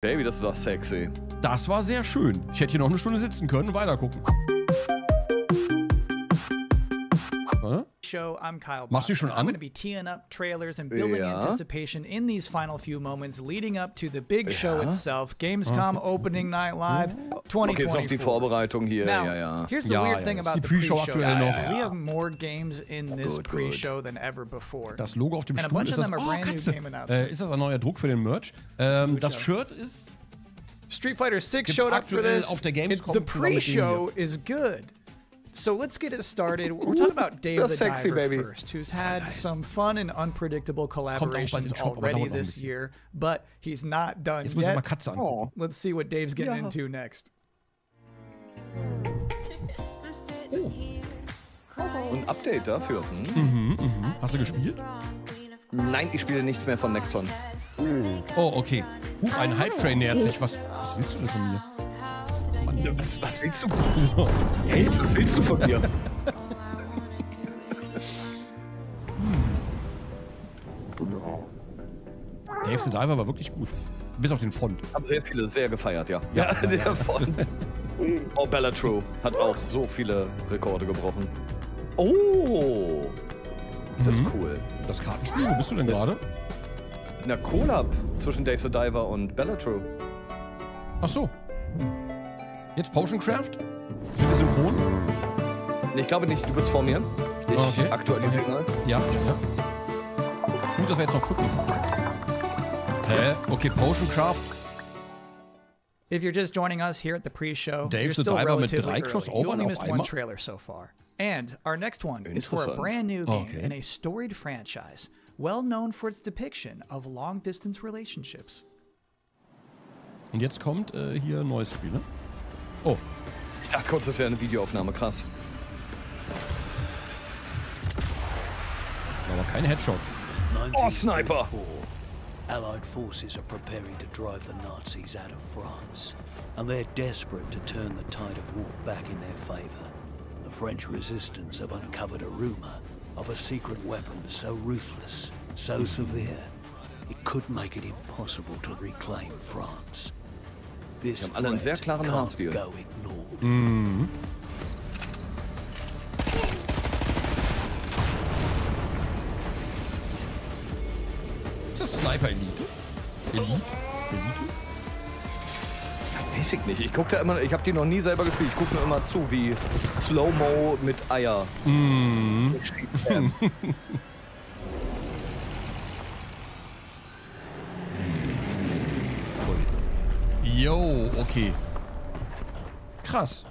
Baby, das war sexy. Das war sehr schön. Ich hätte hier noch eine Stunde sitzen können und weitergucken. Show. I'm Kyle. Machst du schon an? I'm gonna be teeing up trailers and building anticipation in these final few moments leading up to the big show itself. Gamescom Opening Night Live 2024. Okay, jetzt noch die Vorbereitung hier. Now, here's the weird thing about the pre-show. We have more games in this pre-show than ever before. Das Logo auf dem Stuhl ist das. Oh, Katze. Ist das ein neuer Druck für den Merch? Das Shirt ist Street Fighter 6 showed up for this. Auf der Gamescom. The pre-show is good. So let's get it started. We're talking about Dave the Diver first, who's had some fun and unpredictable collaborations already this year, but he's not done yet. Let's see what Dave's getting into next. Ein Update dafür. Hast du gespielt? Nein, ich spiele nichts mehr von Nexon. Oh, okay. Ein Hype-Train nähert sich. Was willst du denn von mir? Was willst du? So. Hey, was willst du von mir? Dave the Diver war wirklich gut. Bis auf den Font. Haben sehr viele sehr gefeiert, der Font. Oh, Bella True hat auch so viele Rekorde gebrochen. Oh! Das ist cool. Das Kartenspiel, wo bist du denn gerade? In der Collab zwischen Dave the Diver und Bella True. Ach so. Jetzt Potioncraft? Sind wir synchron? Ich glaube nicht, du bist vor mir. Ich aktualisiere mal. Gut, dass wir jetzt noch gucken. Okay, Potioncraft. If you're just joining us here at the pre-show, Dave the Diver mit 3 Crossovern auf einmal. And our next one is for a brand new game in a storied franchise, well known for its depiction of long-distance relationships. Und jetzt kommt hier ein neues Spiel, ne? Oh. Ich dachte kurz, das wäre eine Videoaufnahme. Krass. Aber kein Headshot. Oh, Sniper! Allied forces are preparing to drive the Nazis out of France, and they're desperate to turn the tide of war back in their favor. The French resistance have uncovered a rumor of a secret weapon so ruthless, so severe, it could make it impossible to reclaim France. Wir haben alle einen sehr klaren Haarstil. Ist das Sniper Elite? Ja, weiß ich nicht. Ich gucke da immer, ich habe die noch nie selber gespielt. Ich gucke mir immer zu, wie Slow-Mo mit Eier. Yo, okay. Krass.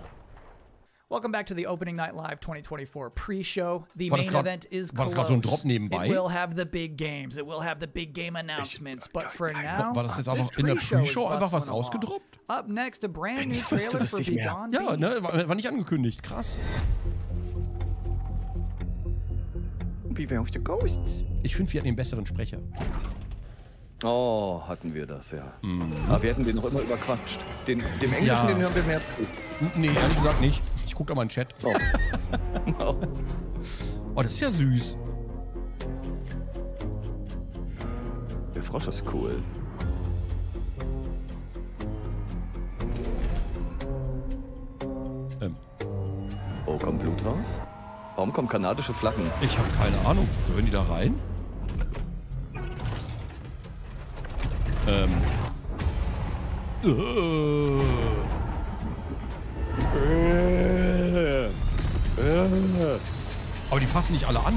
Welcome back to the Opening Night Live 2024 pre-show. The main event is closed. War das so ein Drop nebenbei? It will have the big games. It will have the big game announcements. But for now, war das jetzt einfach in der Pre-Show einfach was rausgedroppt? Up next, a brand new trailer for Beyond Beast. Ja, ne, war nicht angekündigt. Krass. Beware of the Ghosts. Ich finde, wir hatten den besseren Sprecher. Oh, hatten wir das, Aber wir hätten den noch immer überquatscht. Dem Englischen, den hören wir mehr zu. Nee, ehrlich gesagt nicht. Ich gucke da mal in den Chat. Oh, das ist ja süß. Der Frosch ist cool. Oh, kommt Blut raus? Warum kommen kanadische Flaggen? Ich habe keine Ahnung. Hören die da rein? Aber die fassen nicht alle an.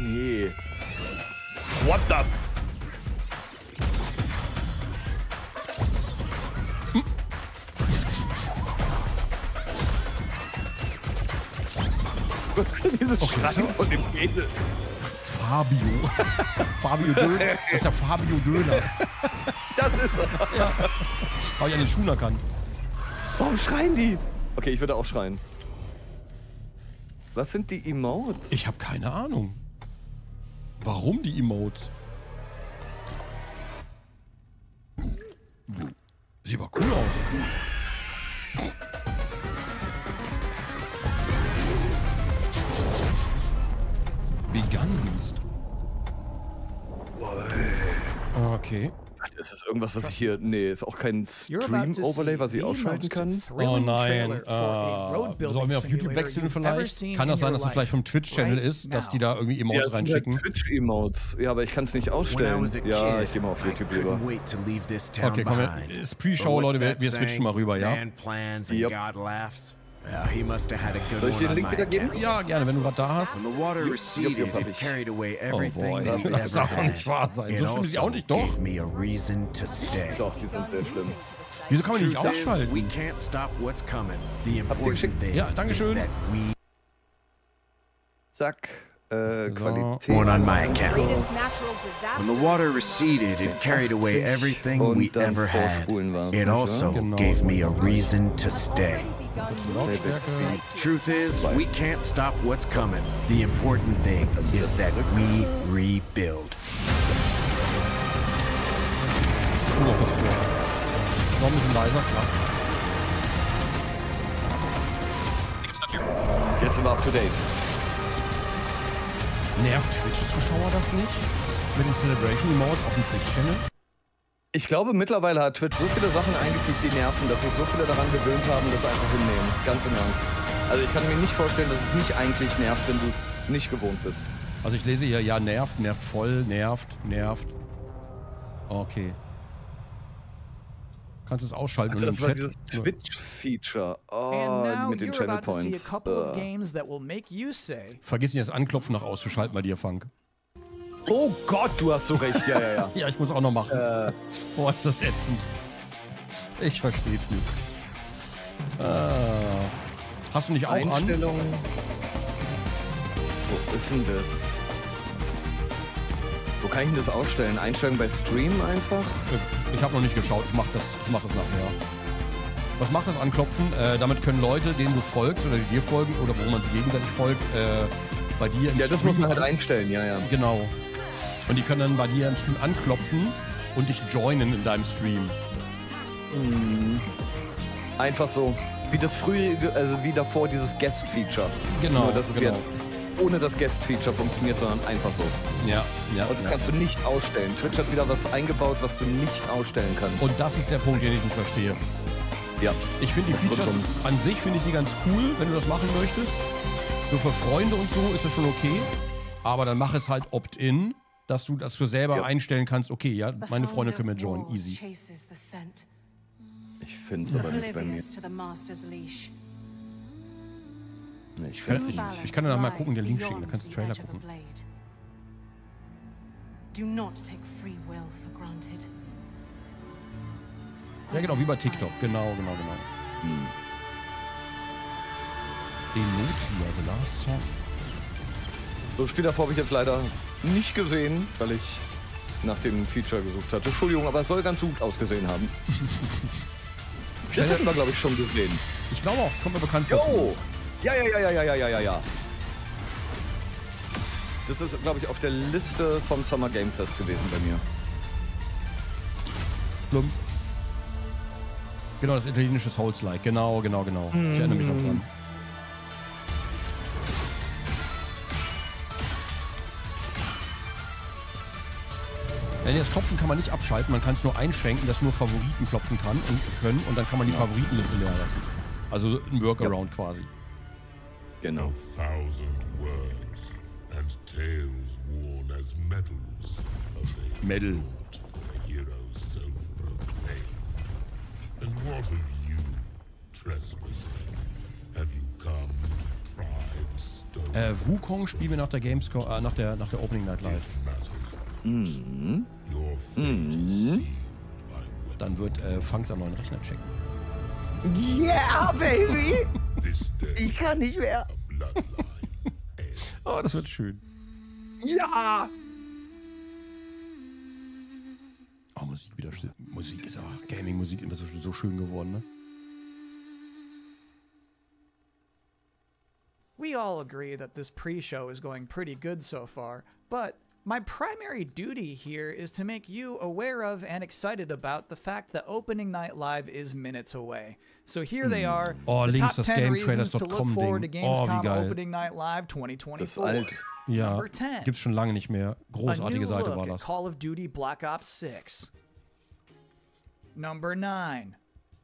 Nee. What the? Dieses Schreien von dem Mädel. Fabio. Fabio Döner. Das ist der Fabio Döner. Das ist er. Ja. Habe ich an den Schuhen erkannt. Warum schreien die? Okay, ich würde auch schreien. Was sind die Emotes? Ich habe keine Ahnung. Warum die Emotes? Sieht aber cool aus. Vegan Beast. Okay. Ist das irgendwas, was ich hier... Nee, ist auch kein Stream-Overlay, was ich ausschalten kann. Oh nein. Sollen wir auf YouTube wechseln vielleicht? Kann das sein, dass es vielleicht vom Twitch-Channel ist, dass die da irgendwie Emotes reinschicken? Ja, Twitch-Emotes. Ja, aber ich kann es nicht ausstellen. Ja, ich gehe mal auf YouTube lieber. Okay, komm her. Ist Pre-Show, Leute. Wir switchen mal rüber, ja? Yep. Soll ich dir den Link wieder geben? Ja, gerne, wenn du was da hast. Oh boy, das darf doch nicht wahr sein. So schlimm ist die auch nicht, doch? Doch, die sind sehr schlimm. Wieso kann man die nicht ausschalten? Habt ihr geschickt? Ja, dankeschön. Zack. Qualität. On my account. When the water receded, it carried away everything we ever had. It also gave me a reason to stay. Truth is, we can't stop what's coming. The important thing is that we rebuild. Noch ein bisschen leiser, klar. Jetzt sind wir up to date. Nervt Twitch-Zuschauer das nicht? Mit den Celebration-Emotes auf dem Twitch-Channel? Ich glaube, mittlerweile hat Twitch so viele Sachen eingefügt, die nerven, dass sich so viele daran gewöhnt haben, das einfach hinnehmen. Ganz im Ernst. Also ich kann mir nicht vorstellen, dass es nicht eigentlich nervt, wenn du es nicht gewohnt bist. Also ich lese hier, ja, nervt, nervt voll, nervt, nervt. Okay. Kannst es ausschalten und das war dieses Twitch-Feature. Oh, mit den Channel Points. Vergiss nicht, das Anklopfen noch auszuschalten bei dir, Funk. Oh Gott, du hast so recht. Ja, ja, ja. Ja, ich muss auch noch machen. Boah, ist das ätzend. Ich versteh's nicht. Hast du nicht auch Einstellungen? Wo ist denn das? Wo kann ich denn das ausstellen? Einstellen bei Stream einfach? Ich habe noch nicht geschaut. Ich mach das nachher. Was macht das Anklopfen? Damit können Leute, denen du folgst oder die dir folgen oder wo man sich gegenseitig folgt, bei dir im Stream... Ja, das muss man halt einstellen, ja, ja. Genau. Und die können dann bei dir im Stream anklopfen und dich joinen in deinem Stream. Mhm. Einfach so. Wie das frühe, also wie davor dieses Guest-Feature. Genau. Nur, dass es jetzt ohne das Guest-Feature funktioniert, sondern einfach so. Ja, ja. Und das kannst du nicht ausstellen. Twitch hat wieder was eingebaut, was du nicht ausstellen kannst. Und das ist der Punkt, den ich nicht verstehe. Ja. Ich finde die Features an sich, finde ich die ganz cool, wenn du das machen möchtest. So für Freunde und so ist das schon okay. Aber dann mach es halt Opt-in, dass du das für selber einstellen kannst. Okay, ja, meine Freunde können mir joinen. Easy. Ich finde es aber nicht bei mir. Nee, ich kann danach mal gucken, den Link schicken, da kannst du den Trailer gucken. Ja genau, wie bei TikTok, genau. Hm. Emoji, also last song. So, Spiel davor habe ich jetzt leider nicht gesehen, weil ich nach dem Feature gesucht hatte. Entschuldigung, aber es soll ganz gut ausgesehen haben. Das hätten wir, glaube ich, schon gesehen. Ich glaube auch, das kommt mir bekannt vor. Ja. Das ist, glaube ich, auf der Liste vom Summer Game Fest gewesen bei mir. Plump. Genau, das italienische Souls-like. Genau. Mm. Ich erinnere mich noch dran. Das Klopfen kann man nicht abschalten, man kann es nur einschränken, dass nur Favoriten klopfen können und dann kann man die Favoritenliste leer lassen. Also ein Workaround quasi. Genau. Medal. And what of you, trespasser? Have you come to try the stone? Wukong spielen wir nach der Gamescom, nach der Opening Night Live. Mhm. Dann wird Fangs am neuen Rechner checken. Yeah, baby! Ich kann nicht mehr. Oh, das wird schön. Ja! Oh, Musik wieder. Musik ist auch Gaming-Musik immer so schön geworden, ne? We all agree that this pre-show is going pretty good so far, but My primary duty here is to make you aware of and excited about the fact that Opening Night Live is minutes away. So here they are. Oh, the links top das 10 reasons to look forward to Gamescom Opening Night Live 2024. Das ist alt. Ja, gibt's schon lange nicht mehr. Großartige Seite war das. Call of Duty Black Ops 6. Number 9.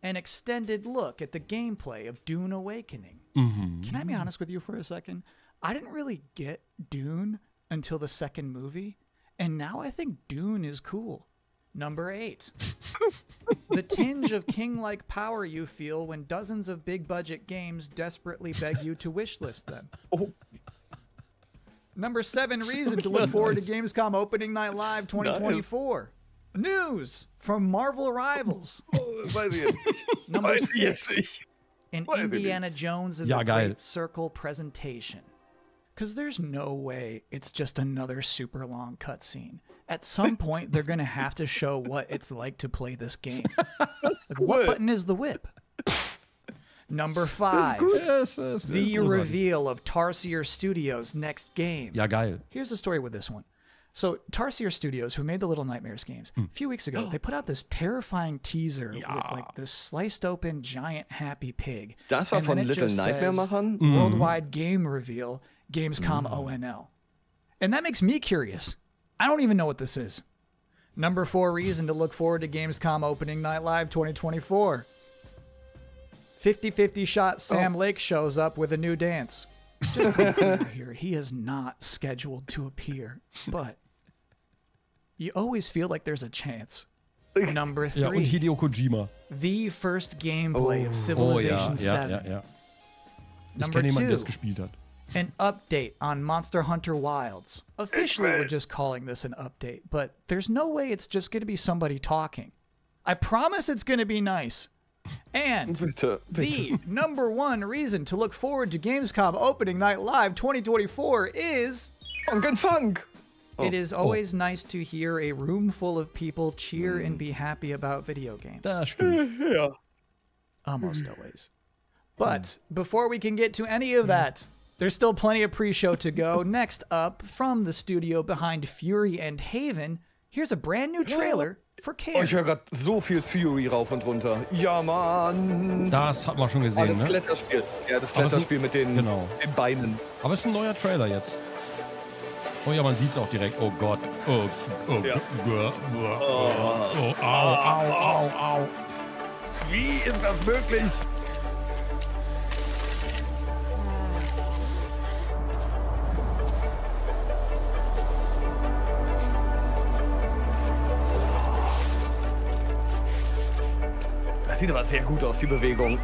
An extended look at the gameplay of Dune Awakening. Can I be honest with you for a second? I didn't really get Dune until the second movie, and now I think Dune is cool. Number 8. The tinge of king-like power you feel when dozens of big-budget games desperately beg you to wishlist them. Oh. Number 7 reason to look forward to Gamescom Opening Night Live 2024. News from Marvel Rivals. Number 6. An Indiana Jones and the Great Circle presentation. Because there's no way it's just another super long cutscene. At some point, they're going to have to show what it's like to play this game. Like, what button is the whip? Number 5. The reveal of Tarsier Studios' next game. Ja, geil. Here's the story with this one. So Tarsier Studios, who made the Little Nightmares games, a few weeks ago, they put out this terrifying teaser with like this sliced open giant happy pig. Das war von Little Nightmare-Machern? Worldwide game reveal, Gamescom ONL. And that makes me curious. I don't even know what this is. Number 4 reason to look forward to Gamescom Opening Night Live 2024. 50-50 shot Sam Lake shows up with a new dance. Just to be clear here, he is not scheduled to appear, but... You always feel like there's a chance. Number 3. Ja, und Hideo Kojima. The first gameplay of Civilization 7. Ich kenne jemanden, der es gespielt hat. An update on Monster Hunter Wilds. Officially, we're just calling this an update, but there's no way it's just going to be somebody talking. I promise it's going to be nice. And the number 1 reason to look forward to Gamescom Opening Night Live 2024 is... Funk and Funk! It is always nice to hear a room full of people cheer and be happy about video games. Das stimmt. Yeah. Almost always. But before we can get to any of that, there's still plenty of pre-show to go. Next up, from the studio behind Fury and Haven, here's a brand new trailer for Care. Oh, ich höre gerade so viel Fury rauf und runter. Ja, Mann. Das hat man schon gesehen, das Kletterspiel. Ja, das Kletterspiel mit den, den Beinen. Aber es ist ein neuer Trailer jetzt. Oh ja, man sieht's auch direkt. Oh Gott. Oh, oh, oh, au, au, au, au. Wie ist das möglich? Das sieht aber sehr gut aus, die Bewegung.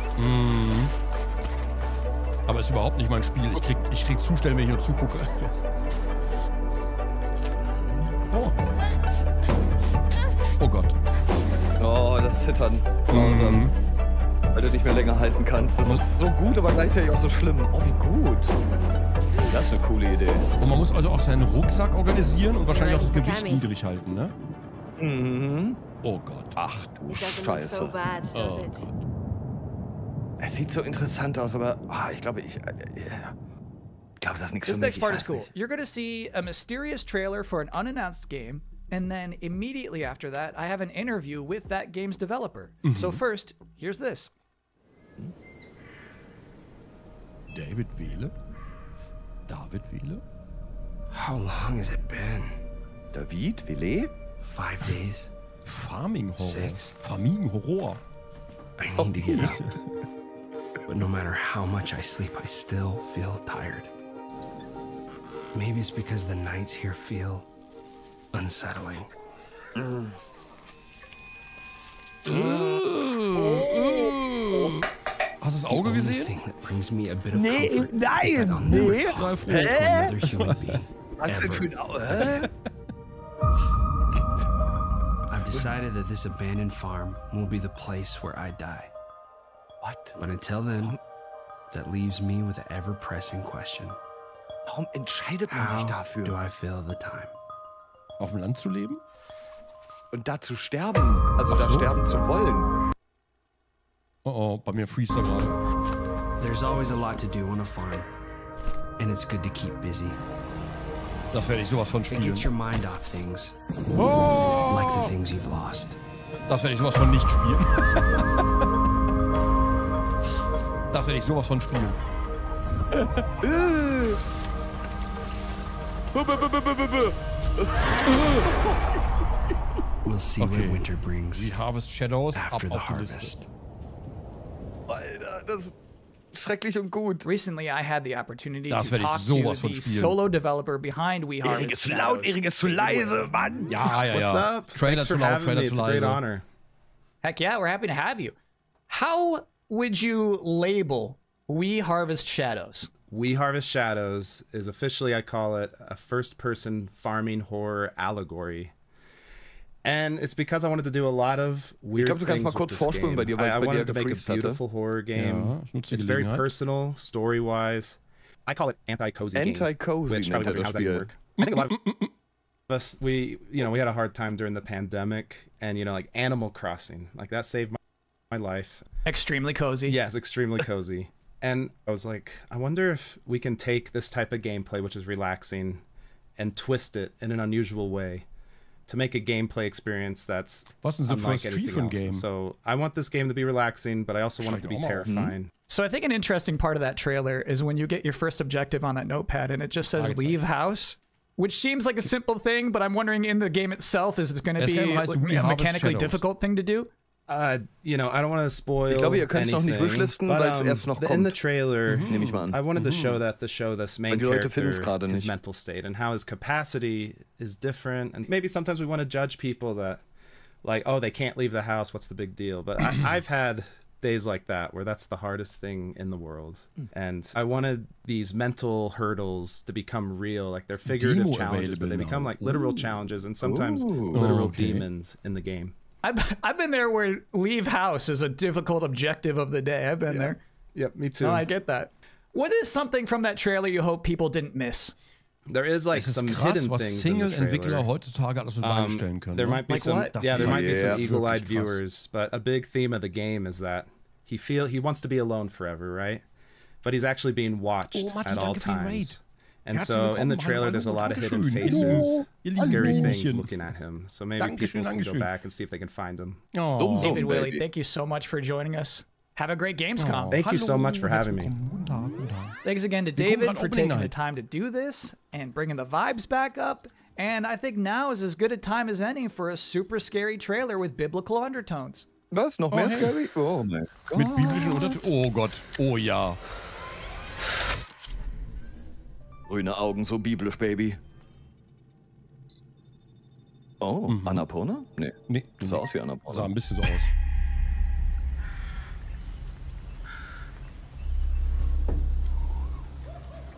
Aber ist überhaupt nicht mein Spiel. Ich krieg Zustände, wenn ich nur zugucke. Oh Gott. Oh, das Zittern. Grausam. Weil du nicht mehr länger halten kannst. Das ist so gut, aber gleichzeitig auch so schlimm. Oh, wie gut. Das ist eine coole Idee. Und man muss also auch seinen Rucksack organisieren und wahrscheinlich auch das Gewicht niedrig halten, ne? Oh Gott. Ach du Scheiße. So bad, oh Gott. Es sieht so interessant aus, aber ich glaube, ich glaube, das ist nichts für mich. This next part is cool. You're gonna see a mysterious trailer for an unannounced game. And then immediately after that, I have an interview with that game's developer. So first, here's this. David Wiele? David Wiele? How long has it been? David Wiele? 5 days. Farming horror. 6. Farming horror. I need to get up. But no matter how much I sleep, I still feel tired. Maybe it's because the nights here feel... unsettling. Hast du das Auge gesehen? Nee, nein, nee. Was ist denn für ein Auge? I've decided that this abandoned farm will be the place where I die. What? But until then, that leaves me with an ever-pressing question. Warum entscheidet man sich dafür? How do I fill the time? Auf dem Land zu leben? Und da zu sterben. Also da sterben zu wollen. Oh, bei mir freest er gerade. There's always a lot to do on a farm. And it's good to keep busy. Das werde ich sowas von spielen. Oh! Das werde ich sowas von nicht spielen. Das werde ich sowas von spielen. We'll see what winter brings. Die Harvest Shadows after the harvest. Alter, das ist schrecklich und gut. Recently I had the opportunity to talk to the solo developer behind We Harvest. Erik ist zu laut, Erik ist zu leise, Mann. Ja, ja, ja. What's up? Trailer zu laut, Trailer zu leise. Heck yeah, we're happy to have you. How would you label We Harvest Shadows? We Harvest Shadows is officially, I call it, a first-person farming horror allegory. And it's because I wanted to do a lot of weird things with this game. I wanted to make a beautiful horror game. Yeah, it's very personal, story-wise. I call it anti-cozy game. Anti-cozy. Which probably wouldn't, how does that work? I think a lot of us, we had a hard time during the pandemic. And, like Animal Crossing. Like, that saved my life. Extremely cozy. Yes, extremely cozy. And I was like, I wonder if we can take this type of gameplay, which is relaxing, and twist it in an unusual way to make a gameplay experience that's unlike anything else. Game. So I want this game to be relaxing, but I also want it to be terrifying. So I think an interesting part of that trailer is when you get your first objective on that notepad and it just says leave house, which seems like a simple thing, but I'm wondering in the game itself, is it going to be a mechanically difficult thing to do? I don't want to spoil anything, but in the trailer, I wanted to show that this main character, his mental state and how his capacity is different. And maybe sometimes we want to judge people that, like, oh, they can't leave the house, what's the big deal? But I've had days like that where that's the hardest thing in the world. And I wanted these mental hurdles to become real, like they're figurative challenges, but they become like literal challenges and sometimes literal demons in the game. I've been there where leave house is a difficult objective of the day. I've been there. Yep, me too. Oh, I get that. What is something from that trailer you hope people didn't miss? There is like some hidden things in the trailer. There might be some, there might be some eagle-eyed viewers, but a big theme of the game is that he wants to be alone forever, right? But he's actually being watched at all times. And so in the trailer, there's a lot of hidden faces, scary things looking at him. So maybe people can go back and see if they can find him. Oh, David Willie, thank you so much for joining us. Have a great Gamescom. Thank you so much for having me. Thanks again to David for taking the time to do this and bringing the vibes back up. And I think now is as good a time as any for a super scary trailer with biblical undertones. Was? Noch mehr scary? Oh mein Gott. Mit biblischen Untertönen? Oh Gott. Oh ja. Grüne Augen, so biblisch, Baby. Oh, Annapurna? Nee. Nee. Das sah aus wie Annapurna. Sah ein bisschen so aus.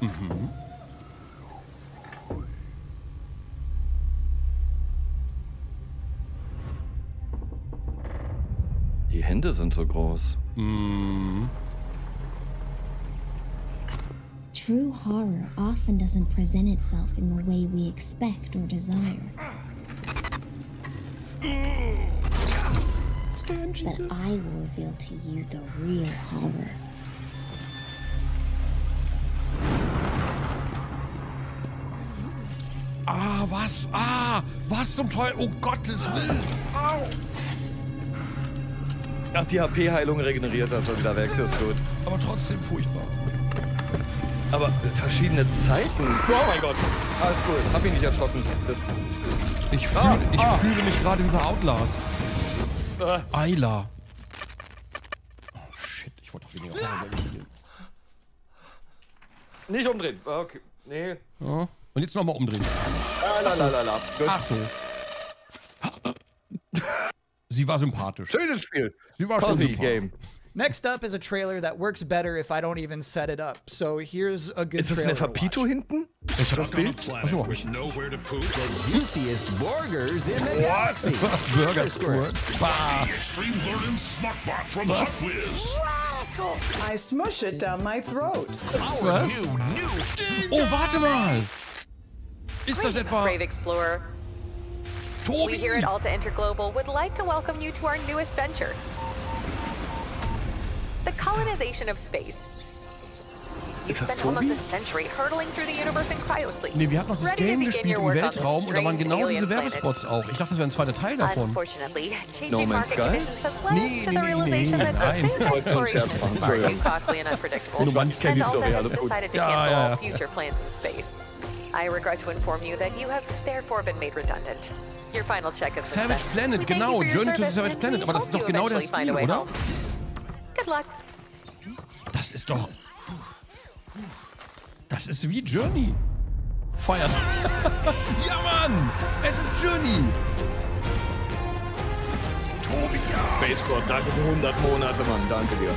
Mhm. Die Hände sind so groß. Mhm. True horror often doesn't present itself in the way we expect or desire. But I will reveal to you the real horror. Ah, was? Ah, was zum Teufel? Oh, Gottes Willen! Au! Ach, die HP-Heilung regeneriert, das war wieder weg, das ist gut. Aber trotzdem furchtbar. Aber verschiedene Zeiten. Oh mein Gott. Alles cool. Hab ihn nicht erschrocken. Ich fühle mich gerade wie bei Outlast. Ayla. Oh shit, ich wollte doch wieder umdrehen. Nicht umdrehen. Okay. Nee. Ja. Und jetzt nochmal umdrehen. Lalalala. Ach so. Sie war sympathisch. Schönes Spiel. Sie war schon sympathisch. Next up is a trailer that works better if I don't even set it up. So here's a good trailer. Ist das eine Fapito hinten? Ist das Bild? Achso. The juiciest burgers in the galaxy. Burgers. Extreme Berlin Smuckbot from Hot Wheels. I smush it down my throat. Our new oh, warte mal. Ist das etwa Brave Explorer? Tobi. We here at Alta Interglobal would like to welcome you to our newest venture. The colonization of space. You've spent almost a century hurdling through the universe in cryosleep. Nee, wir hatten noch das Game gespielt im Weltraum und da waren genau diese Werbespots auch. Ich dachte, das wäre ein zweiter Teil davon. No Man's Sky? Nein. No Man's Sky, die Story, alles gut. Ja, ja, ja. Savage Planet, genau. Journey to the Savage Planet. Aber das ist doch genau der Stil, oder? Das ist doch... Das ist wie Journey. Feiert. Ja, Mann! Es ist Journey! Tobias! Space Squad, danke für 100 Monate, Mann. Danke dir.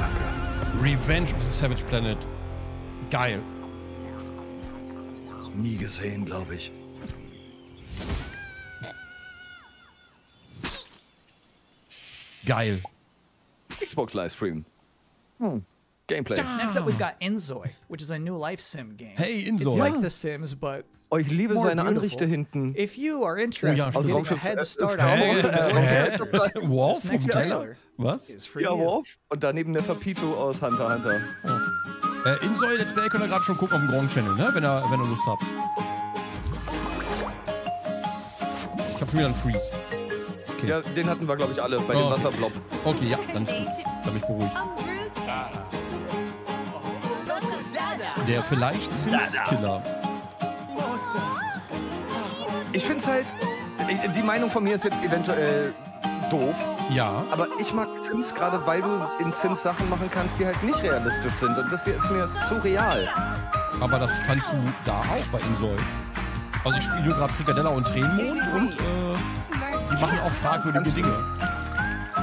Danke. Revenge of the Savage Planet. Geil. Nie gesehen, glaube ich. Geil. Xbox Livestream. Gameplay. Next up, we've got Inzoi, which is a new life sim game. Hey, Inzoi. It's like The Sims, but ich liebe seine Anrichte hinten. If you are interested in getting a head start on Wolf vom Trailer? Was? Ja, Wolf. Und daneben der Papito aus Hunter x Hunter. Oh. Inzoi Let's Play könnt ihr gerade schon gucken auf dem Grand Channel, ne? Wenn ihr Lust habt. Ich hab schon wieder einen Freeze. Okay. Ja, den hatten wir, glaube ich, alle bei dem Wasserblob. Okay, ja, dann ist gut. Da bin ich beruhigt. Der vielleicht Sims-Killer. Ich finde es halt... Die Meinung von mir ist jetzt eventuell doof. Ja. Aber ich mag Sims gerade, weil du in Sims Sachen machen kannst, die halt nicht realistisch sind. Und das hier ist mir zu real. Aber das kannst du da auch bei Inzoi. Also ich spiele gerade Frikadella und Tränenmond und... Die machen auch fragwürdige Dinge.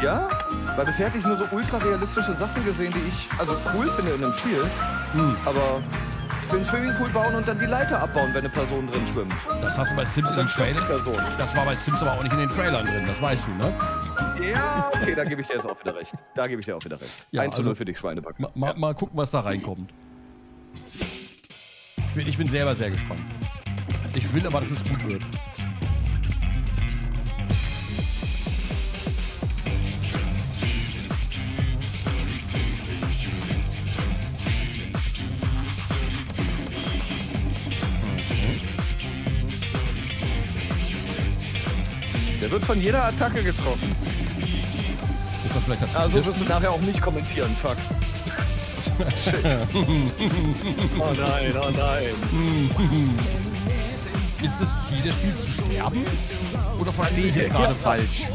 Ja? Weil bisher hatte ich nur so ultra-realistische Sachen gesehen, die ich also cool finde in einem Spiel. Aber für einen Swimmingpool bauen und dann die Leiter abbauen, wenn eine Person drin schwimmt. Das hast du bei Sims in den Trailern. Das war bei Sims aber auch nicht in den Trailern drin, das weißt du, ne? Ja, okay, da gebe ich dir jetzt auch wieder recht. Da gebe ich dir auch wieder recht. Ja, 1:0 also für dich, Schweineback. Mal gucken, was da reinkommt. Ich bin selber sehr gespannt. Ich will aber, dass es gut wird. Der wird von jeder Attacke getroffen. Ist das vielleicht das also wirst du nachher auch nicht kommentieren, fuck. Shit. Oh nein, oh nein. Ist das Ziel des Spiels zu sterben? Oder verstehe ich jetzt gerade falsch?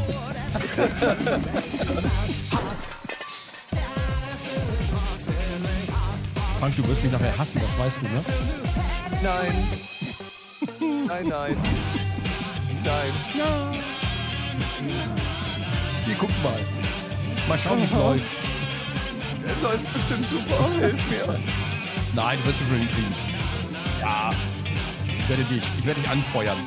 Frank, du wirst mich nachher hassen, das weißt du, ne? Nein. Nein, nein. Nein. Ja. Hier, guck mal. Mal schauen, wie es läuft. Es läuft bestimmt super. Hilf mir. Nein, du wirst es schon hinkriegen. Ja. Ich werde dich anfeuern.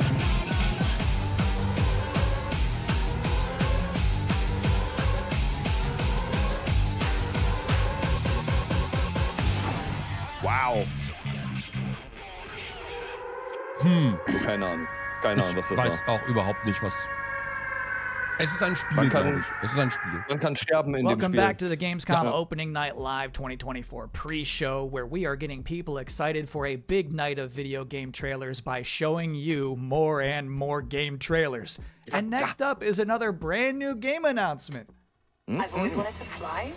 Wow. Keine Ahnung. Keine Ahnung, was das war. Ich weiß auch überhaupt nicht, was... Es ist ein Spiel, glaube ich. Es ist ein Spiel. Man kann sterben in dem Spiel. Welcome back to the Gamescom Opening Night Live 2024 pre-show, where we are getting people excited for a big night of video game trailers by showing you more and more game trailers. And next up is another brand new game announcement. I've always wanted to fly.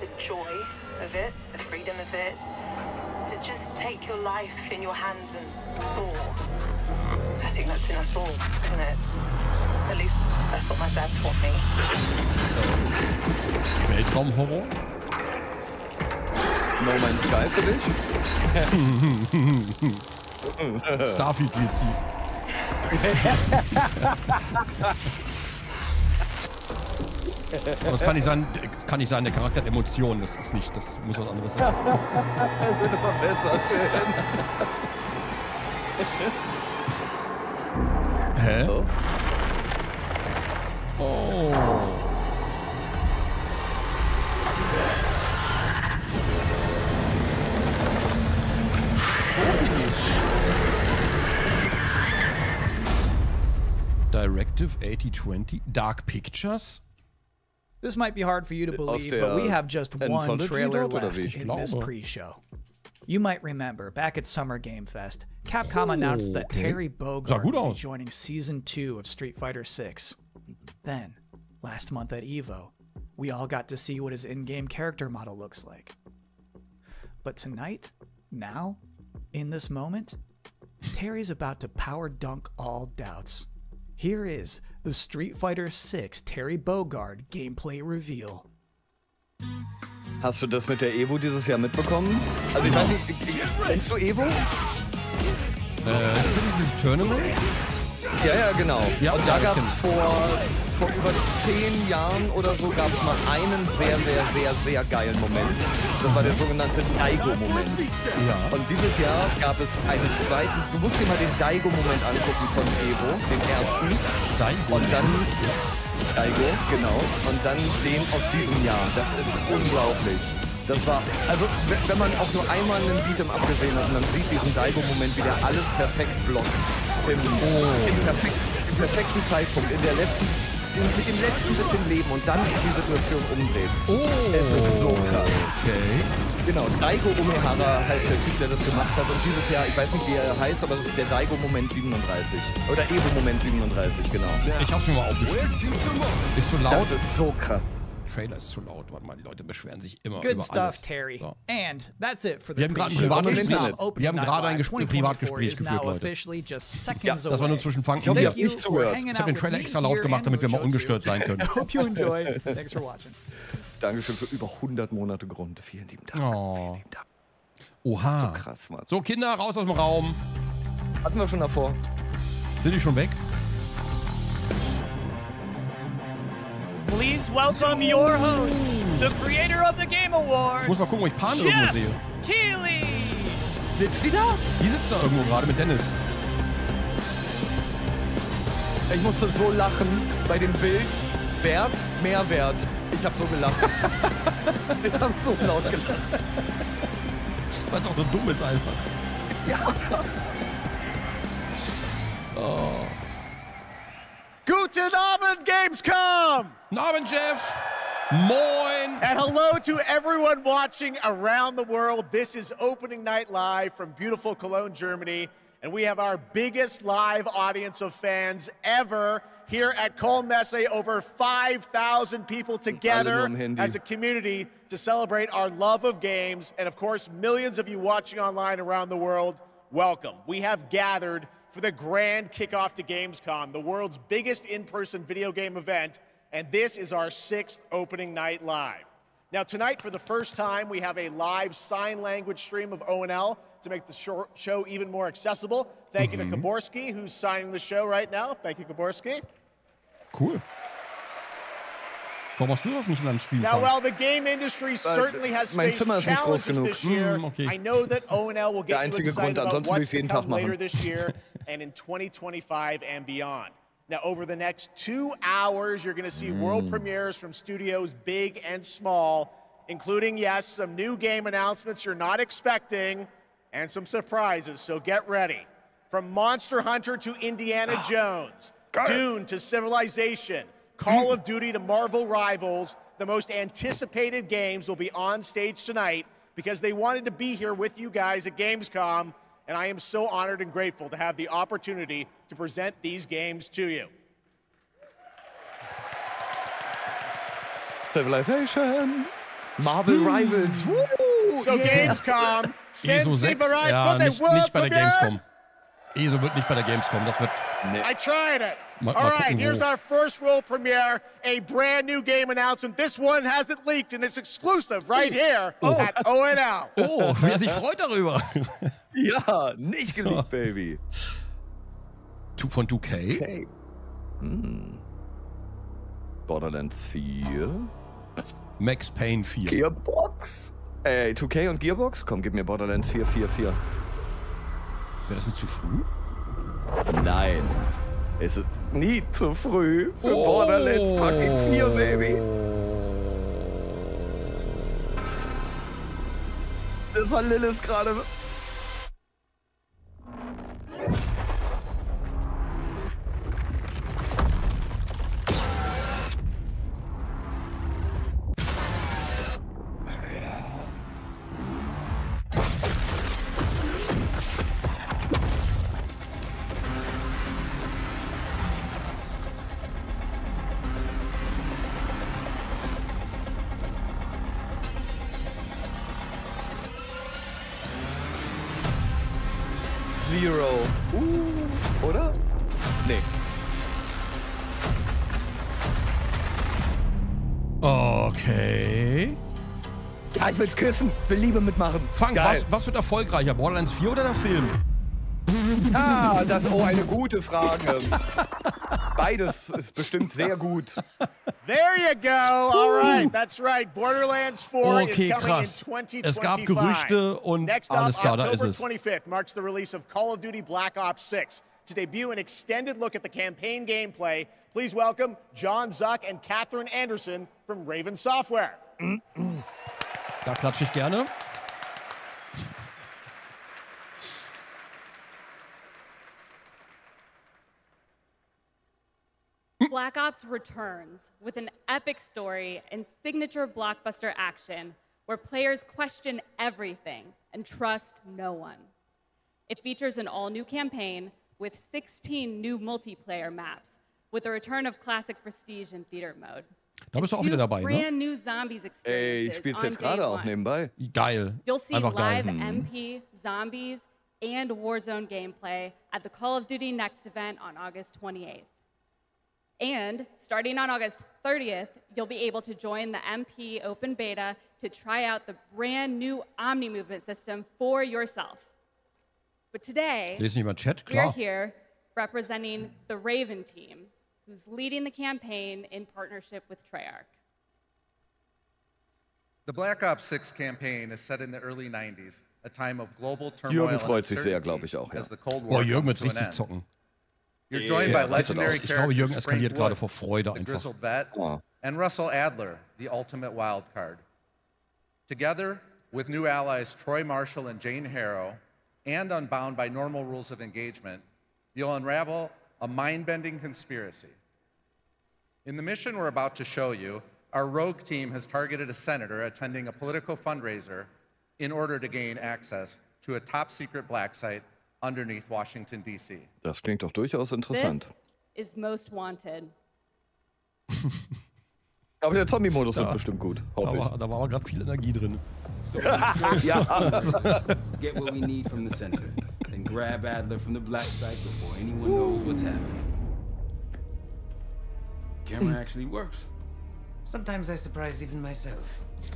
The joy of it, the freedom of it. To just take your life in your hands and soar. I think that's in us all, isn't it? At least that's what my dad taught me. Weltraumhorror? No Man's Sky für dich? Starfield DLC. Aber es kann nicht sein, der Charakter hat Emotionen, das ist nicht, das muss was anderes sein. Das wird immer besser, schön. Hä? Oh. Directive 8020, Dark Pictures? This might be hard for you to believe, but we have just one trailer left in this pre-show. You might remember, back at Summer Game Fest, Capcom announced that Terry Bogard would be joining Season 2 of Street Fighter 6. Then, last month at EVO, we all got to see what his in-game character model looks like. But tonight, now, in this moment, Terry's about to power dunk all doubts. Here is the Street Fighter 6 Terry Bogard Gameplay Reveal. Hast du das mit der Evo dieses Jahr mitbekommen? Also ich weiß nicht, kennst du Evo? Ist das dieses Tournament? Ja, ja, genau. Ja, und da gab es vor über 10 Jahren oder so, gab es mal einen sehr geilen Moment. Das war der sogenannte Daigo-Moment. Ja. Und dieses Jahr gab es einen zweiten, du musst dir mal den Daigo-Moment angucken von Evo, den ersten. Daigo? Und dann, Daigo, genau. Und dann den aus diesem Jahr. Das ist unglaublich. Das war, also wenn man auch nur einmal einen Beat'em Up gesehen hat, man sieht diesen Daigo-Moment, wie der alles perfekt blockt. Im perfekten Zeitpunkt, im letzten bisschen Leben und dann die Situation umdreht. Oh! Es ist so krass. Okay. Genau, Daigo Umehara heißt der Typ, der das gemacht hat. Und dieses Jahr, ich weiß nicht, wie er heißt, aber das ist der Daigo Moment 37. Oder Evo Moment 37, genau. Ich hab's mir mal aufgeschrieben. Ist zu laut. Das ist so krass. Trailer ist zu laut. Warte mal, die Leute beschweren sich immer über alles. Good stuff, Terry. So. And that's it for the Wir haben gerade ein Privatgespräch geführt, Leute. Ja, das war nur Zwischenfang. Ich hoffe, ihr habt nicht zugehört. Ich habe den Trailer extra laut gemacht, damit wir mal ungestört sein können. Dankeschön für über 100 Monate Grund. Vielen lieben Dank. Vielen lieben Dank. Oha. So krass, Mann. So, Kinder, raus aus dem Raum. Hatten wir schon davor. Sind die schon weg? Please welcome your host, the creator of the Game Awards. Ich muss mal gucken, wo ich Pan irgendwo sehe. Jeff Keighley. Sitzt die da? Die sitzt da irgendwo gerade mit Dennis. Ich musste so lachen bei dem Bild. Wert, Mehrwert. Ich habe so gelacht. Wir haben so laut gelacht. Weil es auch so dumm ist einfach. Ja. Oh. Guten Abend, Gamescom! Abend, Jeff! Moin! And hello to everyone watching around the world. This is Opening Night Live from beautiful Cologne, Germany. And we have our biggest live audience of fans ever here at Cologne Messe. Over 5,000 people together as a community to celebrate our love of games. And of course, millions of you watching online around the world, welcome. We have gathered for the grand kickoff to Gamescom, the world's biggest in-person video game event, and this is our 6th Opening Night Live. Now tonight, for the first time, we have a live sign language stream of O&L to make the show even more accessible. Thank you to Kaborski, who's signing the show right now. Thank you, Kaborski. Cool. Warum hast du das nicht in deinem Stream? Now, while the game industry certainly has faced challenges this year, I know that O&L will get you excited about what's to come later this year and in 2025 and beyond. Now, over the next 2 hours, you're going to see world premieres from studios big and small, including, yes, some new game announcements you're not expecting and some surprises, so get ready. From Monster Hunter to Indiana Jones, Dune to Civilization, Call of Duty to Marvel Rivals, the most anticipated games will be on stage tonight because they wanted to be here with you guys at Gamescom, and I am so honored and grateful to have the opportunity to present these games to you. Civilization, Marvel Rivals, woo! So Gamescom, since we arrived for the World Premiere. ESO wird nicht bei der Gamescom, das wird... Nee. I tried it. All right, here's our first world premiere, a brand new game announcement. This one hasn't leaked and it's exclusive right here at O&L. Oh, wer sich freut darüber. Ja, nicht geleakt, Baby. Von 2K? Okay. Hm. Borderlands 4. Max Payne 4. Gearbox? 2K und Gearbox? Komm, gib mir Borderlands 4. Wäre das nicht zu früh? Nein. Es ist nie zu früh für Borderlands fucking 4, Baby. Das war Lilith gerade. Hero. Oder? Nee. Okay. Ah, ich will's küssen. Will Liebe mitmachen. Fang, was wird erfolgreicher? Borderlands 4 oder der Film? Ah, das ist eine gute Frage. Beides ist bestimmt sehr gut. There you go. All right, that's right. Borderlands 4 okay, is coming krass. In 2025. Es gab Gerüchte und Next alles klar, da ist es. October 25th marks the release of Call of Duty Black Ops 6. To debut an extended look at the campaign gameplay, please welcome John Zuck and Catherine Anderson from Raven Software. Da klatsche ich gerne. Black Ops returns with an epic story and signature blockbuster action where players question everything and trust no one. It features an all-new campaign with 16 new multiplayer maps, with the return of classic prestige in theater mode. Da bist du auch wieder dabei, ne? Brand new zombies experiences. Ey, ich spiel's jetzt gerade auch nebenbei. Geil. You'll see einfach live geil. MP, Zombies and Warzone gameplay at the Call of Duty Next event on August 28th. And starting on August 30th, you'll be able to join the MP open beta to try out the brand new Omni movement system for yourself. But today, we're here representing the Raven team, who's leading the campaign in partnership with Treyarch. The Black Ops 6 campaign is set in the early 90s, a time of global turmoil and uncertainty as the Cold War comes to an end. You're joined by legendary characters Frank Woods, the grizzled vet, and Russell Adler, the ultimate wild card. Together with new allies Troy Marshall and Jane Harrow, and unbound by normal rules of engagement, you'll unravel a mind-bending conspiracy. In the mission we're about to show you, our rogue team has targeted a senator attending a political fundraiser in order to gain access to a top-secret black site underneath Washington, D.C. Das klingt doch durchaus interessant. This is Most Wanted. Aber der Zombie-Modus wird bestimmt gut. Da war aber gerade viel Energie drin. So get what we need from the senator, then grab Adler from the black site before anyone knows what's happened. Camera actually works. Sometimes I surprise even myself.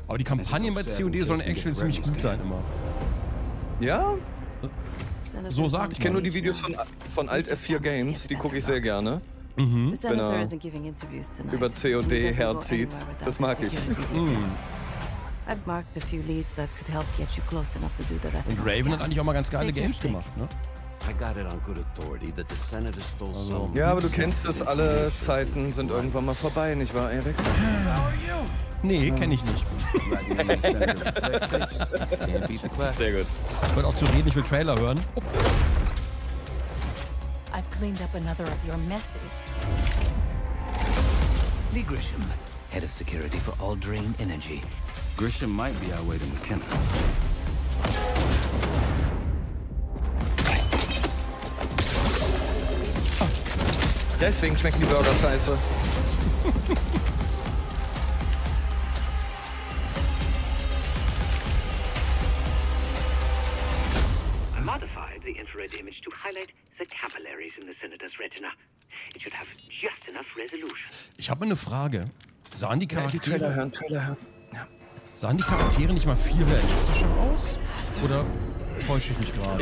Aber die Kampagnen bei C&D sollen actually ziemlich gut sein immer. Ja? So sagt ich kenne nur die Videos von Alt F4 Games, die gucke ich sehr gerne. Mhm. Wenn er über COD herzieht, das mag ich. Und Raven hat eigentlich auch mal ganz geile Games gemacht, ne? Also. Ja, aber du kennst das, alle Zeiten sind irgendwann mal vorbei, nicht wahr, Erik? Nee, kenne ich nicht. Sehr gut. Ich wollte auch zu reden, ich will Trailer hören. Oh. I've cleaned up another of your messes. Lee Grisham, head of security for Aldrin Energy. Grisham might be our way to McKenna. Deswegen schmecken die Burger scheiße. I modified the infrared image to highlight the capillaries in the senator's retina. It should have just enough resolution. Ich habe eine Frage. Sahen die Charaktere nicht mal viel realistischer aus? Oder täusche ich mich gerade?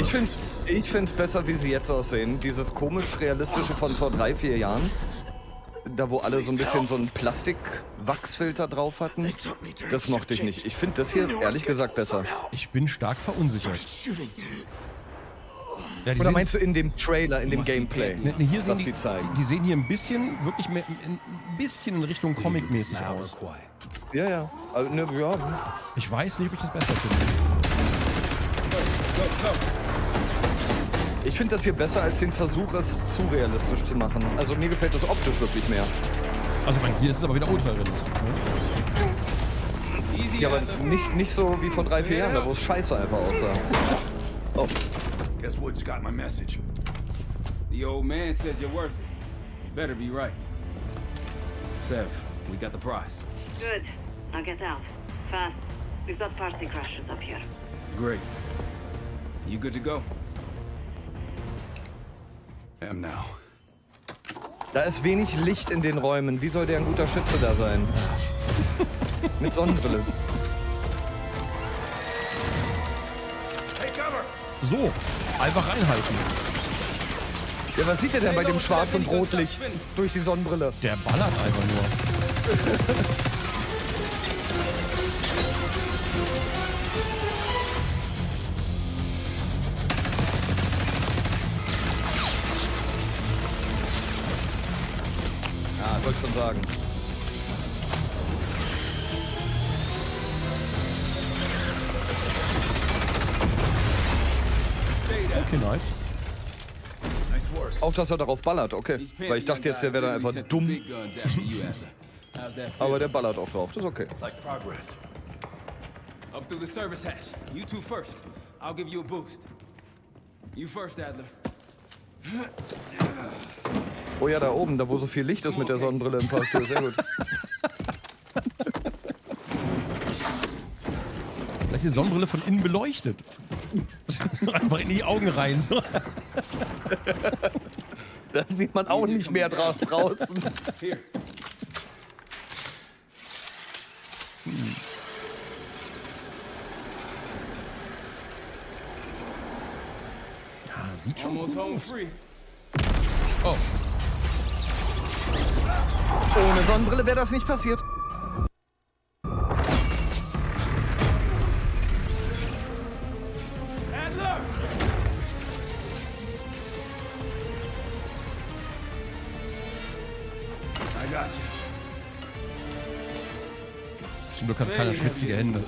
Ich find's besser, wie sie jetzt aussehen. Dieses komisch realistische von vor 3-4 Jahren. Da wo alle so ein bisschen so einen Plastikwachsfilter drauf hatten. Das mochte ich nicht. Ich finde das hier ehrlich gesagt besser. Ich bin stark verunsichert. Ja, oder meinst du in dem Trailer, in dem Gameplay, hier was die zeigen? Die sehen hier ein bisschen, wirklich mehr, ein bisschen in Richtung Comic-mäßig aus. Ja, ja. Also, ne, ja. Ich weiß nicht, ob ich das besser finde. Ich finde das hier besser als den Versuch, es zu realistisch zu machen. Also mir gefällt das optisch wirklich mehr. Also mein, hier ist es aber wieder ultra-realistisch. Ne? Easy, ja, aber nicht so wie vor 3-4 Jahren, wo es scheiße einfach aussah. Oh. Guess Woods got my message. The old man says you're worth it. You better be right. Sev, we got the prize. Good. Now get out. Fast. We've got party crashers up here. Great. You good to go? Da ist wenig Licht in den Räumen. Wie soll der ein guter Schütze da sein? Mit Sonnenbrille. So, einfach reinhalten. Ja, was sieht der denn bei dem Schwarz- und Rotlicht durch die Sonnenbrille? Der ballert einfach nur. Wollte schon sagen. Okay, nice. Auch, dass er darauf ballert, okay. Weil ich dachte jetzt, der wäre dann einfach dumm. Aber der ballert auch drauf, das ist okay. Oh ja, da oben, da wo so viel Licht ist mit der Sonnenbrille im Park. Sehr gut. Vielleicht die Sonnenbrille von innen beleuchtet. Einfach in die Augen rein. So. Dann sieht man auch nicht mehr draußen. Ja, sieht schon gut aus. Oh. Ohne Sonnenbrille wäre das nicht passiert. Zum Glück hat keiner schwitzige Hände.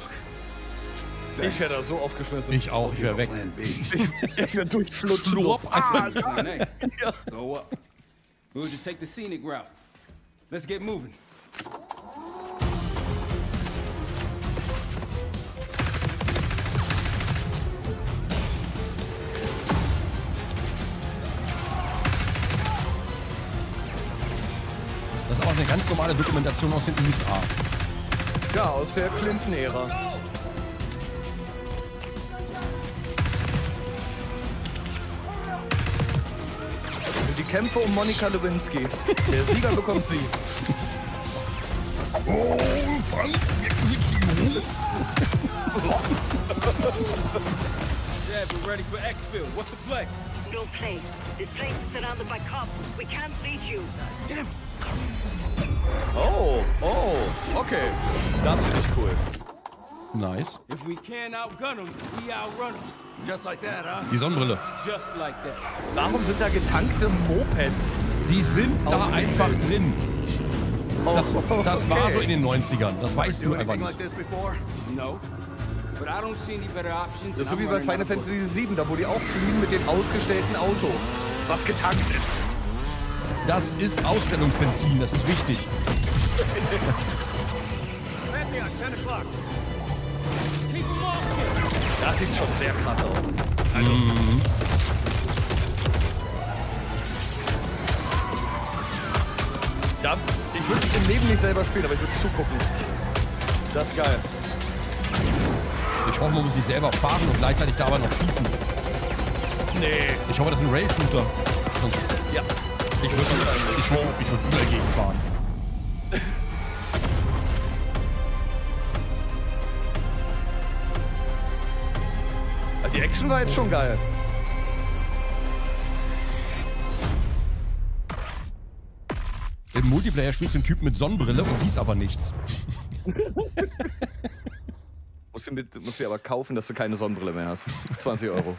Ich wäre da so aufgeschmissen. Ich auch, ich wäre weg. Ich wäre durchflutschen. Ja. We would just take the scenic route. Let's get moving. Das ist auch eine ganz normale Dokumentation aus den USA. Ja, aus der Clinton-Ära. Die Kämpfe um Monika Lewinsky. Der Sieger bekommt sie. Oh, Frank, we're ready for exfil. What's the play? No play. This place is surrounded by cops. We can't lead you. Oh, oh, okay. Das finde ich cool. Nice. If we can outgun them, we outrun them. Just like that, huh? Die Sonnenbrille. Just like that. Warum sind da getankte Mopeds? Die sind da einfach drin. Das war so in den 90ern. Das weißt du einfach nicht. Das ist so wie bei Final Fantasy 7, da wo die auch fliegen mit dem ausgestellten Auto, was getankt ist. Das ist Ausstellungsbenzin, das ist wichtig. Das sieht schon sehr krass aus. Also. Mhm. Ja, ich würde es im Leben nicht selber spielen, aber ich würde zugucken. Das ist geil. Ich hoffe, man muss nicht selber fahren und gleichzeitig dabei noch schießen. Nee. Ich hoffe, das ist ein Rail-Shooter. Ja. Ich würde überall gegen fahren. Die Action war jetzt schon geil. Im Multiplayer spielst du einen Typen mit Sonnenbrille und siehst aber nichts. Musst du aber kaufen, dass du keine Sonnenbrille mehr hast. 20 Euro.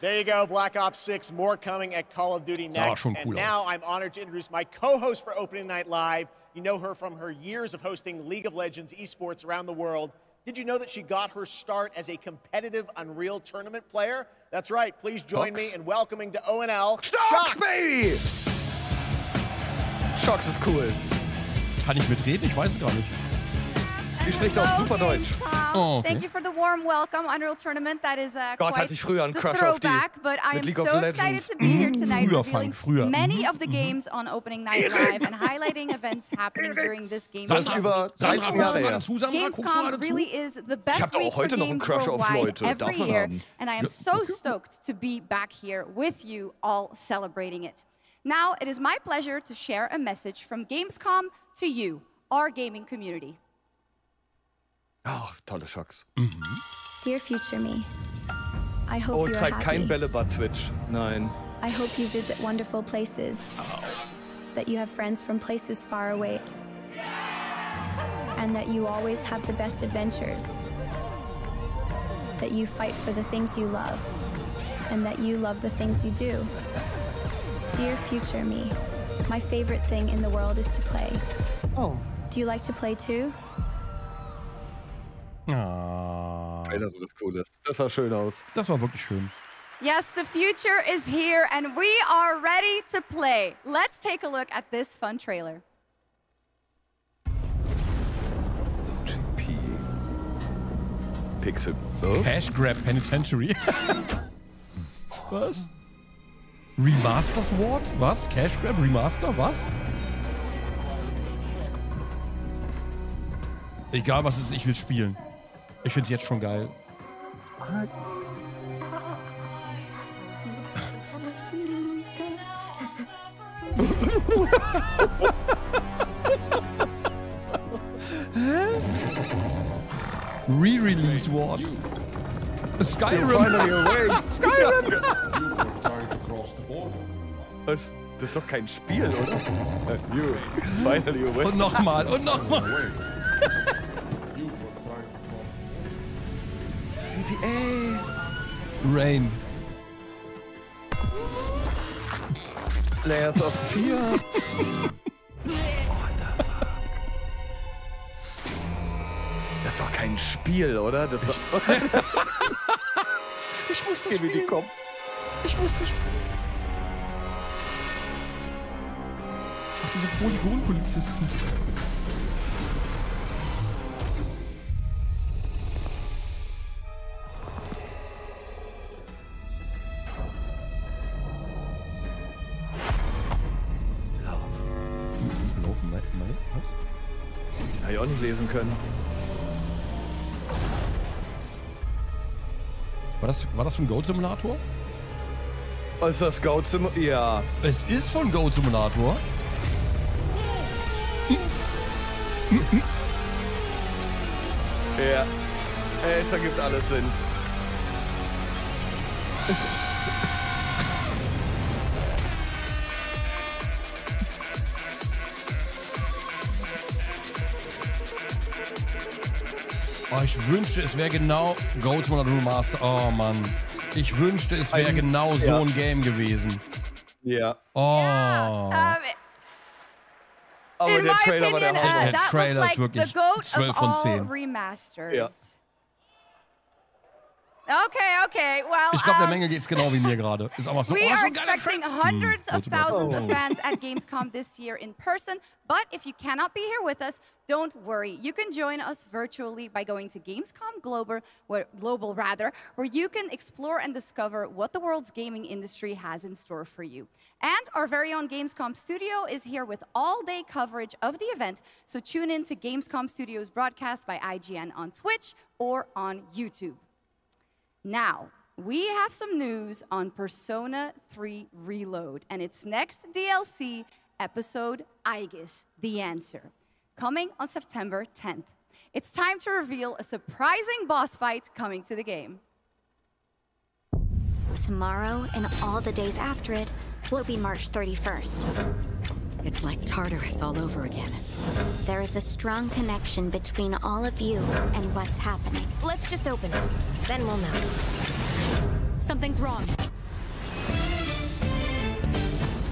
There you go, Black Ops 6, more coming at Call of Duty next. Cool. And now I'm honored to introduce my co-host for Opening Night Live. You know her from her years of hosting League of Legends esports around the world. Did you know that she got her start as a competitive Unreal tournament player? That's right. Please join me in welcoming to ONL, Shox, baby! Shox ist cool. Kann ich mitreden? Ich weiß es gar nicht. Sie spricht auch super Deutsch. now. Thank you for the warm welcome. Unreal Tournament, that is quite hatte ich früher einen Crush auf die. But I am so excited to be here tonight, revealing many of the games on Opening Night Live and highlighting events happening during this game. Gamescom really is the best week for games worldwide every year, and I am so stoked to be back here with you all celebrating it. Now it is my pleasure to share a message from Gamescom to you, our gaming community. Oh, tolle Shox. Mhm. Dear future me, I hope you're happy. Oh, zeig kein Bällebad Twitch. Nein. I hope you visit wonderful places. Oh. That you have friends from places far away. And that you always have the best adventures. That you fight for the things you love. And that you love the things you do. Dear future me, my favorite thing in the world is to play. Oh. Do you like to play too? Ah. Das ist was Cooles. Das sah schön aus. Das war wirklich schön. Yes, the future is here and we are ready to play. Let's take a look at this fun trailer. TGP. Pixel. So. Cash Grab Penitentiary. Was? Remaster Sword? Was? Cash Grab Remaster? Was? Egal was es ist, ich will spielen. Ich find's jetzt schon geil. Re-Release Ward. Skyrim. Skyrim. Was? Das ist doch kein Spiel, oder? Finally away. Und nochmal, und nochmal. Ey. Rain. Layers of Fear. Das ist doch kein Spiel, oder? Das ist doch... Ich muss das spielen. Ich muss das spielen. Ach, diese Polygon-Polizisten. Lesen können. War das von Goat Simulator? Ist das Goat Simulator? Ja. Es ist von Goat Simulator. Ja. Jetzt ergibt alles Sinn. Ich wünschte, es wäre genau Goat Simulator Remaster. Oh Mann. Ich wünschte, es wäre genau so ein Game gewesen. Ja. Oh. Yeah, aber der Trailer war der Hammer. Der Trailer ist wirklich 12 von 10. Ja. Okay, okay. Well, ich glaube, der Menge geht's genau wie mir gerade. Ist aber so. We are expecting hundreds of thousands of fans at Gamescom this year in person. But if you cannot be here with us, don't worry. You can join us virtually by going to Gamescom Global, where you can explore and discover what the world's gaming industry has in store for you. And our very own Gamescom Studio is here with all-day coverage of the event. So tune in to Gamescom Studios broadcast by IGN on Twitch or on YouTube. Now, we have some news on Persona 3 Reload and its next DLC episode, Aegis, The Answer, coming on September 10th. It's time to reveal a surprising boss fight coming to the game. Tomorrow and all the days after it will be March 31st. It's like Tartarus all over again. There is a strong connection between all of you and what's happening. Let's just open it, then we'll know. Something's wrong.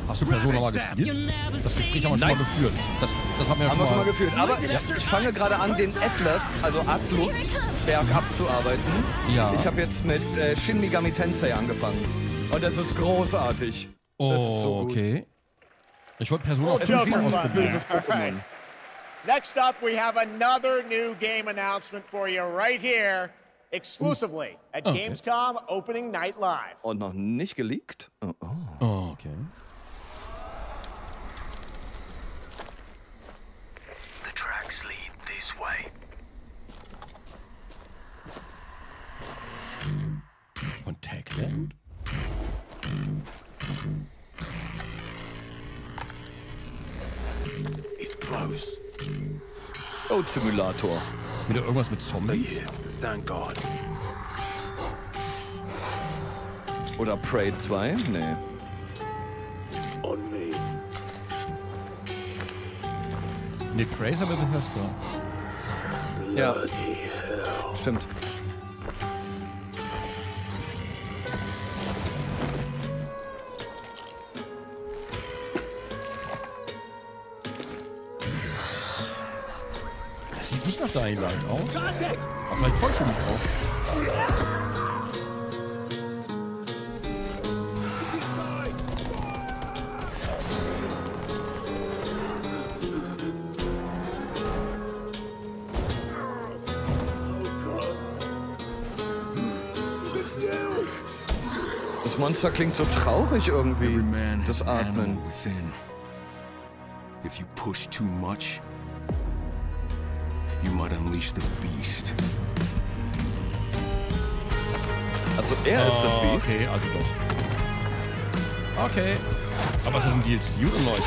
Hast du Persona mal gespielt? Das Gespräch haben wir schon mal geführt. Das haben wir schon mal geführt. Aber ich fange gerade an, den Atlas-Berg abzuarbeiten. Ja. Ich habe jetzt mit Shin Megami Tensei angefangen. Und das ist großartig. Oh, das ist so gut. Okay. Ich wollte Persona 5 ausprobieren. Next up, we have another new game announcement for you right here, exclusively at Gamescom Opening Night Live. Und noch nicht geleakt? Oh, oh. Oh, okay. The tracks lead this way. Von Techland? It's close. Road Simulator. Wieder irgendwas mit Zombies? Stand guard. Oder Prey 2? Nee. On me. Nee, Prey ist aber Bethesda. Ja. Stimmt. Dein Land aus. Aber vielleicht Potion auch. Das Monster klingt so traurig irgendwie. Das Atmen. If you push too much, you might unleash the beast. Also er ist das Beast. Okay, also doch. Okay. Aber ist das ein DLC oder neu?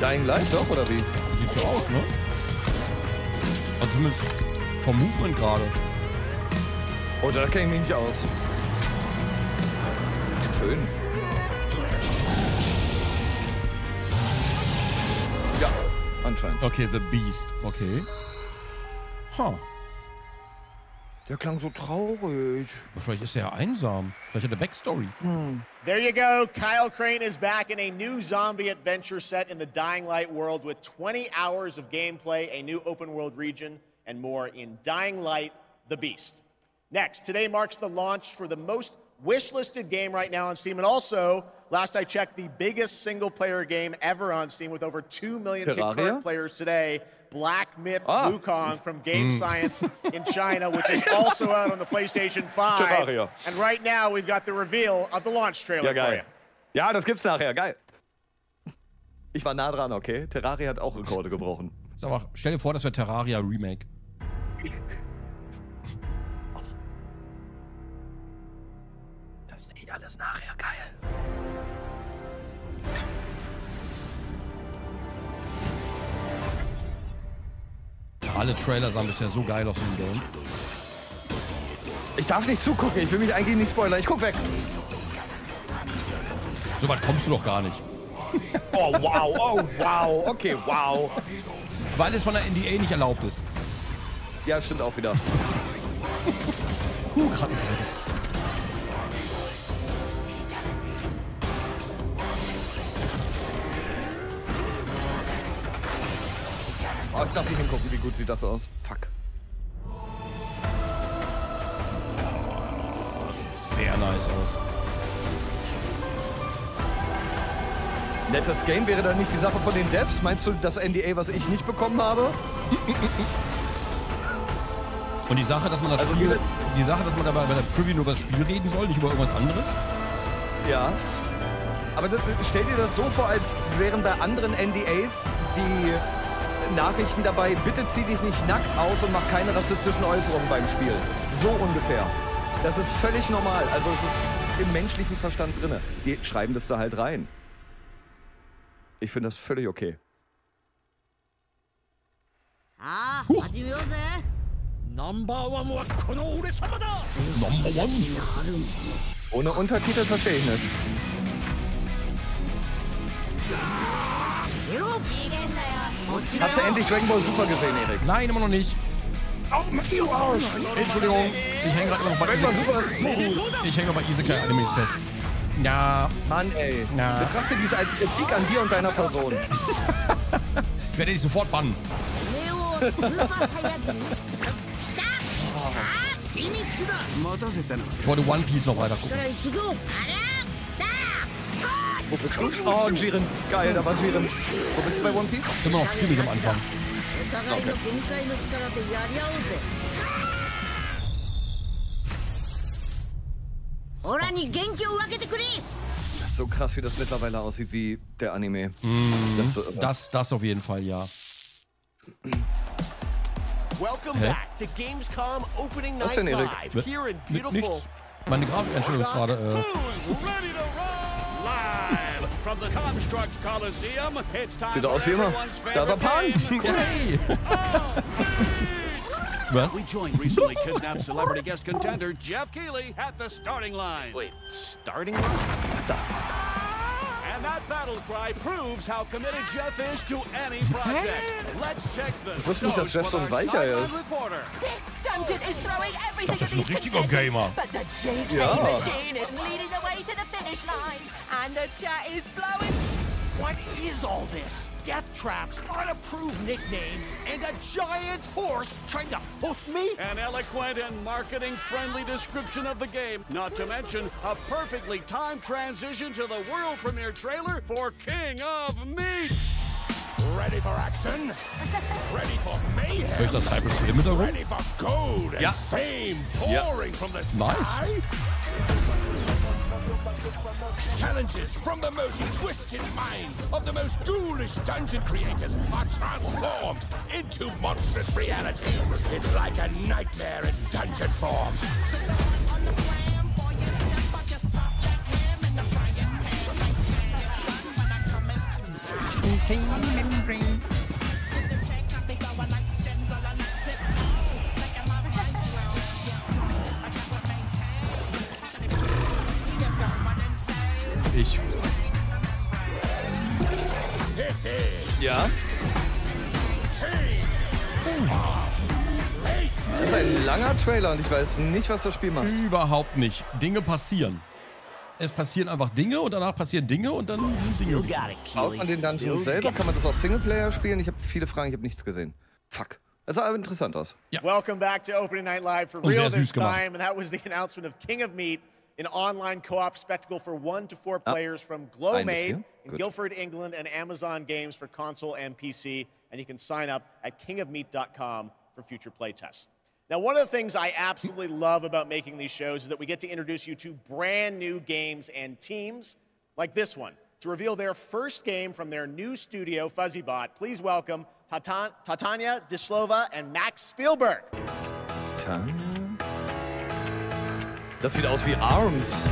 Dying Light doch, oder wie? Sieht so aus, ne? Also zumindest vom Movement gerade. Oh, da kenne ich mich nicht aus. Schön. Anscheinend. Okay, The Beast. Okay. Huh. Der klang so traurig. Vielleicht ist er ja einsam. Vielleicht hat er Backstory. Hm. There you go. Kyle Crane is back in a new zombie adventure set in the Dying Light world with 20 hours of gameplay, a new open world region, and more in Dying Light, The Beast. Next, today marks the launch for the most wish-listed game right now on Steam, and also, last I checked, the biggest single-player game ever on Steam with over 2 million concurrent players today, Black Myth Wukong from Game Science in China, which is also out on the PlayStation 5. Terraria. And right now, we've got the reveal of the launch trailer for you. Ja, das gibt's nachher, geil. Ich war nah dran, okay? Terraria hat auch Rekorde gebrochen. Sag mal, stell dir vor, das wäre Terraria Remake. Alles nachher geil. Alle Trailer sahen bisher so geil aus im Game. Ich darf nicht zugucken, ich will mich eigentlich nicht spoilern. Ich guck weg. So weit kommst du doch gar nicht. Oh wow, oh wow, okay, wow. Weil es von der NDA nicht erlaubt ist. Ja, stimmt auch wieder. Gerade. Oh, ich darf nicht hingucken, wie gut sieht das aus. Fuck. Oh, das sieht sehr nice aus. Nettes Game wäre dann nicht die Sache von den Devs. Meinst du das NDA, was ich nicht bekommen habe? Und die Sache, dass man das Spiel, die Sache, dass man dabei bei der Preview nur über das Spiel reden soll, nicht über irgendwas anderes? Ja. Aber das, stell dir das so vor, als wären bei anderen NDAs die Nachrichten dabei, bitte zieh dich nicht nackt aus und mach keine rassistischen Äußerungen beim Spiel. So ungefähr. Das ist völlig normal. Also es ist im menschlichen Verstand drin. Die schreiben das da halt rein. Ich finde das völlig okay. Huch. Number one. Ohne Untertitel verstehe ich nicht. Hast du endlich Dragon Ball Super gesehen, Erik? Nein, immer noch nicht. Entschuldigung, ich hänge gerade noch bei Isekai Animes fest. Ja. Mann, ey. Na. Betrachte dies als Kritik an dir und deiner Person. Ich werde dich sofort bannen. Ich wollte One Piece noch weiter gucken. Wo bist du? Oh, Jiren. Geil, da war Jiren. Wo bist du bei One Piece? Immer noch ziemlich am Anfang. Okay. Das ist so krass, wie das mittlerweile aussieht, wie der Anime. Mm, das auf jeden Fall, ja. Welcome back to Gamescom Opening Night Live here in beautiful. Nichts. Meine Grafikeinstellung ist gerade. Sieht aus wie immer. Da war Pan. Hey. Was? We joined recently kidnapped celebrity guest contender Jeff Keighley at the starting line. Wait, starting line? What the fuck? That battle cry proves how committed Jeff is to any project. Let's check this. Wusste nicht, dass Jeff so ein Weicher ist. Ich dachte, das ist ein richtiger Gamer. Ja. What is all this? Death traps, unapproved nicknames, and a giant horse trying to hoof me? An eloquent and marketing-friendly description of the game, not to mention a perfectly timed transition to the world premiere trailer for King of Meat. Ready for action? Ready for mayhem? Durch das Cyber Slim da rum? Ready for gold and fame pouring from the sky? Challenges from the most twisted minds of the most ghoulish dungeon creators are transformed into monstrous reality. It's like a nightmare in dungeon form. Ja. Das ist ein langer Trailer und ich weiß nicht, was das Spiel macht. Überhaupt nicht. Dinge passieren. Es passieren einfach Dinge und danach passieren Dinge und dann sind Dinge. Baut man den Dungeon selber? Kann man das auch Singleplayer spielen? Ich habe viele Fragen, ich habe nichts gesehen. Fuck. Das sah aber interessant aus. Ja. Welcome back to Opening Night Live for real this time. And that was the announcement of King of Meat. An online co-op spectacle for 1 to 4 players from Glowmade in Guildford, England, and Amazon Games for console and PC. And you can sign up at kingofmeat.com for future playtests. Now, one of the things I absolutely love about making these shows is that we get to introduce you to brand new games and teams like this one. To reveal their first game from their new studio, FuzzyBot, please welcome Tatjana Dislova and Max Spielberg. Das sieht aus wie Arms.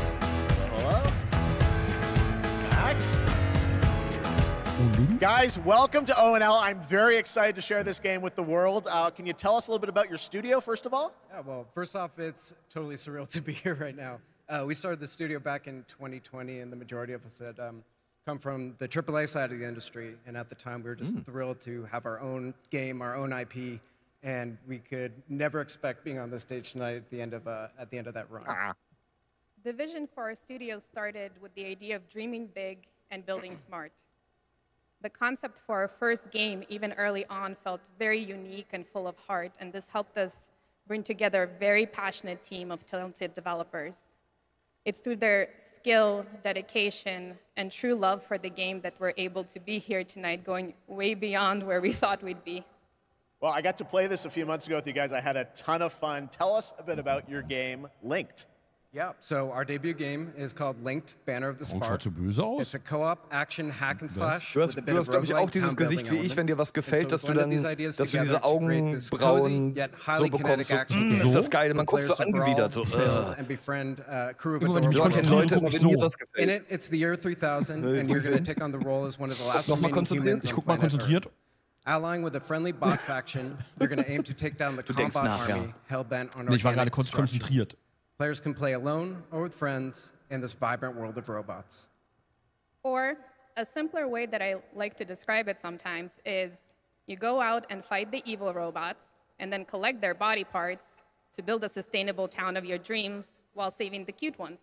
Max? Guys, welcome to O&L. I'm very excited to share this game with the world. Can you tell us a little bit about your studio, first of all? Yeah, well, first off, it's totally surreal to be here right now. We started the studio back in 2020, and the majority of us had come from the AAA side of the industry. And at the time, we were just thrilled to have our own game, our own IP. And we could never expect being on the stage tonight at the end of that run. The vision for our studio started with the idea of dreaming big and building smart. The concept for our first game, even early on, felt very unique and full of heart, and this helped us bring together a very passionate team of talented developers. It's through their skill, dedication, and true love for the game that we're able to be here tonight, going way beyond where we thought we'd be. Well, I got to play this a few months ago with you guys. I had a ton of fun. Tell us a bit about your game, Linked. Yeah, so our debut game is called Linked, Banner of the Spark. It's a co-op action hack and slash. Du hast, glaube ich, auch dieses Gesicht wie ich, wenn dir was gefällt, dass du dann diese Augenbrauen so bekommst. Das ist das Geile, man guckt so angewidert. In it, it's the year 3000, and you're going to take on the role as one of the last remaining humans. Ich guck mal konzentriert. Allying with a friendly bot faction, you're going to aim to take down the combat army hellbent on organic destruction. Players can play alone or with friends in this vibrant world of robots. Or a simpler way that I like to describe it sometimes is you go out and fight the evil robots and then collect their body parts to build a sustainable town of your dreams while saving the cute ones.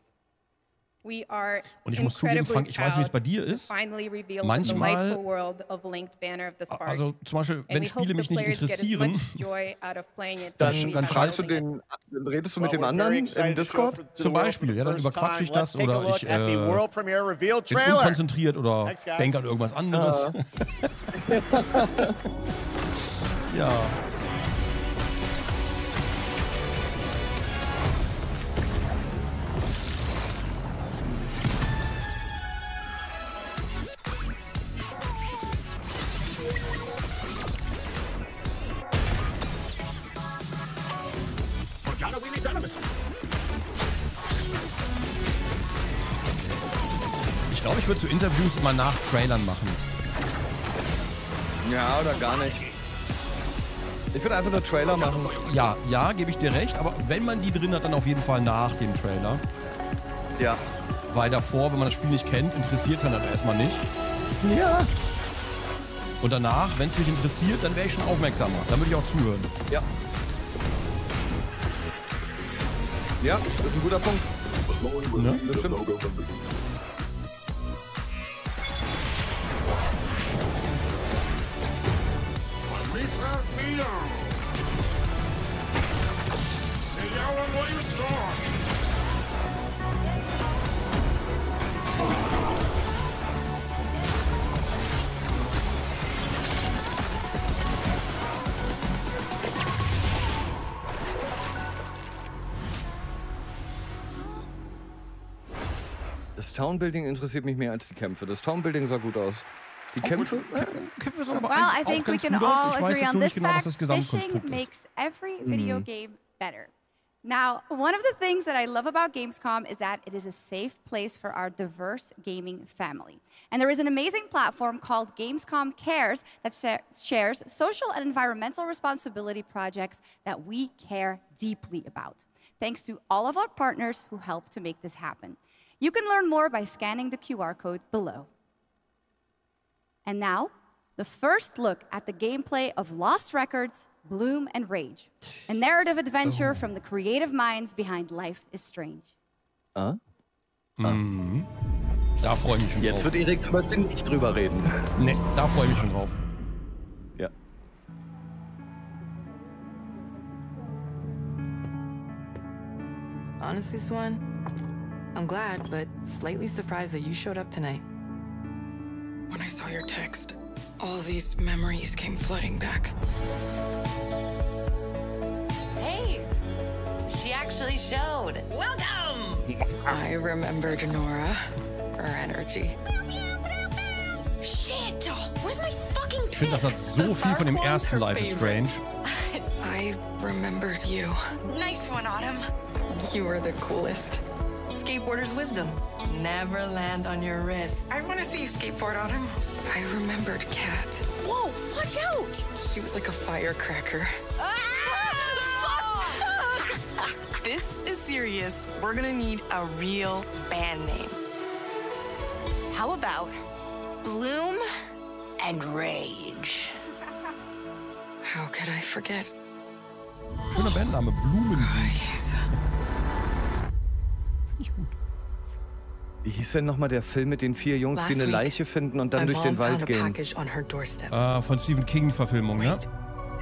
Und ich muss zugeben, Frank, ich weiß nicht, wie es bei dir ist. Manchmal, also zum Beispiel, wenn Spiele mich nicht interessieren, dann schreibst du den, dann redest du mit dem anderen im Discord? Zum Beispiel, ja, dann überquatsche ich das oder ich bin unkonzentriert oder denke an irgendwas anderes. Ja. Ich glaube, ich würde zu Interviews immer nach Trailern machen. Ja, oder gar nicht. Ich würde einfach nur Trailer machen. Ja, ja, gebe ich dir recht. Aber wenn man die drin hat, dann auf jeden Fall nach dem Trailer. Ja. Weil davor, wenn man das Spiel nicht kennt, interessiert es dann erstmal nicht. Ja. Und danach, wenn es mich interessiert, dann wäre ich schon aufmerksamer. Dann würde ich auch zuhören. Ja. Ja, das ist ein guter Punkt. Ne? Das stimmt. Das Townbuilding interessiert mich mehr als die Kämpfe. Das Townbuilding sah gut aus. Die Kämpfe? Kämpfe sind aber eigentlich auch ganz gut aus. Ich weiß jetzt nur nicht genau, was das Gesamtkonstrukt ist. Now, one of the things that I love about Gamescom is that it is a safe place for our diverse gaming family. And there is an amazing platform called Gamescom Cares that shares social and environmental responsibility projects that we care deeply about. Thanks to all of our partners who help to make this happen. You can learn more by scanning the QR code below. And now, the first look at the gameplay of Lost Records, Bloom and Rage, a narrative adventure from the creative minds behind Life is Strange. Mhm. Da freue ich mich schon drauf. Jetzt wird Erik zum Beispiel nicht drüber reden. Nee, da freue ich mich schon drauf. Ja. Honestly, Swan, I'm glad, but slightly surprised that you showed up tonight. When I saw your text, all these memories came flooding back. Hey, she actually showed. Welcome! I remembered Nora, her energy. Shit! Where's my fucking pick? Ich finde, das hat so viel von dem ersten Life is Strange. I remembered you. Nice one, Autumn. You were the coolest. Skateboarder's wisdom. Never land on your wrist. I want to see you skateboard on him. I remembered Kat. Whoa, watch out! She was like a firecracker. Ah, fuck! Fuck! This is serious. We're gonna need a real band name. How about Bloom and Rage? How could I forget? Schöner Bandname, Blumen. Wie hieß denn nochmal der Film mit den 4 Jungs, die eine Leiche finden und dann durch den Wald gehen? Von Stephen King-Verfilmung, ne?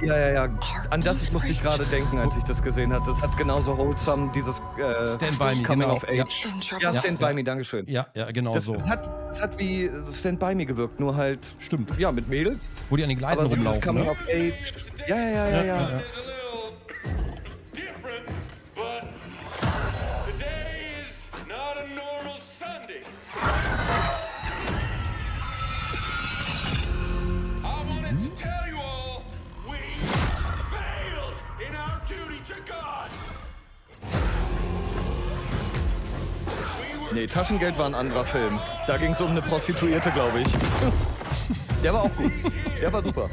Ja, ja, ja. An das ich musste ich gerade denken, als ich das gesehen hatte. Das hat genauso wholesome dieses Stand By Me, Coming of Age. Ja, Stand By Me, Dankeschön. Ja, ja, genau so. Das hat wie Stand By Me gewirkt, nur halt... Stimmt. Ja, mit Mädels. Wo die an den Gleisen rumlaufen, Coming of Age. Ja, ja, ja, ja. Nee, Taschengeld war ein anderer Film. Da ging es um eine Prostituierte, glaube ich. Der war auch gut. Der war super.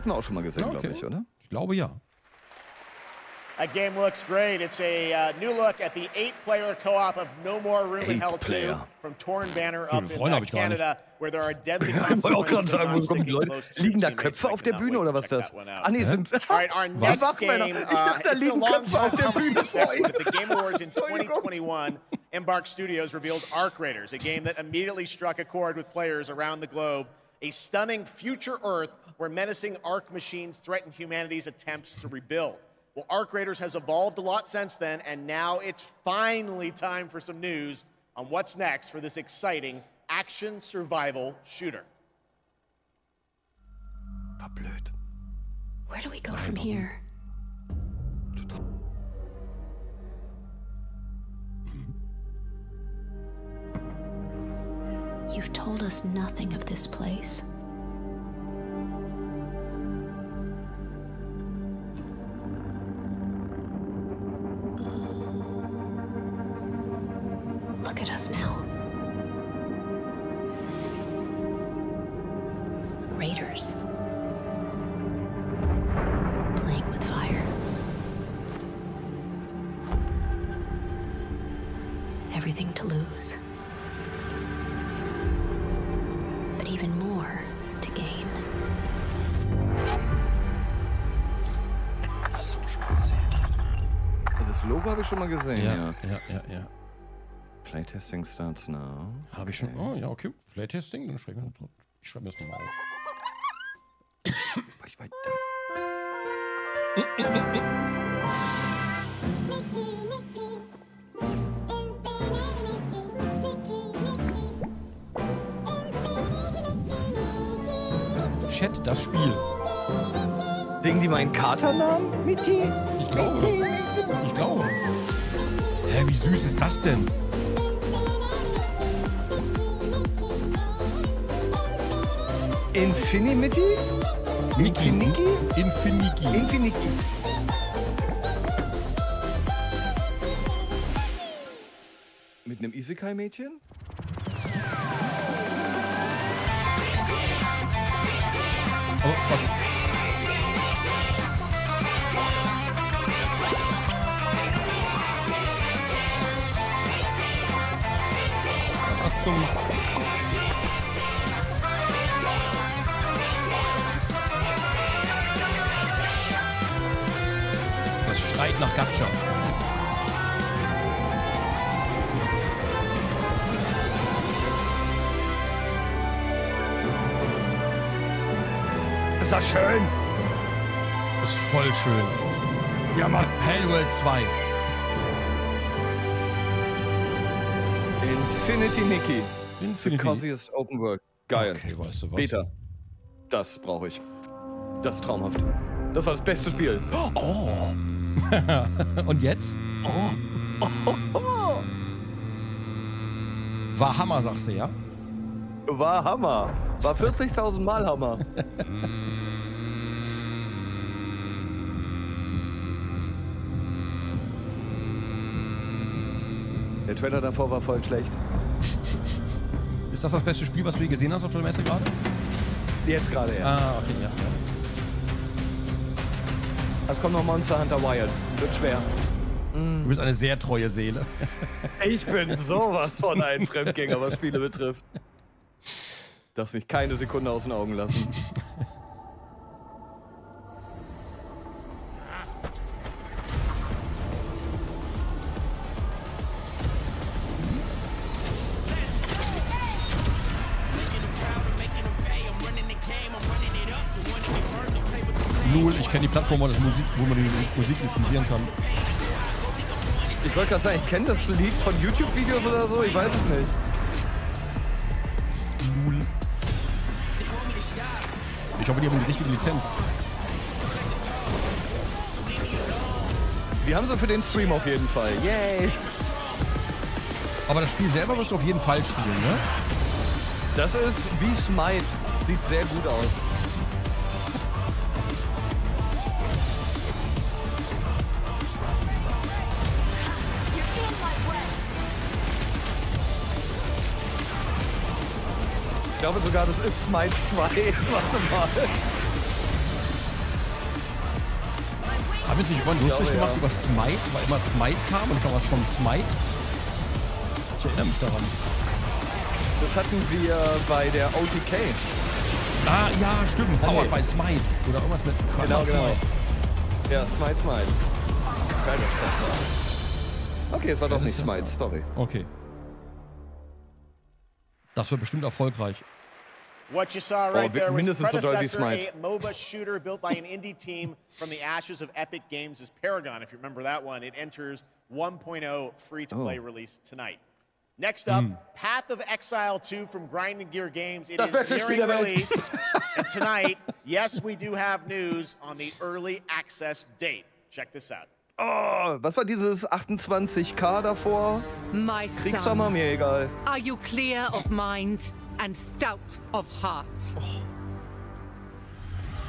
Hatten wir auch schon mal gesehen, glaube ich, oder? Ich glaube, ja. A game looks great. It's a new look at the 8-player co-op of No More Room in Hell 2 from Torn Banner up in Canada, where there are deadly consequences. Ich wollte auch gerade sagen, wo kommen die Leute? Liegen da Köpfe auf der Bühne oder was ist das? Ah nee, sind... Was? Ich dachte, da liegen Köpfe auf der Bühne. The Game Awards in 2021, Embark Studios revealed Arc Raiders, a game that immediately struck a chord with players around the globe. A stunning future Earth where menacing Arc machines threaten humanity's attempts to rebuild. Well, Arc Raiders has evolved a lot since then, and now it's finally time for some news on what's next for this exciting action survival shooter. Where do we go from here? You've told us nothing of this place. Look at us now. Raiders. Playing with fire. Everything to lose. But even more to gain. Das haben wir schon mal gesehen. Das Logo habe ich schon mal gesehen. Ja. Playtesting starts now. Habe ich schon. Oh ja, okay. Playtesting, dann schreibe ich mir das nochmal auf. Ich weiter. Chat, das Spiel. Wegen die meinen Katernamen? Mickey? Ich glaube. Hä, wie süß ist das denn? Infinity Nikki? Infinity. Mit einem Isekai-Mädchen? Oh, was? Was zum... Schreit nach Gacha. Ist das schön? Ist voll schön. Ja, Mann. Hellworld 2. Infinity Nikki. The coziest Open World. Geil. Okay, weißt du was? Beta. Das brauche ich. Das ist traumhaft. Das war das beste Spiel. Oh. Und jetzt? Oh. War Hammer, sagst du, ja? War Hammer. War 40.000 Mal Hammer. Der Trailer davor war voll schlecht. Ist das das beste Spiel, was du je gesehen hast auf der Messe gerade? Jetzt gerade, ja. Ah, okay, ja. Es kommt noch Monster Hunter Wilds. Wird schwer. Du bist eine sehr treue Seele. Ich bin sowas von ein Fremdgänger, was Spiele betrifft. Darfst mich keine Sekunde aus den Augen lassen. Ich kenne die Plattform, wo man die Musik lizenzieren kann. Ich wollte gerade sagen, ich kenne das Lied von YouTube-Videos oder so, ich weiß es nicht. Lul. Ich hoffe, die haben die richtige Lizenz. Wir haben sie für den Stream auf jeden Fall. Yay! Aber das Spiel selber wirst du auf jeden Fall spielen, ne? Das ist wie SMITE. Sieht sehr gut aus. Ich glaube sogar, das ist SMITE 2. Warte mal. haben sich über lustig gemacht über SMITE, weil immer SMITE kam und kam was von SMITE. Ich erinnere mich daran. Das hatten wir bei der OTK. Ah, ja, stimmt. Powered by SMITE. Oder irgendwas mit... Genau, genau. SMITE. Ja, SMITE. Geil ist das. Okay, es war doch nicht SMITE, sorry. Okay. Das wird bestimmt erfolgreich. What you saw right there was the predecessor, a MOBA shooter built by an indie team from the ashes of Epic Games' Paragon. If you remember that one, it enters 1.0 free-to-play release tonight. Next up, Path of Exile 2 from Grinding Gear Games. It is nearing release, and tonight, yes, we do have news on the early access date. Check this out. Oh, was war dieses 28K davor? My son, mir egal. Are you clear of mind? And stout of heart.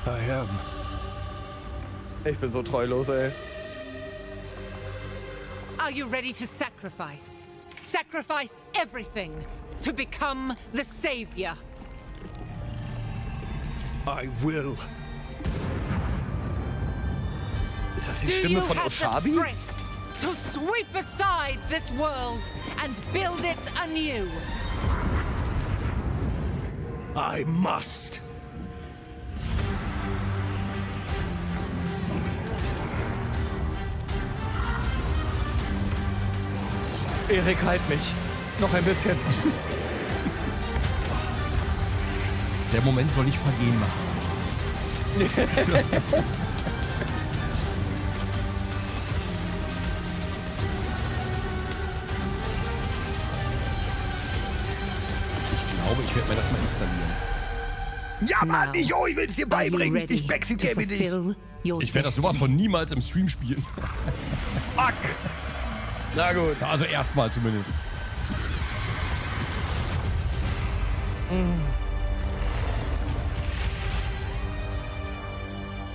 I am. Ich bin so treulos, ey. Are you ready to sacrifice? Sacrifice everything to become the savior. I will. Ist das die Stimme von Oshabi? To sweep aside this world and build it anew. I must. Erik, halt mich. Noch ein bisschen. Der Moment soll nicht vergehen, Max. Ich werde mir das mal installieren. Ja, Mann, ich will es dir beibringen. Ich backseat-game dich. Ich werde das sowas von niemals im Stream spielen. Fuck. Na gut. Also erstmal zumindest.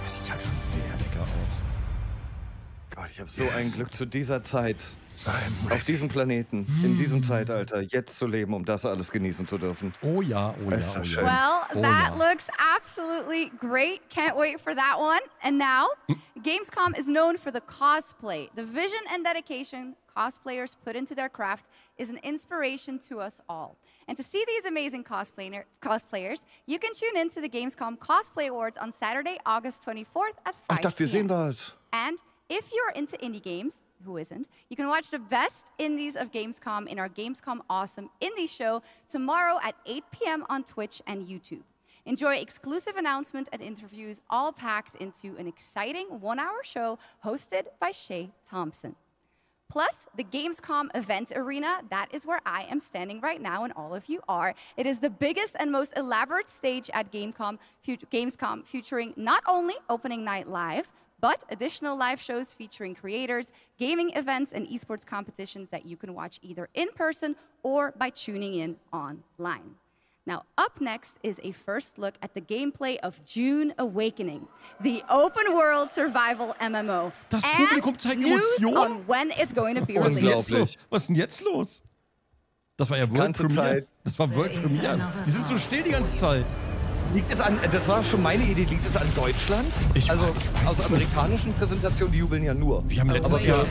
Das sieht halt schon sehr lecker aus. Gott, ich habe so ein Glück zu dieser Zeit. Auf diesem Planeten, in diesem Zeitalter, jetzt zu leben, um das alles genießen zu dürfen. Oh ja, oh ja, oh ja. Well, that looks absolutely great. Can't wait for that one. And now, Gamescom is known for the cosplay. The vision and dedication cosplayers put into their craft is an inspiration to us all. And to see these amazing cosplayers, you can tune in to the Gamescom Cosplay Awards on Saturday, August 24th at 5 p.m. Ich dachte, wir sehen das. And if you're into indie games, who isn't, you can watch the best indies of Gamescom in our Gamescom Awesome Indie Show tomorrow at 8 p.m. on Twitch and YouTube. Enjoy exclusive announcements and interviews all packed into an exciting one-hour show hosted by Shay Thompson. Plus, the Gamescom Event Arena, that is where I am standing right now and all of you are. It is the biggest and most elaborate stage at Gamescom, featuring not only Opening Night Live, but additional live shows featuring creators, gaming events, and esports competitions that you can watch either in person or by tuning in online. Now, up next is a first look at the gameplay of Dune Awakening, the open-world survival MMO. Das Publikum zeigt Emotionen. On when it's going to be released. Was ist denn jetzt los? Das war ja World Premiere. Das war World Premiere. Die sind so still die ganze Zeit. Liegt es an, das war schon meine Idee, liegt es an Deutschland? Ich weiß aus amerikanischen Präsentationen, die jubeln ja nur. Wir haben letztes Jahr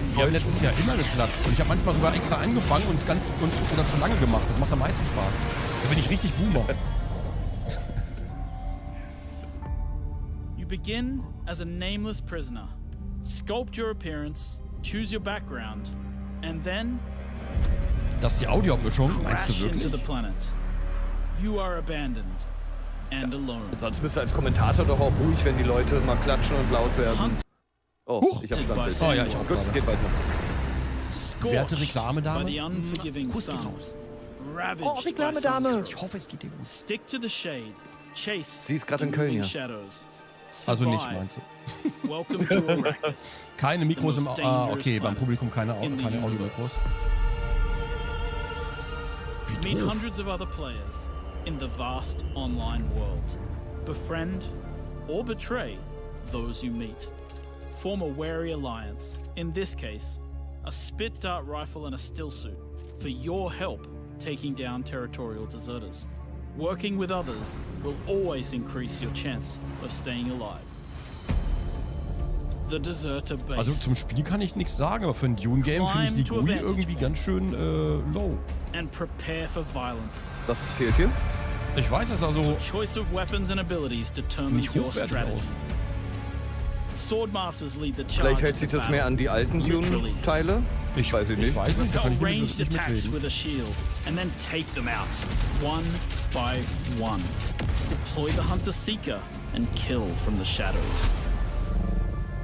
immer geklatscht und ich habe manchmal sogar extra angefangen und zu lange gemacht. Das macht am meisten Spaß. Da bin ich richtig Boomer. You begin as a nameless prisoner. Sculpt your appearance, choose your background, and then... Das ist die Audioabmischung, meinst du wirklich? You are abandoned. And alone. Sonst bist du als Kommentator doch auch ruhig, wenn die Leute mal klatschen und laut werden. Oh, ich hab Standbild. Oh ja, ich hab Gust, geht weiter. Werte Reklamedame. Gust geht raus. Oh, Reklamedame. Ich hoffe, es geht dir gut. Sie ist gerade in Köln, ja. Also nicht, meinst du? Keine Mikros im... Ah, okay, beim Publikum keine Audio-Mikros. Wie doof. In the vast online world. Befriend or betray those you meet. Form a wary alliance, in this case, a spit dart rifle and a still suit, for your help taking down territorial deserters. Working with others will always increase your chance of staying alive. Also zum Spiel kann ich nichts sagen, aber für ein Dune-Game finde ich die GUI irgendwie ganz schön low. Was fehlt hier? Ich weiß es also nicht hochwertig aus. Vielleicht hält sich das mehr an die alten Dune-Teile? Ich weiß es nicht. Ich weiß nicht, da kann ich nicht mitreden.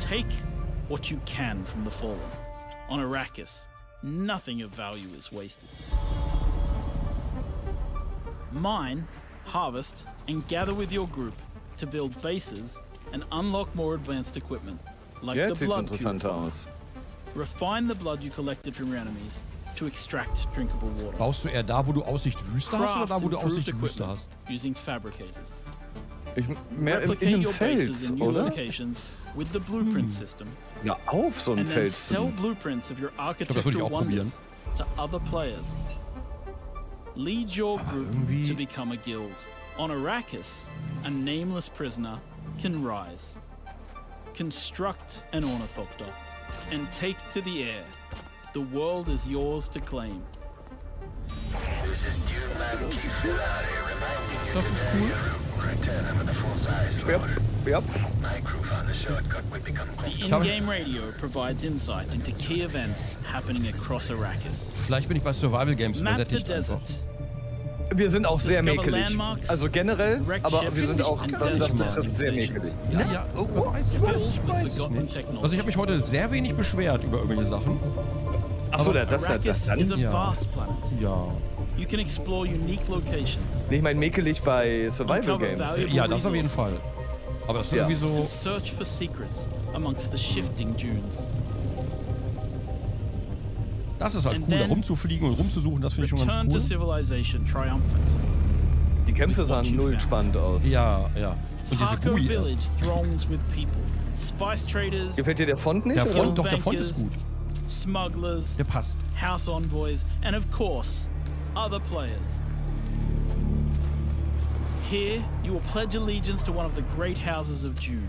Take what you can from the fallen. On Arrakis, nothing of value is wasted. Mine, harvest, and gather with your group to build bases and unlock more advanced equipment, like the blood cube. Refine the blood you collected from your enemies to extract drinkable water. Baust du eher da, wo du Aussicht Wüste hast, oder da, wo du Aussicht Wüste hast? Using fabricators. Mehr in einem Fels, oder? Ja, auf so einem Fels. Ich glaube, das würde ich auch probieren. Das ist cool. Ja. Vielleicht bin ich bei Survival Games übersättigt einfach. Wir sind auch sehr mäkelig. Also generell, aber wir sind auch sehr mäkelig. Ja, also ich habe mich heute sehr wenig beschwert über irgendwelche Sachen. Achso, das ist das dann? Ja. Nee, ich meine mäkelig bei Survival Games. Ja, das auf jeden Fall. Aber das ist irgendwie so... Das ist halt cool, da rumzufliegen und rumzusuchen, das finde ich schon ganz cool. Die Kämpfe sahen null spannend aus. Ja, ja. Und diese GUI erst. Gefällt dir der Font nicht? Der Font, doch, der Font ist gut. Der passt. Other players. Here you will pledge allegiance to one of the great houses of Dune.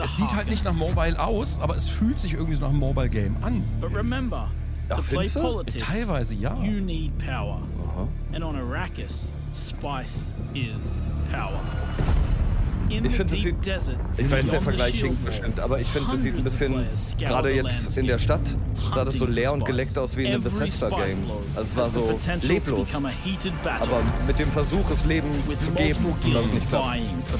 Es sieht halt nicht nach Mobile aus, aber es fühlt sich irgendwie so nach einem Mobile Game an. But remember, to play politics, teilweise ja. You need power. And on Arrakis, spice is power. Ich finde, das sieht, ich weiß, der Vergleich hinkt bestimmt, aber ich finde, das sieht ein bisschen, gerade jetzt in der Stadt, sah das so leer und geleckt aus wie in einem Bethesda-Game. Also es war so leblos, aber mit dem Versuch, es Leben zu geben, was nicht klappt. Ich hoffe, für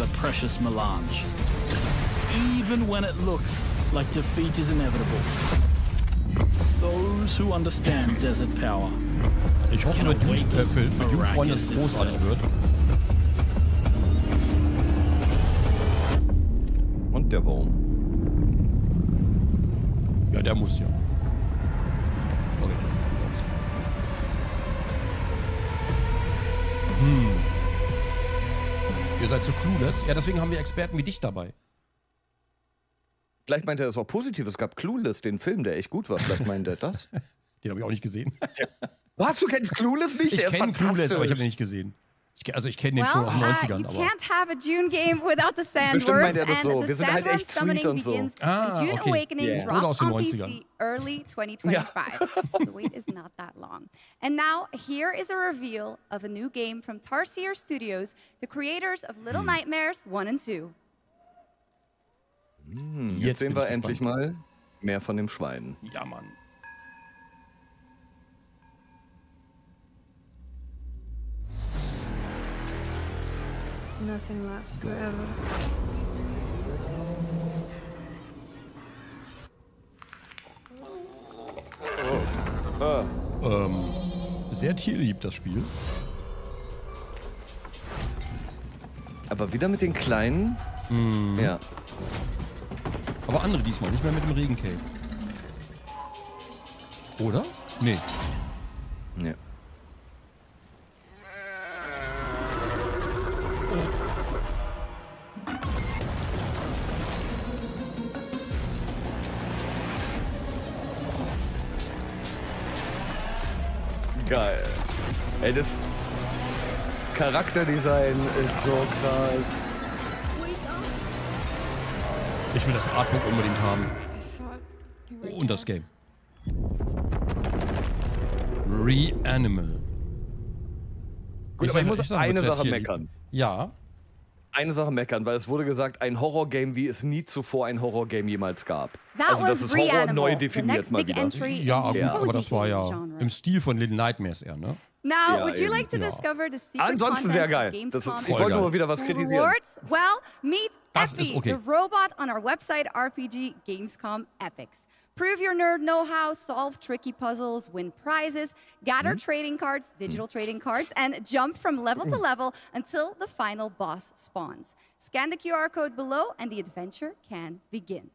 Dune-Freunde, dass es großartig wird. Der Wurm. Ja, der muss ja. Okay, das sieht gut aus. Ihr seid so clueless. Ja, deswegen haben wir Experten wie dich dabei. Vielleicht meint er das auch positiv. Es gab Clueless, den Film, der echt gut war. Vielleicht meint er das. Den habe ich auch nicht gesehen. Was? Du kennst Clueless nicht? Ich kenne Clueless, aber ich habe den nicht gesehen. Also ich kenne den schon aus den 90ern, aber... Bestimmt meint er das so. Wir sind halt echt sweet und so. Ah, okay. Oder aus den 90ern. Ja. The wait is not that long. And now here is a reveal of a new game from Tarsier Studios, the creators of Little Nightmares 1 and 2. Jetzt sehen wir endlich mal mehr von dem Schwein. Ja, Mann. Nothing lasts forever. Oh. Sehr tierlieb das Spiel. Aber wieder mit den Kleinen? Ja. Aber andere diesmal, nicht mehr mit dem Regencake. Oder? Nee. Nee. Geil. Ey, das Charakterdesign ist so krass. Ich will das Artbook unbedingt haben. Oh, und das Game. Reanimal. Gut, aber ich muss auf eine Sache meckern. Ja. Eine Sache meckern, weil es wurde gesagt, ein Horrorgame, wie es nie zuvor ein Horrorgame jemals gab. Also das ist Horror neu definiert mal wieder. Ja, aber das war ja im Stil von Little Nightmares eher, ne? Now, would you like to discover the secret ansonsten sehr geil. Das ist, ich wollte nur wieder was kritisieren. Well, meet Epi, the robot on our website RPG Gamescom Epics. Prove your nerd know-how, solve tricky puzzles, win prizes, gather trading cards, digital trading cards, and jump from level to level until the final boss spawns. Scan the QR code below and the adventure can begin.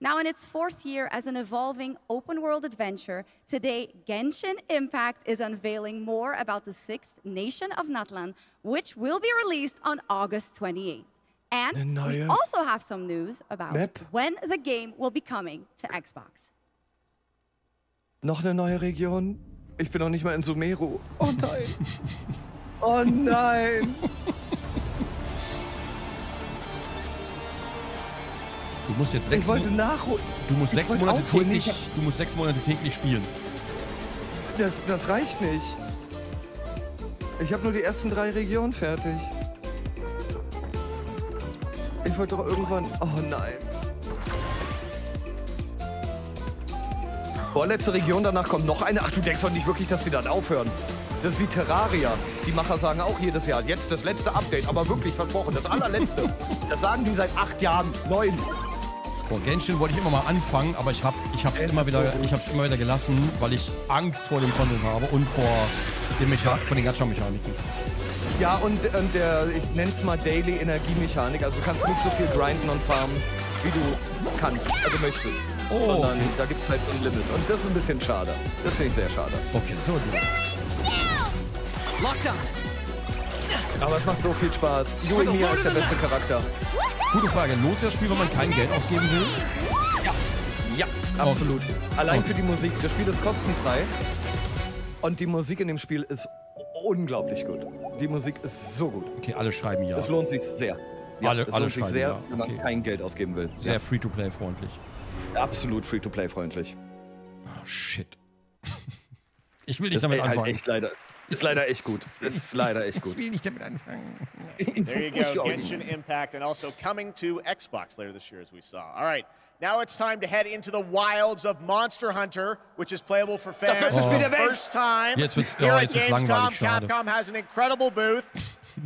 Now in its fourth year as an evolving open-world adventure, today Genshin Impact is unveiling more about the sixth nation of Natlan, which will be released on August 28th. And we also have some news about when the game will be coming to Xbox. Noch eine neue Region? Ich bin noch nicht mal in Sumeru. Oh nein. Oh nein. Du musst jetzt sechs Monate täglich spielen. Das reicht nicht. Ich habe nur die ersten 3 Regionen fertig. Ich wollte doch irgendwann... Oh nein. Boah, letzte Region, danach kommt noch eine. Ach, du denkst doch nicht wirklich, dass die dann aufhören. Das ist wie Terraria. Die Macher sagen auch jedes Jahr, jetzt das letzte Update. Aber wirklich versprochen, das allerletzte. Das sagen die seit 8 Jahren, 9. Boah, Genshin wollte ich immer mal anfangen, aber ich hab's immer wieder gelassen, weil ich Angst vor dem Content habe und vor den Gacha-Mechaniken. Ja, und der, ich nenn's mal Daily Energiemechanik, also du kannst nicht so viel grinden und farmen, wie du kannst, also möchtest. Oh. Sondern da gibt's halt so ein Limit. Und das ist ein bisschen schade. Das finde ich sehr schade. Okay, so gut. Aber es macht so viel Spaß. Yui Mia ist der beste Charakter. Gute Frage, lohnt sich das Spiel, wenn man kein Geld ausgeben will? Ja, ja, absolut. Okay. Allein für die Musik. Das Spiel ist kostenfrei. Und die Musik in dem Spiel ist unglaublich gut. Die Musik ist so gut. Okay, alle schreiben ja. Es lohnt sich sehr. Ja, es lohnt sich sehr, wenn man kein Geld ausgeben will. Sehr Free-to-Play-freundlich. Absolut Free-to-Play-freundlich. Oh, shit. Ich will nicht damit anfangen. Halt echt leider, ist leider echt gut. Ist leider echt gut. Ich will nicht damit anfangen. There you go, Genshin Impact and also coming to Xbox later this year as we saw. All right. Now it's time to head into the wilds of Monster Hunter, which is playable for fans for the first time. Here at Gamescom, Capcom has an incredible booth.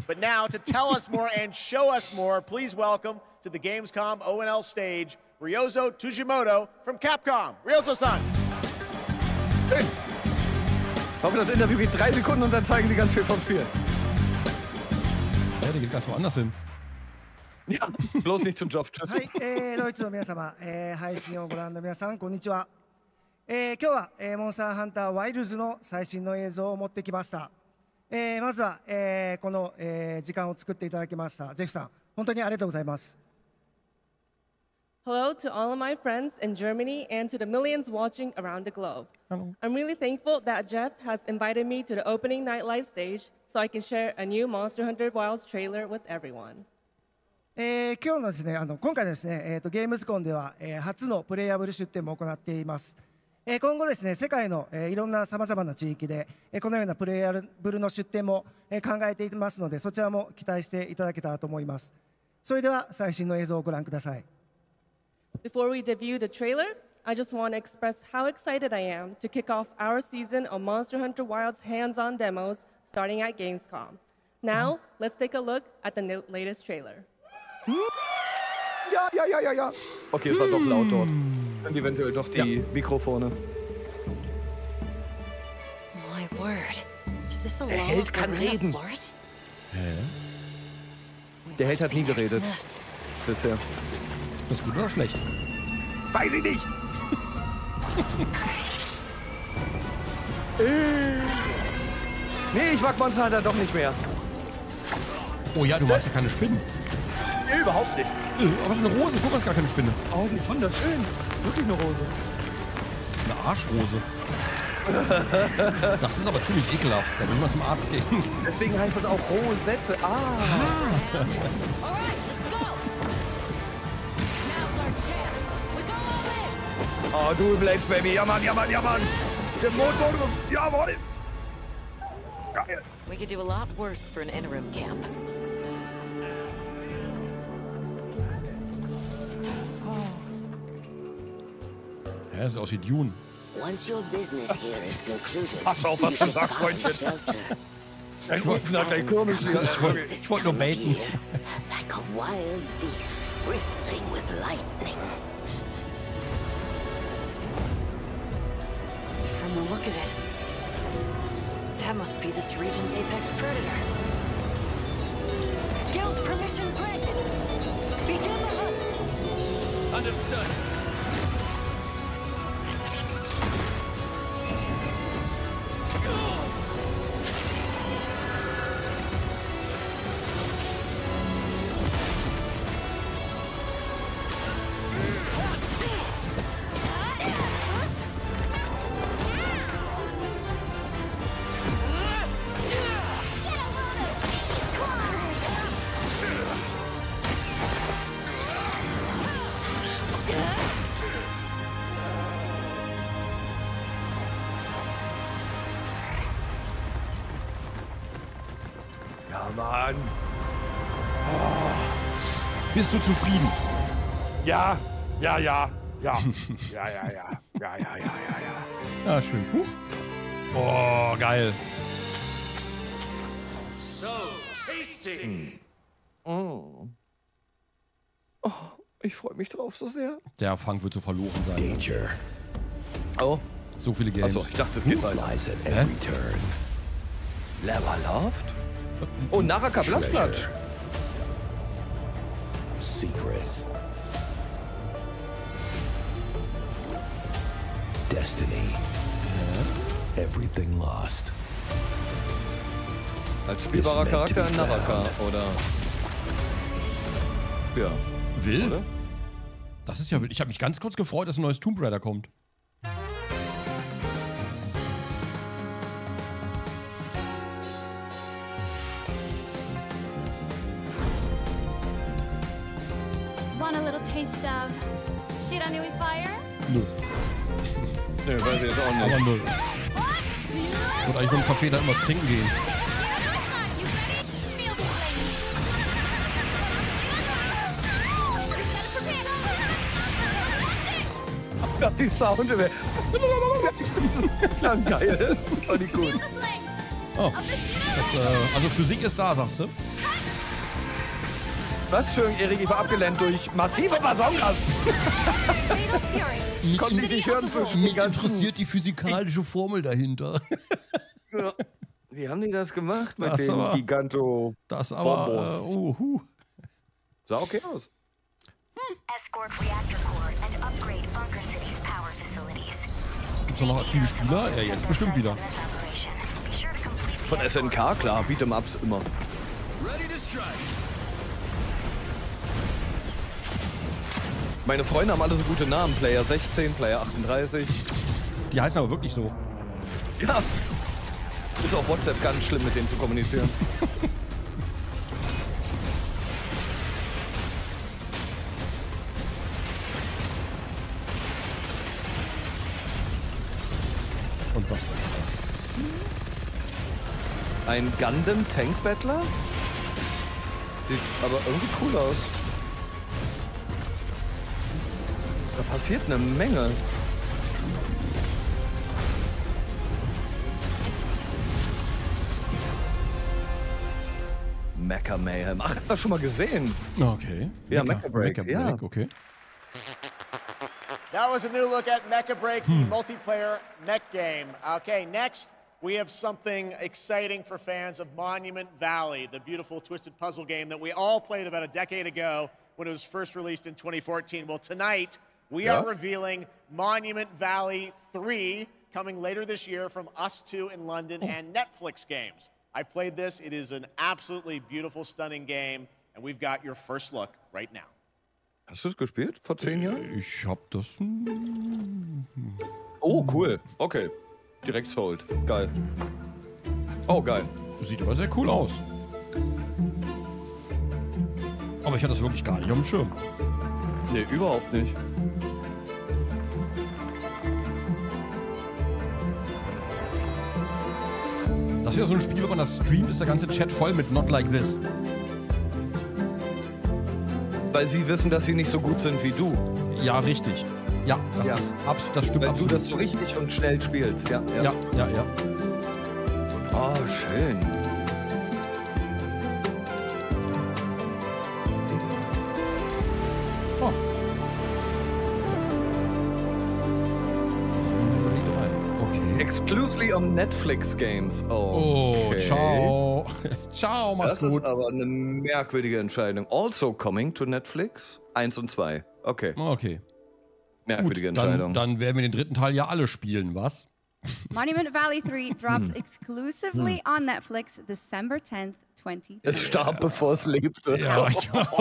But now to tell us more and show us more, please welcome to the Gamescom O&L stage, Ryozo Tsujimoto from Capcom. Ryozo-san. Ich hoffe, das Interview geht 3 Sekunden und dann zeigen die ganz viel vom Spiel. Ja, der geht ganz woanders hin. Ja, bloß nicht zum Job. Tschüss. Hello to all of my friends in Germany and to the millions watching around the globe. Hello. I'm really thankful that Jeff has invited me to the opening night live stage so I can share a new Monster Hunter Wilds trailer with everyone. 今日のですね、今回ですね、ゲームズコンでは、初のプレイアブル出展も行っています。今後ですね、世界の、いろんな様々な地域で、このようなプレイアブルの出展も、考えていますので、そちらも期待していただけたらと思います。それでは最新の映像をご覧ください。Before we debut the trailer, I just want to express how excited I am to kick off our season of Monster Hunter Wilds hands-on demos starting at Gamescom. Now, let's take a look at the latest trailer. Ja, ja, ja, ja, ja. Okay, es war doch laut dort. Und eventuell doch die Mikrofone. My word. Is this a Held kann reden. Hä? Der Held hat nie geredet. Bisher. Ist das gut oder schlecht? Weiß ich nicht. Nee, ich mag Monster Hunter doch nicht mehr. Oh ja, du magst ja keine Spinnen. Überhaupt nicht. Aber es ist eine Rose. Guck mal, es ist gar keine Spinne. Oh, die ist wunderschön. Wirklich eine Rose. Eine Arschrose. Das ist aber ziemlich ekelhaft. Da muss man zum Arzt gehen. Deswegen heißt das auch Rosette. Ah. Oh, Dual Blades, Baby. Ja, Mann, ja, Mann, ja, Mann. Den Mondbonus. Jawohl. Geil. We could do a lot worse for an interim camp. Ja, das sieht aus wie Dune. Pass auf, was du sagst, Freundchen. Ich wollte da gleich komisch hier. Ich wollte nur baiten. Understood. Bist du zufrieden? Ja, ja, ja, ja. Ja, ja, ja. Ja, ja, ja, ja, ja. Ja, schön. Huch. Oh, geil. So tasty. Oh. Oh, ich freue mich drauf so sehr. Der Fang wird so verloren sein. Danger. Oh. So viele Games. Achso, ich dachte, es geht weiter. Leverloft? Oh, Naraka Blattplatsch. Secrets. Destiny. Everything lost. Als spielbarer Charakter in Naraka, oder? Ja. Wild? Oder? Das ist ja wild. Ich habe mich ganz kurz gefreut, dass ein neues Tomb Raider kommt. Nö. Nö, weiß ich jetzt auch nicht. Aber nö. Ich würde eigentlich nur im Café da immer was trinken gehen. Oh Gott, die Sound. Dieses Plan geil. Oh, die gut. Oh. Das, also Physik ist da, sagst du? Was schön, Erik, ich war abgelenkt durch massive Basongas. Konnte ich nicht hören zwischen. Mich interessiert die physikalische Formel dahinter. Ja. Wie haben die das gemacht mit dem Giganto? Das aber. Sah okay aus. Gibt's noch aktive Spieler? Ja, jetzt bestimmt wieder. Von SNK, klar, Beat'em-Ups immer. Ready to strike. Meine Freunde haben alle so gute Namen. Player 16, Player 38. Die heißen aber wirklich so. Ja. Ist auf WhatsApp ganz schlimm, mit denen zu kommunizieren. Und was ist das? Ein Gundam-Tank-Battler? Sieht aber irgendwie cool aus. Da passiert eine Menge. Mecha Mayhem. Ach, hat das schon mal gesehen. Okay. Ja, Mecha Break. Mecha Break, ja. Okay. That was a new look at Mecha Break, the multiplayer mech game. Okay, next we have something exciting for fans of Monument Valley, the beautiful twisted puzzle game that we all played about a decade ago when it was first released in 2014. Well, tonight we are revealing Monument Valley 3, coming later this year from Us2 in London and Netflix Games. I played this. It is an absolutely beautiful, stunning game, and we've got your first look right now. Hast du es gespielt vor 10 Jahren? Ich hab das... Oh, cool. Okay. Direkt sold. Geil. Oh, geil. Sieht aber sehr cool aus. Aber ich hatte das wirklich gar nicht auf dem Schirm. Nee, überhaupt nicht. Das ist ja so ein Spiel, wenn man das streamt, ist der ganze Chat voll mit Not Like This. Weil sie wissen, dass sie nicht so gut sind wie du. Ja, richtig. Ja, das, ja. Ist absolut, das stimmt weil absolut. Weil du das so richtig und schnell spielst, ja. Ja, ja, ja. Ja. Oh, schön. Exclusively on Netflix Games. Oh, okay. Ciao. Ciao, mach's gut. Das ist aber eine merkwürdige Entscheidung. Also coming to Netflix 1 und 2. Okay. Okay. Merkwürdige gut, Entscheidung. Dann werden wir den dritten Teil ja alle spielen, was? Monument Valley 3 drops exclusively on Netflix December 10th, 2020. Es starb, bevor es lebte. Ja,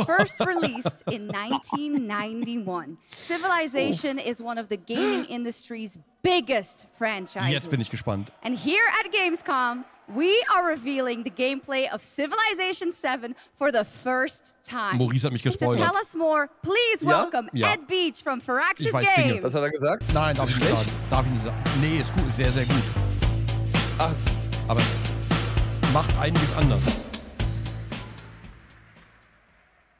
first released in 1991. Civilization is one of the gaming industry's biggest franchises. Jetzt bin ich gespannt. And here at Gamescom, we are revealing the gameplay of Civilization 7 for the first time. Maurice hat mich gespoilert. To tell us more, please welcome Ed Beach from Firaxis Games. Was hat er gesagt? Nein, darf ich nicht sagen. Darf ich nicht sagen. Nee, ist gut, sehr, sehr gut. Ach. Aber es macht einiges anders.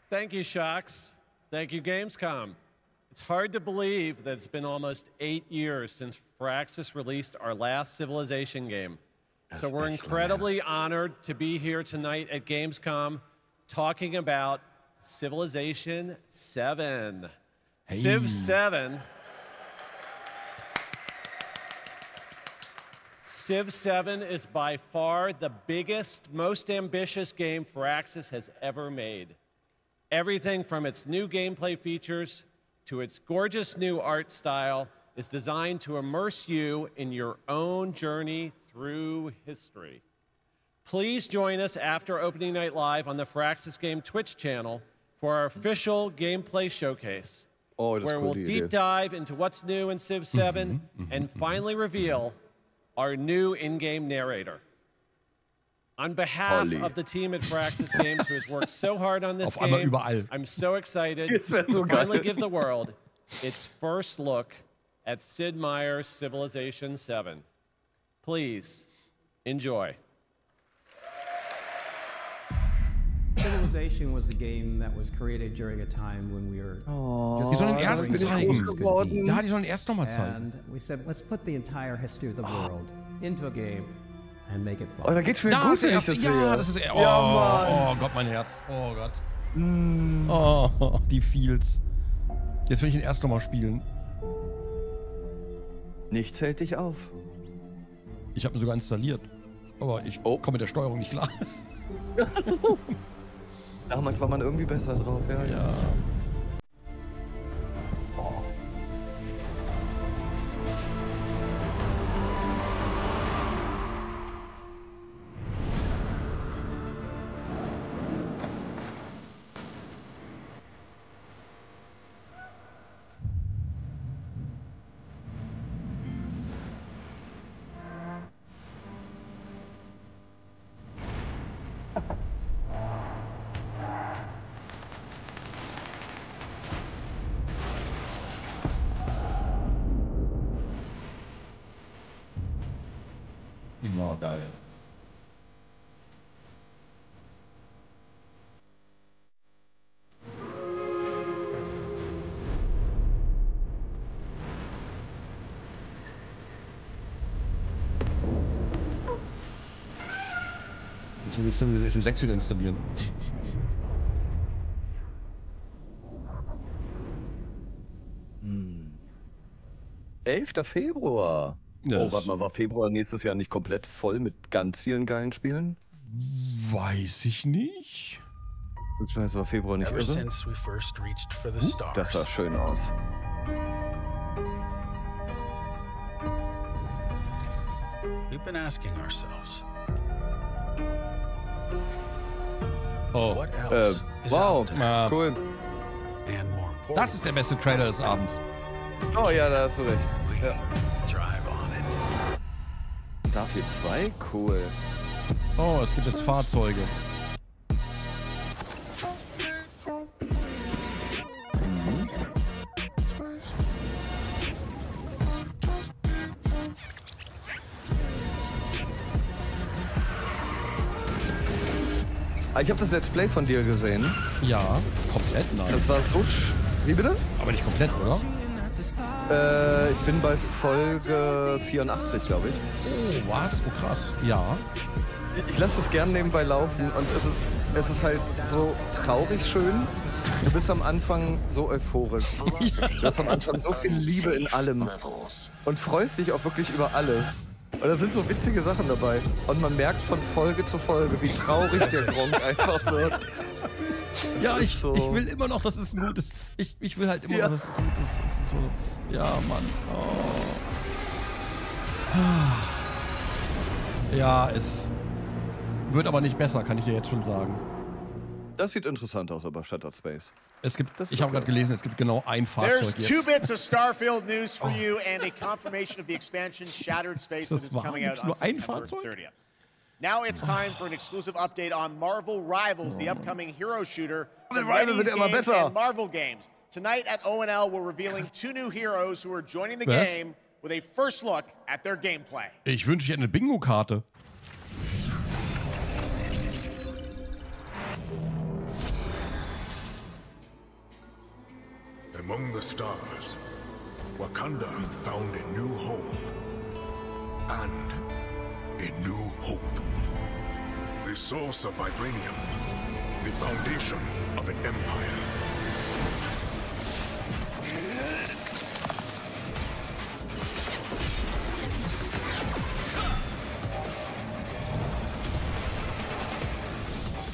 Thank you, Shox. Thank you, Gamescom. It's hard to believe that it's been almost 8 years since Firaxis released our last Civilization game. So we're incredibly honored to be here tonight at Gamescom talking about Civilization 7. Hey. Civ 7. Civ 7 is by far the biggest, most ambitious game Firaxis has ever made. Everything from its new gameplay features to its gorgeous new art style is designed to immerse you in your own journey through history. Please join us after Opening Night Live on the Firaxis Game Twitch channel for our official gameplay showcase, where we'll deep dive into what's new in Civ 7 and finally reveal our new in-game narrator. On behalf of the team at Firaxis Games who has worked so hard on this game, I'm so excited to finally give the world its first look at Sid Meier's Civilization 7. Please, enjoy. Civilization was the game that was created during a time when we were... Oh, die sollen den ersten zeigen. Ja, die sollen den ersten nochmal zeigen. And we said, let's put the entire history of the world into a game and make it fun. Oh, da geht's mir gut, wenn ich das sehe. Ja, das ist... Oh, ja, oh Gott, mein Herz. Oh Gott. Mm. Oh, die Fields. Jetzt will ich den ersten nochmal spielen. Nichts hält dich auf. Ich habe ihn sogar installiert, aber ich komme mit der Steuerung nicht klar. Damals war man irgendwie besser drauf, ja. Ja. Ich will Civilization 6 wieder installieren. Hm. 11. Februar. Ja, oh, warte mal, war Februar nächstes Jahr nicht komplett voll mit ganz vielen geilen Spielen? Weiß ich nicht. Scheiße, war Februar nicht irre? Das sah schön aus. We've been asking ourselves. Oh, wow, cool. Das ist der beste Trailer des Abends. Oh ja, da hast du recht. Ja. Starfield 2? Cool. Oh, es gibt jetzt Fahrzeuge. Mhm. Ich habe das Let's Play von dir gesehen. Ja, komplett nice. Das war so Wie bitte? Aber nicht komplett, oder? Ich bin bei Folge 84, glaube ich. Oh, was? Oh, krass. Ja. Ich lasse das gern nebenbei laufen und es ist halt so traurig schön. Du bist am Anfang so euphorisch. Du hast am Anfang so viel Liebe in allem und freust dich auch wirklich über alles. Und da sind so witzige Sachen dabei. Und man merkt von Folge zu Folge, wie traurig der Gronkh einfach wird. Ja, ich will immer noch, dass es ein gutes. Ich will halt immer noch, dass es gut ist. Es ist so, ja, Mann. Oh. Ja, es wird aber nicht besser, kann ich dir jetzt schon sagen. Das sieht interessant aus, aber Shattered Space. Es gibt, ich habe gerade gelesen, es gibt genau ein Fahrzeug jetzt. There's two bits of Starfield news for you and a confirmation of the expansion Shattered Space that is coming out on September 30th. Now it's time for an exclusive update on Marvel Rivals, the upcoming hero shooter from Reedy's Games and Marvel Games. Tonight at ONL, we're revealing two new heroes who are joining the game with a first look at their gameplay. Ich wünsche, ich hätte eine Bingo-Karte. Among the stars, Wakanda found a new home and a new hope. The source of vibranium, the foundation of an empire.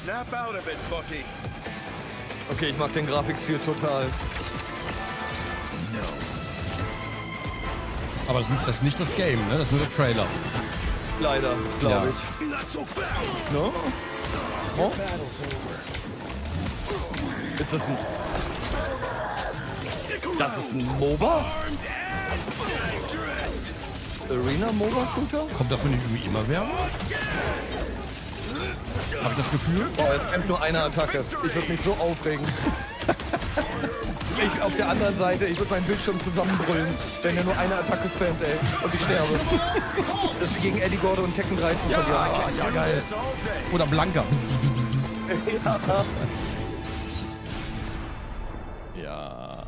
Snap out of it, Bucky. Okay, ich mag den Grafikstil total. Aber das ist nicht das Game, ne? Das ist nur der Trailer. Leider, glaube ich. No? Oh? Ist das ein... Das ist ein MOBA? Arena-MOBA-Shooter? Kommt dafür nicht irgendwie immer Werbung? Hab ich das Gefühl? Oh, es kämpft nur eine Attacke. Ich würde mich so aufregen. Ich auf der anderen Seite, ich würde meinen Bildschirm zusammenbrüllen, wenn er nur eine Attacke spammt, ey, und ich sterbe. Das ist wie gegen Eddie Gordo und Tekken 3 zu verlieren. Ja, geil. Oder Blanka. Ja.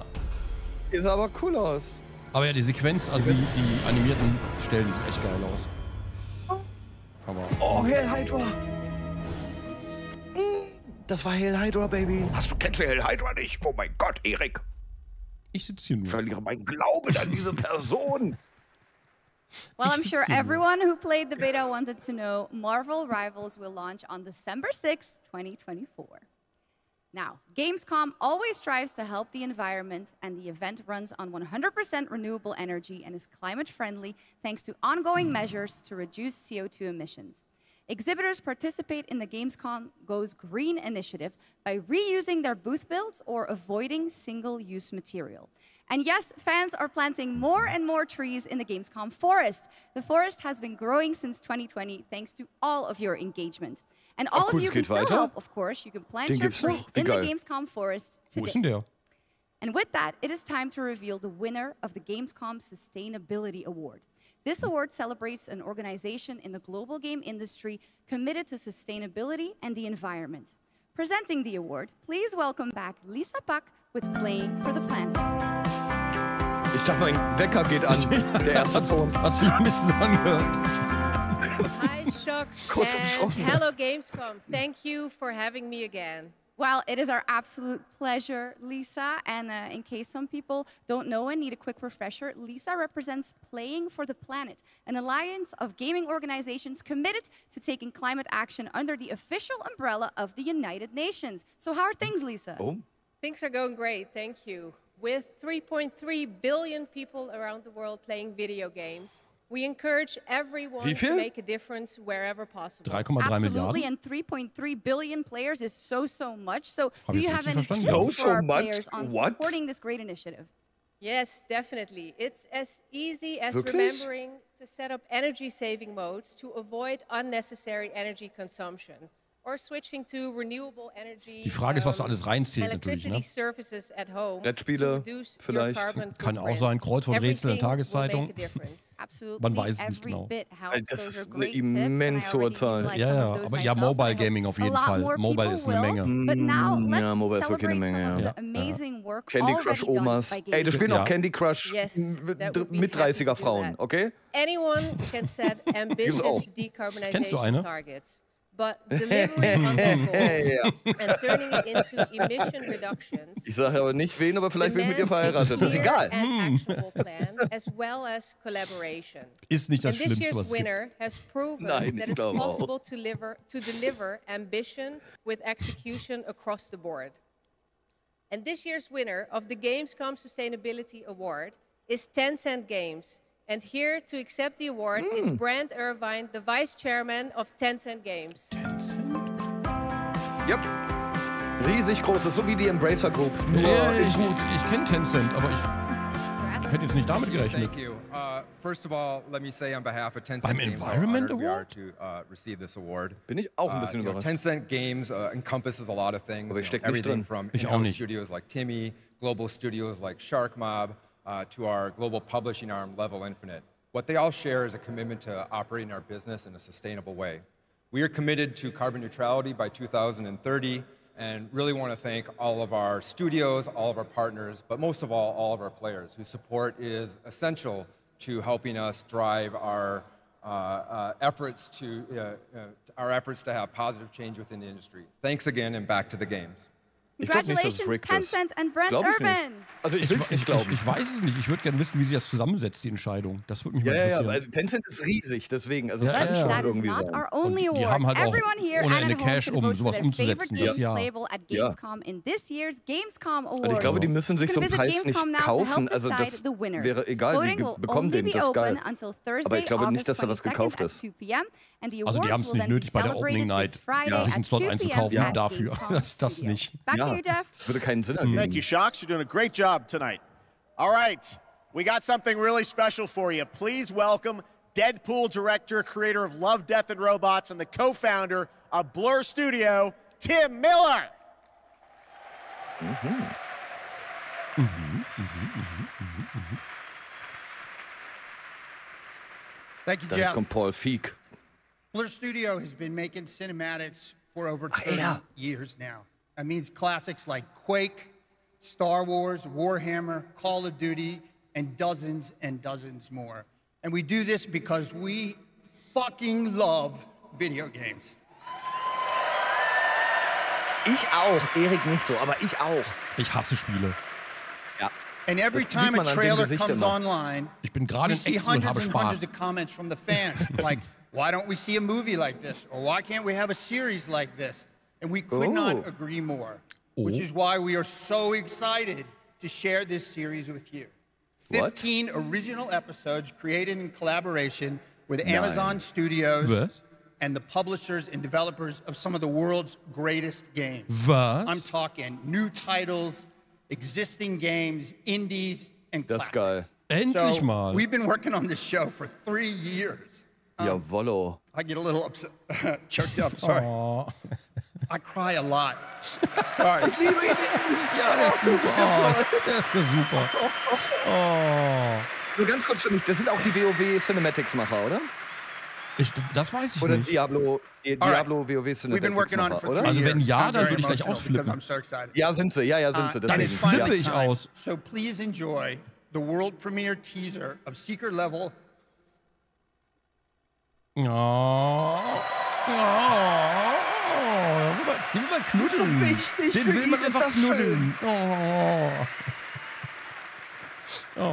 Hier sah aber cool aus. Aber ja, die Sequenz, also die animierten Stellen, die sehen echt geil aus. Aber oh, Hail Hydra! Das war Hail Hydra, Baby. Kennst du Hail Hydra nicht? Oh mein Gott, Erik. Ich sitze hier nur. Ich verliere meinen Glauben an diese Person. Well, I'm sure everyone who played the beta wanted to know, Marvel Rivals will launch on December 6, 2024. Now, Gamescom always strives to help the environment, and the event runs on 100% renewable energy and is climate friendly thanks to ongoing measures to reduce CO2 emissions. Exhibitors participate in the Gamescom Goes Green initiative by reusing their booth builds or avoiding single-use material. And yes, fans are planting more and more trees in the Gamescom forest. The forest has been growing since 2020 thanks to all of your engagement. And all of you can still help, of course. You can plant your tree in the Gamescom forest today. And with that, it is time to reveal the winner of the Gamescom Sustainability Award. This award celebrates an organization in the global game industry committed to sustainability and the environment. Presenting the award, please welcome back Lisa Pack with Playing for the Planet. Ich dachte, mein Wecker geht an. Der erste Ton hat sich ein bisschen angehört. Hi, Shox. Hello, Gamescom. Thank you for having me again. Well, it is our absolute pleasure, Lisa. And in case some people don't know and need a quick refresher, Lisa represents Playing for the Planet, an alliance of gaming organizations committed to taking climate action under the official umbrella of the United Nations. So how are things, Lisa? Oh. Things are going great, thank you. With 3.3 billion people around the world playing video games, we encourage everyone to make a difference wherever possible. Absolutely, and 3.3 billion players is so much. So do you have any tips for our players on supporting this great initiative? Yes, definitely. It's as easy as remembering to set up energy-saving modes to avoid unnecessary energy consumption, or switching to renewable energy. Die Frage ist, was du alles reinzählt natürlich, ne? Brettspiele vielleicht. Kann auch sein, Kreuz und Rätsel in der Tageszeitung. Man weiß es nicht genau. Das ist eine immense Urteil. Ja, aber ja, Mobile Gaming auf jeden Fall. Mobile ist eine Menge. Ja, Mobile ist wirklich eine Menge, ja. Candy Crush Omas. Ey, du spielst auch Candy Crush mit 30er Frauen, okay? Gibt's auch. Kennst du eine? Ich sage aber nicht wen, aber vielleicht bin ich mit ihr verheiratet. Das ist egal. Ist nicht das Schlimmste, was es gibt. Nein, ich glaube auch. And this year's winner of the Gamescom Sustainability Award is Tencent Games. And here to accept the award is Brand Irvine, the Vice Chairman of Tencent Games. Tencent? Yep. Riesig großes, so wie die Embracer Group. Ja, ich kenne Tencent, aber ich hätte jetzt nicht damit gerechnet. Thank you. First of all, let me say on behalf of Tencent Beim Games, Environment Award? To, receive this award. Bin ich auch ein bisschen überrascht. Tencent Games encompasses a lot of things. Aber ich stecke nicht drin. From studios like Timmy, global studios like Shark Mob. To our global publishing arm, Level Infinite. What they all share is a commitment to operating our business in a sustainable way. We are committed to carbon neutrality by 2030 and really want to thank all of our studios, all of our partners, but most of all of our players whose support is essential to helping us drive our efforts to have positive change within the industry. Thanks again and back to the games. Congratulations, Tencent and Brand Urban. Also ich weiß es nicht. Ich würde gerne wissen, wie sie das zusammensetzt, die Entscheidung. Das würde mich mal interessieren. Ja, also Tencent ist riesig, deswegen. Also es kann schon irgendwie sein. Und die haben halt auch ohne Ende Cash, um sowas umzusetzen. Das Jahr. Ja. Also ich glaube, die müssen sich so einen Preis nicht kaufen. Also das wäre egal, die bekommen den. Das ist geil. Aber ich glaube nicht, dass da was gekauft ist. Also die haben es nicht nötig, bei der Opening Night sich einen Slot einzukaufen dafür. Das nicht. Würde keinen Sinn ergeben. Thank you, Shox. You're doing a great job tonight. All right, we got something really special for you. Please welcome Deadpool director, creator of Love, Death, and Robots, and the co-founder of Blur Studio, Tim Miller. Thank you, Jeff. From Paul Feig. Blur Studio has been making cinematics for over 30 years now. That means classics like Quake, Star Wars, Warhammer, Call of Duty, and dozens more. And we do this because we fucking love video games. Ich auch, Erik nicht so, aber ich auch. Ich hasse Spiele. Ja. And every time a trailer comes online, we see hundreds and hundreds of comments from the fans, like, why don't we see a movie like this? Or why can't we have a series like this? And we could not agree more, which is why we are so excited to share this series with you. 15 original episodes created in collaboration with Amazon Studios and the publishers and developers of some of the world's greatest games. I'm talking new titles, existing games, indies, and classics. Endlich mal. So we've been working on this show for 3 years. Jawollo. I get a little upset, choked up, sorry. I cry a lot. Sorry. Ich liebe ihn. Ja, das ist super. Das ist super. Nur ganz kurz für mich, das sind auch die WoW Cinematics-Macher, oder? Das weiß ich nicht. Diablo WoW Cinematics-Macher, oder? Also wenn ja, dann würde ich gleich ausflippen. Ja, sind sie. Ja, sind sie. Dann flippe ich aus. So please enjoy the world premiere teaser of Secret Level. Den will man knuddeln. Das ist so den will man einfach knuddeln.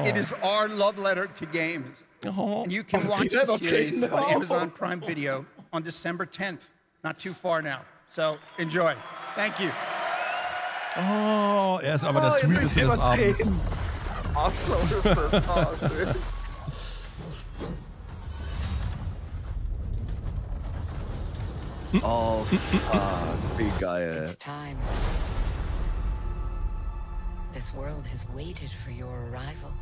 It is our love letter to games. And you can watch the series on Amazon Prime Video on December 10th. Not too far now. So enjoy. Thank you. Ist aber das Sweeteste des Abends. Oh, fuck, wie geil. It's time. This world has waited for your arrival.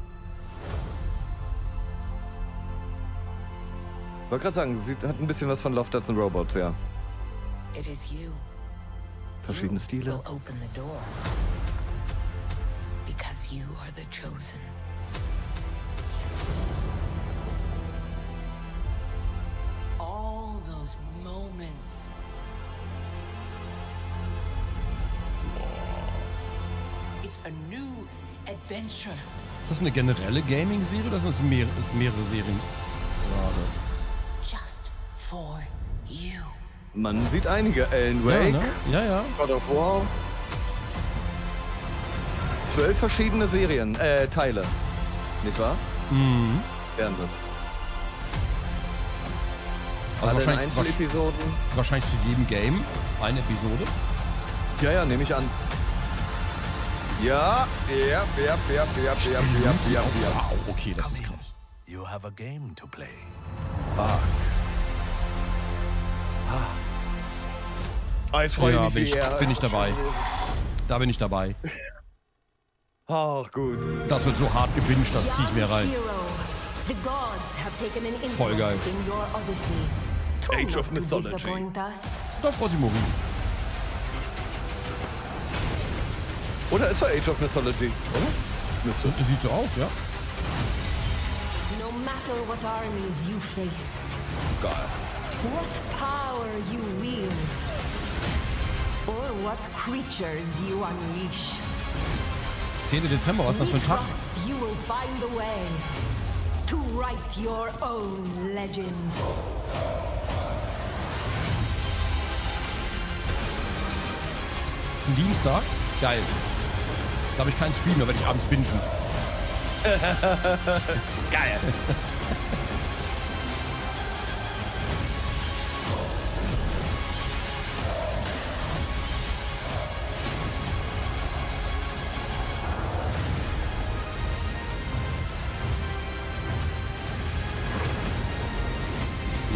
Ich wollte gerade sagen, sie hat ein bisschen was von Love, Death and Robots, ja. It is you. Verschiedene Stile. Will open the door. Because you are the chosen. Ist das eine generelle Gaming-Serie oder sind das mehrere Serien? Just for you. Man sieht einige. Alan Wake, ja, ne? Ja. God of War. 12 verschiedene Serien, Teile. Nicht wahr? Mhm. Fernsehen. Also wahrscheinlich, wahrscheinlich zu jedem Game eine Episode. Ja, nehme ich an. Ja. Wow, okay, das ist krass. You have a game to play. Jetzt freue ich mich. Ja, bin ich dabei. Da bin ich dabei. Ach gut. Das wird so hart gewünscht, das ziehe ich mir rein. Voll geil. Age of Mythology. Da freut sich Maurice. Oder ist er Age of Mythology? Oder? Das sieht so aus, ja. No matter what armies you face. Geil. What power you wield. Or what creatures you unleash. 10. Dezember, was ist das für ein Tag? You will find a way to write your own legend. Ein Dienstag? Geil. Da habe ich keinen Stream, da werde ich abends bingen. Geil.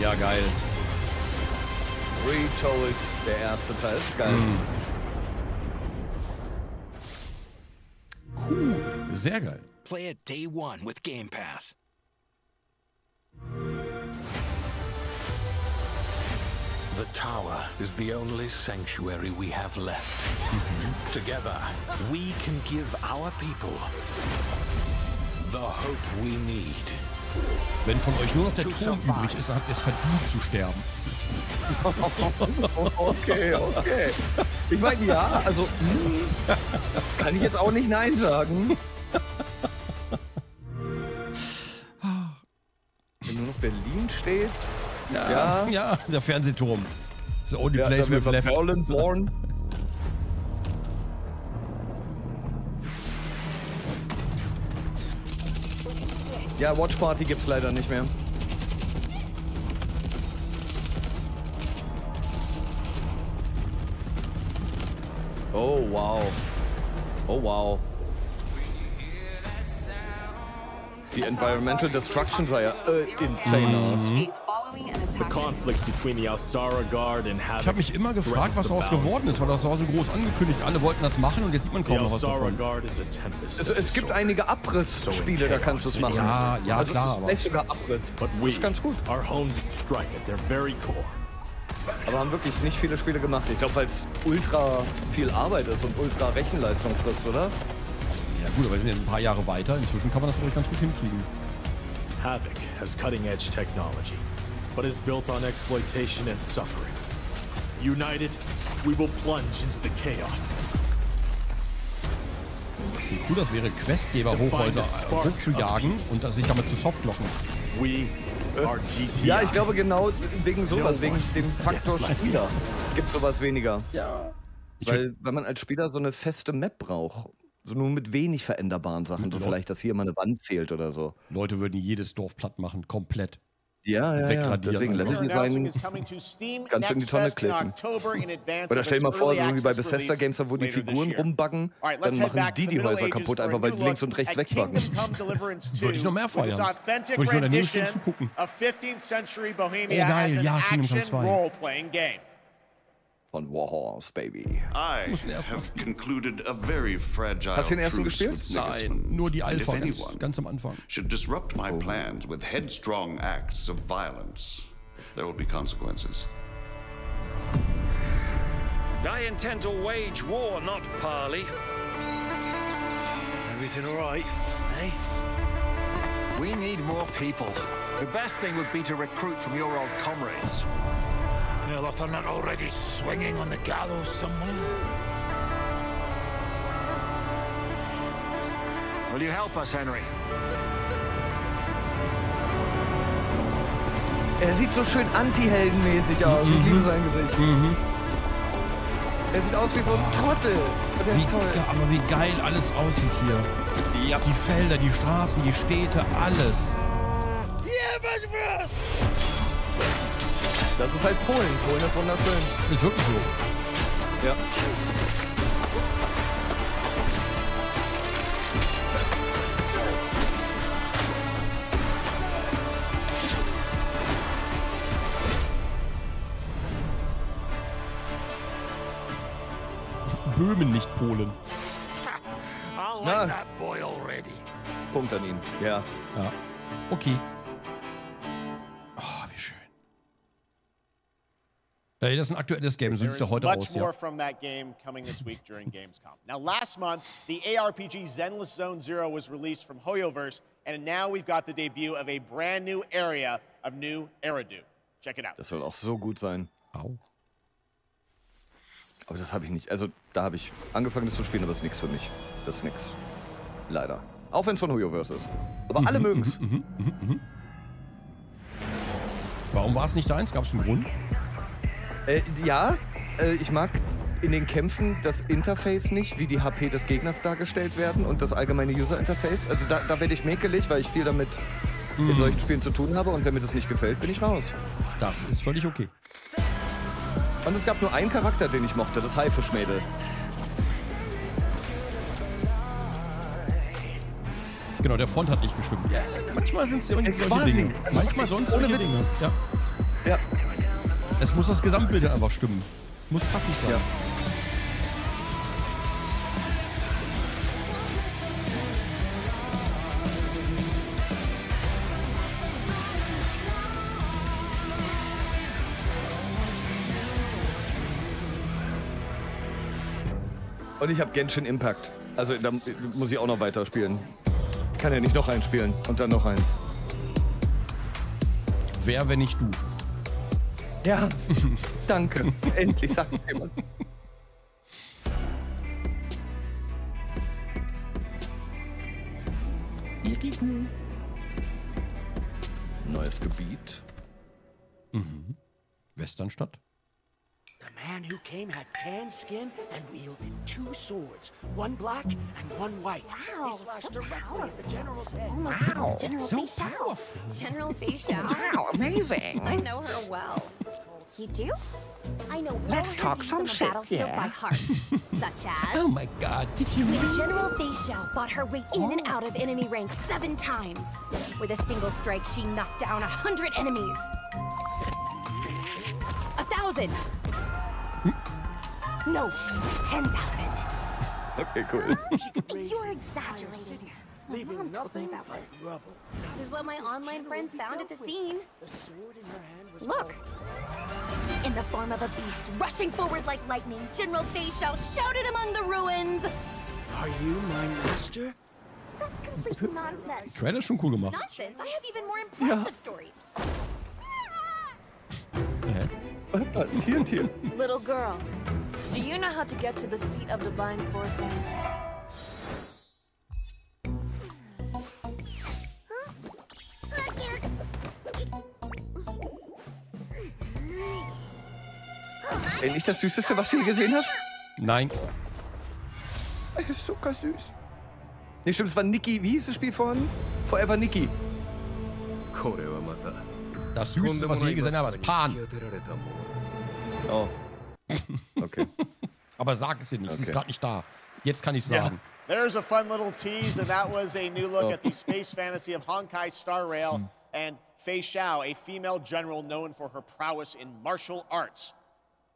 Ja, geil. Retold, der erste Teil ist geil. Cool, sehr geil. Play it day one with Game Pass. The tower is the only sanctuary we have left. Together, we can give our people the hope we need. Wenn von euch nur noch der Turm übrig ist, habt ihr es verdient zu sterben. Okay. Ich meine, ja, also kann ich jetzt auch nicht Nein sagen. Wenn nur noch Berlin steht. Ja, der Fernsehturm. The only place we've left. Ja, Watch Party gibt's leider nicht mehr. Oh wow. Die Environmental Destruction sah ja insane aus. Ich habe mich immer gefragt, was daraus geworden ist, weil das war so groß angekündigt. Alle wollten das machen und jetzt sieht man kaum noch was davon. Also, es gibt einige Abrissspiele, da kannst du es machen. Ja, klar. Es ist sogar Abriss. Das ist ganz gut. Aber haben wirklich nicht viele Spiele gemacht. Ich glaube, weil es ultra viel Arbeit ist und ultra Rechenleistung frisst, oder? Ja gut, aber wir sind ja ein paar Jahre weiter. Inzwischen kann man das, glaube ich, ganz gut hinkriegen. Havoc has cutting-edge technology, but is built on exploitation and suffering. United, we will plunge into the chaos. Wie cool das wäre, Questgeber-Hochhäuser hochzujagen und sich damit zu softlocken. Ja, ich glaube genau wegen sowas, wegen dem Faktor Spieler gibt es sowas weniger. Ja. Weil man als Spieler so eine feste Map braucht. So nur mit wenig veränderbaren Sachen. So vielleicht, dass hier mal eine Wand fehlt oder so. Leute würden jedes Dorf platt machen, komplett. Ja. Deswegen lässt sich sein ganz in die Tonne klicken. Oder stell dir mal vor, so wie bei Bethesda Games, wo die Figuren rumbuggen, dann machen die Häuser kaputt, einfach weil die links und rechts wegbacken. Würde ich noch mehr feiern. Würde ich nur daneben stehen zugucken. Oh geil, Kingdom Come 2. Von Warhorse, baby. Hast du den ersten gespielt? Nein, nur die Alpha, ganz am Anfang. I intend to wage war, not parley. Everything all right, eh? We need more people. The best thing would be to recruit from your old comrades. Well, if they're not already swinging on the gallows somewhere. Will you help us, Henry? Er sieht so schön anti-heldenmäßig aus. Ich liebe sein Gesicht. Er sieht aus wie so ein Trottel. Der ist toll. Aber wie geil alles aussieht hier. Ja. Die Felder, die Straßen, die Städte, alles. Das ist halt Polen. Polen ist wunderschön. Ist wirklich so. Ja. Böhmen, nicht Polen. Na. Punkt an ihn. Ja. Ja. Okay. Oh, wie schön. Hey, das ist ein aktuelles Game. So sieht es doch heute aus. Ja. Now last month the ARPG Zenless Zone Zero was released from Hoyoverse and now we've got the debut of a brand new area of New Eridu. Check it out. Das soll auch so gut sein. Au. Aber das habe ich nicht. Also, da habe ich angefangen, das zu spielen, aber das ist nichts für mich. Das ist nichts. Leider. Auch wenn es von Hoyoverse ist. Aber alle mögen es. Warum war es nicht deins? Gab es einen Grund? Ja. Ich mag in den Kämpfen das Interface nicht, wie die HP des Gegners dargestellt werden und das allgemeine User-Interface. Also, da werde ich mäkelig, weil ich viel damit in solchen Spielen zu tun habe. Und wenn mir das nicht gefällt, bin ich raus. Das ist völlig okay. Und es gab nur einen Charakter, den ich mochte, das Haifischmädel. Genau, der Front hat nicht gestimmt. Ja, manchmal sind es ja solche Dinge. Manchmal sonst solche Dinge. Ja. Ja. Es muss das Gesamtbild einfach stimmen. Muss passend sein. Ja. Und ich habe Genshin Impact. Also da muss ich auch noch weiter spielen. Ich kann ja nicht noch eins spielen und dann noch eins. Wer, wenn nicht du? Ja, danke. Endlich sagt jemand. Neues Gebiet. Mhm. Westernstadt. The man who came had tan skin and wielded two swords, one black and one white. Wow, he slashed directly at the general's head. Wow, so powerful. General Bishop. Wow, amazing. I know her well. You do? I know. Let's talk some shit. Yeah. By heart, such as. Oh my God! Did you? When General Bishop fought her way in and out of enemy ranks 7 times. With a single strike, she knocked down 100 enemies. 1,000. No, 10,000. Okay, cool. You're exaggerating. My mom told me about this. This is what my online friends found at the scene. Look! In the form of a beast, rushing forward like lightning, General Feishao shouted among the ruins. Are you my master? That's complete nonsense. Trailer schon cool gemacht. Nonsense. I have even more impressive stories. Little girl, do you know how to get to the seat of divine foresight? Ist nicht das Süßeste, was du je gesehen hast? Nein. Es ist sogar süß. Nee, stimmt, es war Nikki. Wie hieß das Spiel vorhin? Forever Nikki. Das Süßeste, was ich je gesehen habe, ist Pan. Oh. Okay. Aber sag es ihr nicht, sie ist gerade nicht da. Jetzt kann ich sagen. There's a fun little tease and that was a new look at the space fantasy of Honkai Star Rail and Fei Xiao, a female general known for her prowess in martial arts.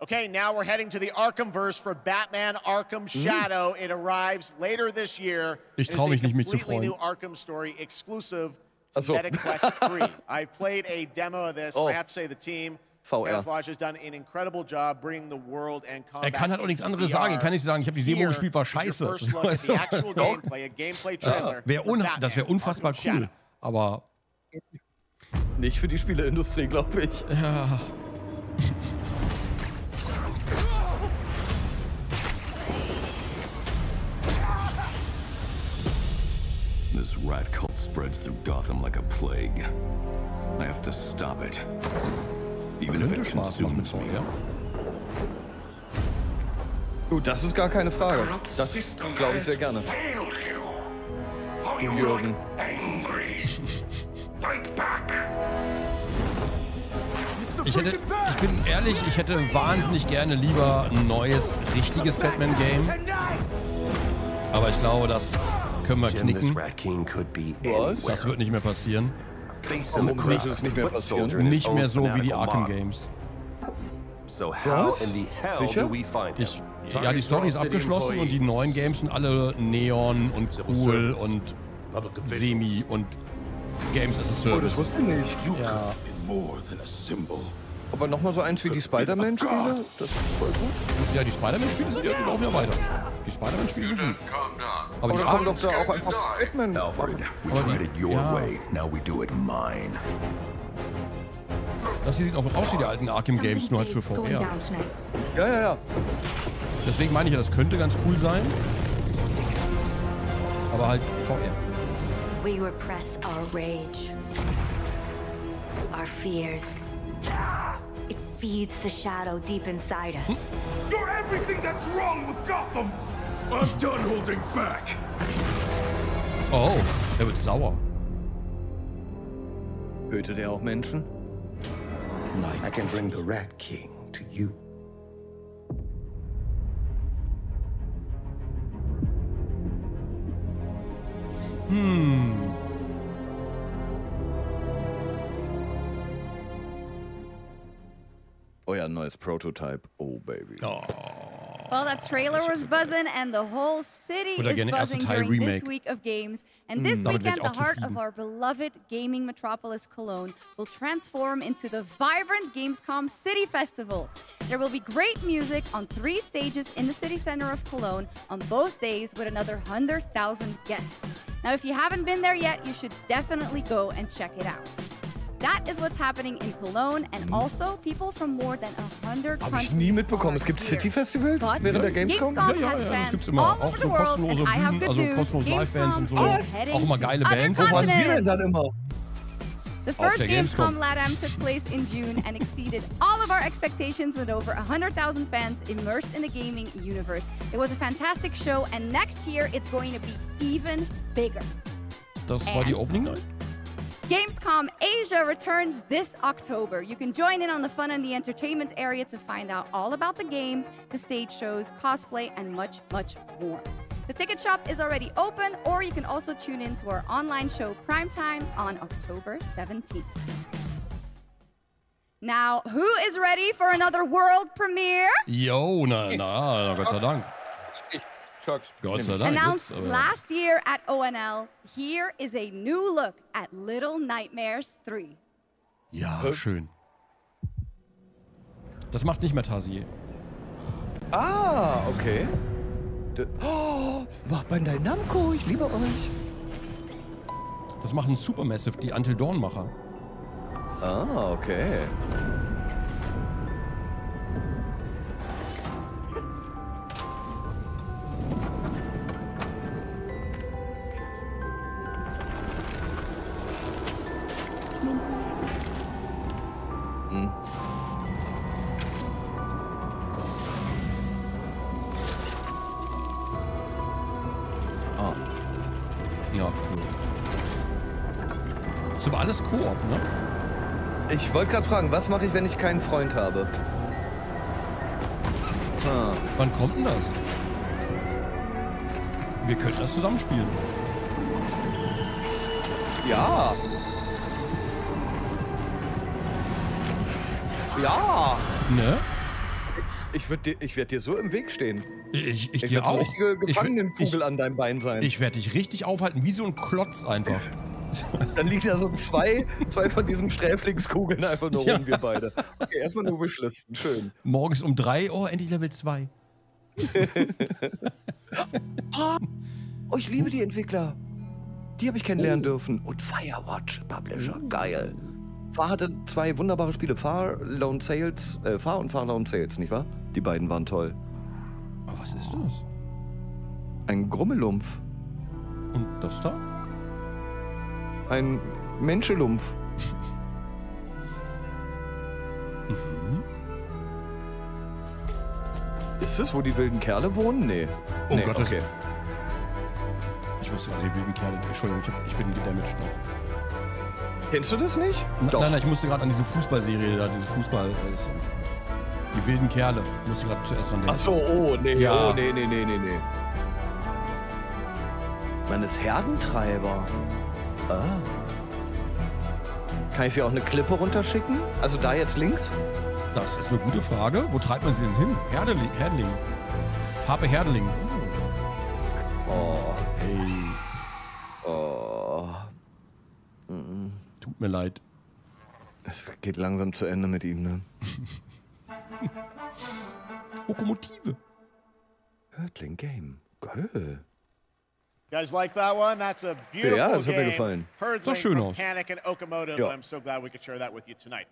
Okay, now we're heading to the Arkhamverse for Batman Arkham Shadow. It arrives later this year. Ich traue mich nicht, mich zu freuen. New Arkham story exclusive. MetaQuest 3. I played a demo of this. I have to say the team Camouflage has done an incredible job bringing the world and combat. Kann halt auch nichts anderes sagen. Er kann nicht sagen, ich habe die Demo gespielt, war scheiße. Das wäre unfassbar cool, aber nicht für die Spieleindustrie, glaube ich. Ja. This rat cult spreads through Gotham like a plague. I have to stop it. Even if it consumes me. Gut, das ist gar keine Frage. Das glaube ich sehr gerne. Und Jürgen. Ich bin ehrlich, ich hätte wahnsinnig gerne lieber ein neues, richtiges Batman-Game. Aber ich glaube, das können wir knicken. Das wird nicht mehr passieren. Nicht mehr so wie die Arkham-Games. Was? Sicher? Ja, die Story ist abgeschlossen und die neuen Games sind alle neon und cool und semi und Games as a Service. Oh, das wusste ich nicht. Ja. Aber nochmal so eins wie die Spider-Man-Spiele? Das ist voll gut. Ja, die Spider-Man-Spiele sind ja, die laufen ja weiter. Die Spider-Man-Spiele sind gut. Aber die haben doch da auch einfach Batman. Alfred, we tried it your way, now we do it mine. Das hier sieht auch aus wie die alten Arkham-Games, nur halt für VR. Ja. Deswegen meine ich ja, das könnte ganz cool sein. Aber halt VR. We repress our rage, our fears. It feeds the shadow deep inside us. You're everything that's wrong with Gotham. I'm done holding back. Oh, der wird sauer. Tötet er auch Menschen? Nein. I can bring the Rat King to you. Euer neues Prototype. Oh, baby. Oh. Well, that trailer was buzzing and the whole city is buzzing during this week of games. And this weekend, the heart of our beloved gaming metropolis, Cologne, will transform into the vibrant Gamescom City Festival. There will be great music on 3 stages in the city center of Cologne on both days with another 100,000 guests. Now, if you haven't been there yet, you should definitely go and check it out. That is what's happening in Cologne and also people from more than 100 countries. Hab ich nie mitbekommen. Es gibt City Festivals während der Gamescom. Ja, das gibt's immer. Auch so kostenlose Bühnen, also kostenlose Live-Bands und so. Auch immer geile Bands. So was wir denn dann immer? The first Gamescom LATAM took place in June and exceeded all of our expectations with over 100,000 fans immersed in the gaming universe. It was a fantastic show and next year it's going to be even bigger. Das war die Opening Night? Gamescom Asia returns this October. You can join in on the fun and the entertainment area to find out all about the games, the stage shows, cosplay, and much, much more. The ticket shop is already open, or you can also tune in to our online show Primetime on October 17th. Now, who is ready for another world premiere? Yo, na, Gott sei Dank. Announced last year at ONL, here is a new look at Little Nightmares 3. Ja, schön. Das macht nicht mehr Tarsier. Ah, okay. Oh, macht Bandai Namco, ich liebe euch. Das machen Supermassive, die Until Dawn-Macher. Ah, okay. Alles Koop, ne? Ich wollte gerade fragen, was mache ich, wenn ich keinen Freund habe? Wann kommt denn das? Wir könnten das zusammenspielen. Ja! Ja! Ne? Ich werd dir so im Weg stehen. Ich dir auch. Ich werde so richtige Gefangenenkugel an deinem Bein sein. Ich werde dich richtig aufhalten, wie so ein Klotz einfach. Dann liegen da so zwei von diesen Sträflingskugeln einfach nur rum, wir beide. Okay, erstmal nur Wishlisten, schön. Morgens um 3 Uhr, endlich Level 2. Oh, ich liebe die Entwickler. Die habe ich kennenlernen dürfen. Und Firewatch Publisher, geil. Far hatte 2 wunderbare Spiele, Far und Lone Sales, nicht wahr? Die beiden waren toll. Aber was ist das? Ein Grummelumpf. Und das da? Ein Menschelumpf. Mhm. Ist es, wo die wilden Kerle wohnen? Nee. Oh nee, Gott, okay. Ich wusste gerade, die wilden Kerle. Entschuldigung, ich bin gedamaged. Kennst du das nicht? Doch. Nein, nein, ich musste gerade an diese Fußballserie da, diese Fußball. Die wilden Kerle. Musste gerade zuerst dran denken. Achso, oh, nee, ja. Oh, nee, nee, nee, nee, nee. Man ist Herdentreiber. Ah. Kann ich sie auch eine Klippe runterschicken? Also da jetzt links? Das ist eine gute Frage. Wo treibt man sie denn hin? Herdling. Herdling. Habe Herdling. Oh. Hey. Oh. Mm. Tut mir leid. Es geht langsam zu Ende mit ihm, ne? Lokomotive. Herdling Game. Geil. You guys like that one? That's a beautiful game. Herdling, Panic, and Okamotive. I'm so glad we could share that with you tonight.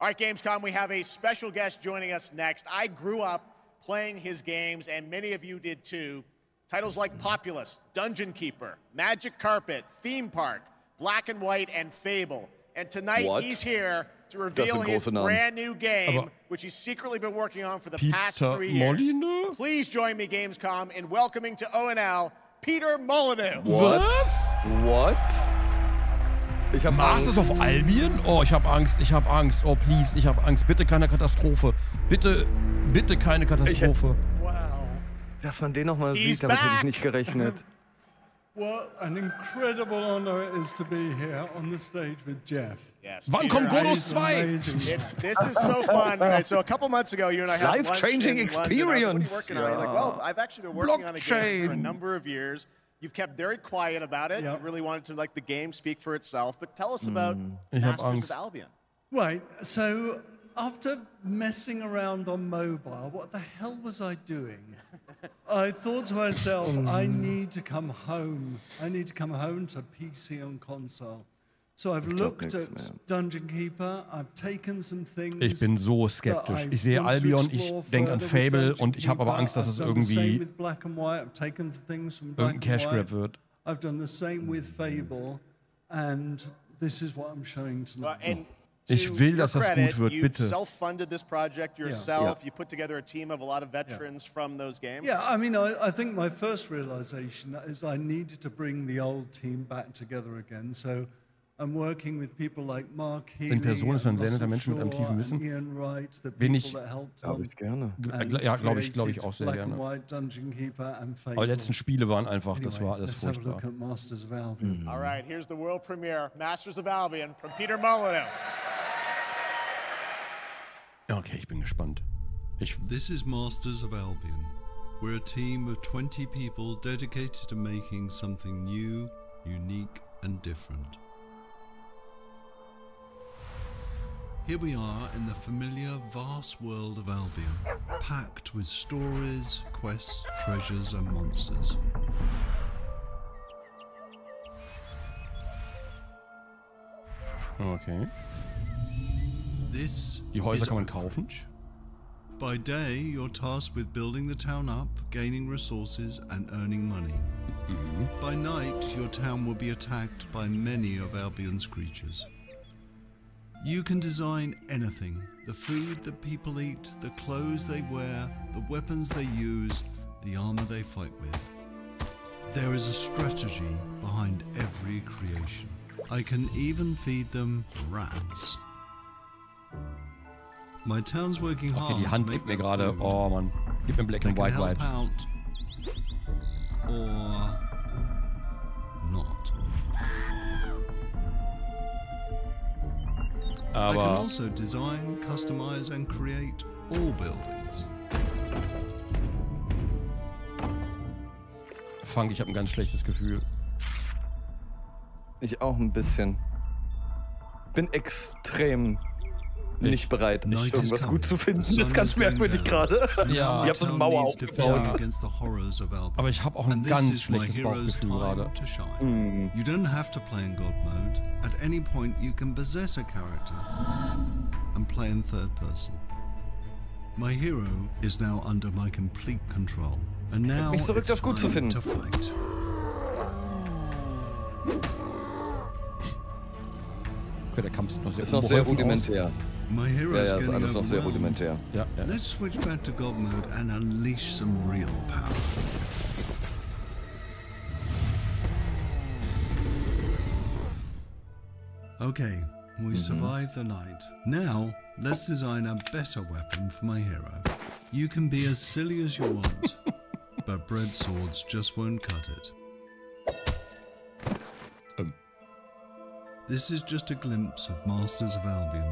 All right, Gamescom, we have a special guest joining us next. I grew up playing his games, and many of you did too. Titles like Populous, Dungeon Keeper, Magic Carpet, Theme Park, Black and White, and Fable. And tonight he's here to reveal his brand new game, which he's secretly been working on for the past 3 years. Please join me, Gamescom, in welcoming to ONL, Peter Molyneux. Was? What? Ich hab Masters of Albion? Oh, ich hab Angst, oh please, ich hab Angst. Bitte keine Katastrophe. Bitte, bitte keine Katastrophe. Wow. Dass man den nochmal sieht, damit hätte ich nicht gerechnet. What an incredible honor it is to be here on the stage with Jeff. Yes, wann kommt Godus 2? This is so fun. Right, so a couple months ago, you and I had life-changing experience. Like, well, I've actually been working on a game for a number of years. You've kept very quiet about it. You really wanted to let the game speak for itself. But tell us about Masters of Albion. Right. So after messing around on mobile, what the hell was I doing? I thought to myself, I need to come home. I need to come home to PC and console. So I've looked at Dungeon Keeper. I've taken some things. Ich bin so skeptisch. Ich sehe Albion, ich denke an Fable und ich habe aber Angst, dass es irgendwie irgendein Cash Grab wird. I've done the same with Fable and this is what I'm showing tonight. Ich will, dass das gut wird, bitte. Self-funded this project yourself. You put together a team of a lot of veterans from those games. Yeah, I mean, I think my first realization is I needed to bring the old team back together again. So I'm working with people like Mark Healy. In Person ist ein sehr netter Mensch mit einem tiefen Wissen. Bin ich, glaube ich, gerne. Ja, glaube ich auch sehr gerne. Aber die letzten Spiele waren einfach, das war alles furchtbar. All right, here's the world premiere, Masters of Albion from Peter Molyneux. Okay, ich bin gespannt. This is Masters of Albion. We're a team of 20 people dedicated to making something new, unique and different. Here we are in the familiar vast world of Albion, packed with stories, quests, treasures and monsters. Okay. Die Häuser kann man kaufen. By day, you're tasked with building the town up, gaining resources and earning money. By night, your town will be attacked by many of Albion's creatures. You can design anything, the food that people eat, the clothes they wear, the weapons they use, the armor they fight with. There is a strategy behind every creation. I can even feed them rats. My town's working hard. Okay, die Hand blickt mir gerade. Oh man, gib mir Black and White Vibes. Or not. I can also design, customize and create all buildings. Fang, ich habe ein ganz schlechtes Gefühl. Ich auch ein bisschen. Bin extrem nicht bereit, irgendwas gut zu finden. Das ist ganz merkwürdig gerade. Ja. Ich habe so eine Mauer aufgebaut. Ja. Aber ich habe auch ein ganz schlechtes Bauchgefühl gerade. Mm. You don't have to play in God mode. At any point you can possess a character and play in third person. My hero is now under my complete control. And now it's time to fight. Okay, der Kampf sieht noch sehr aus. Ist noch sehr rudimentär. Ja, ja, ist alles noch sehr rudimentär. Ja, ja. Let's switch back to God mode and unleash some real power. Okay, we survived the night. Now, let's design a better weapon for my hero. You can be as silly as you want, but bread swords just won't cut it. This is just a glimpse of Masters of Albion,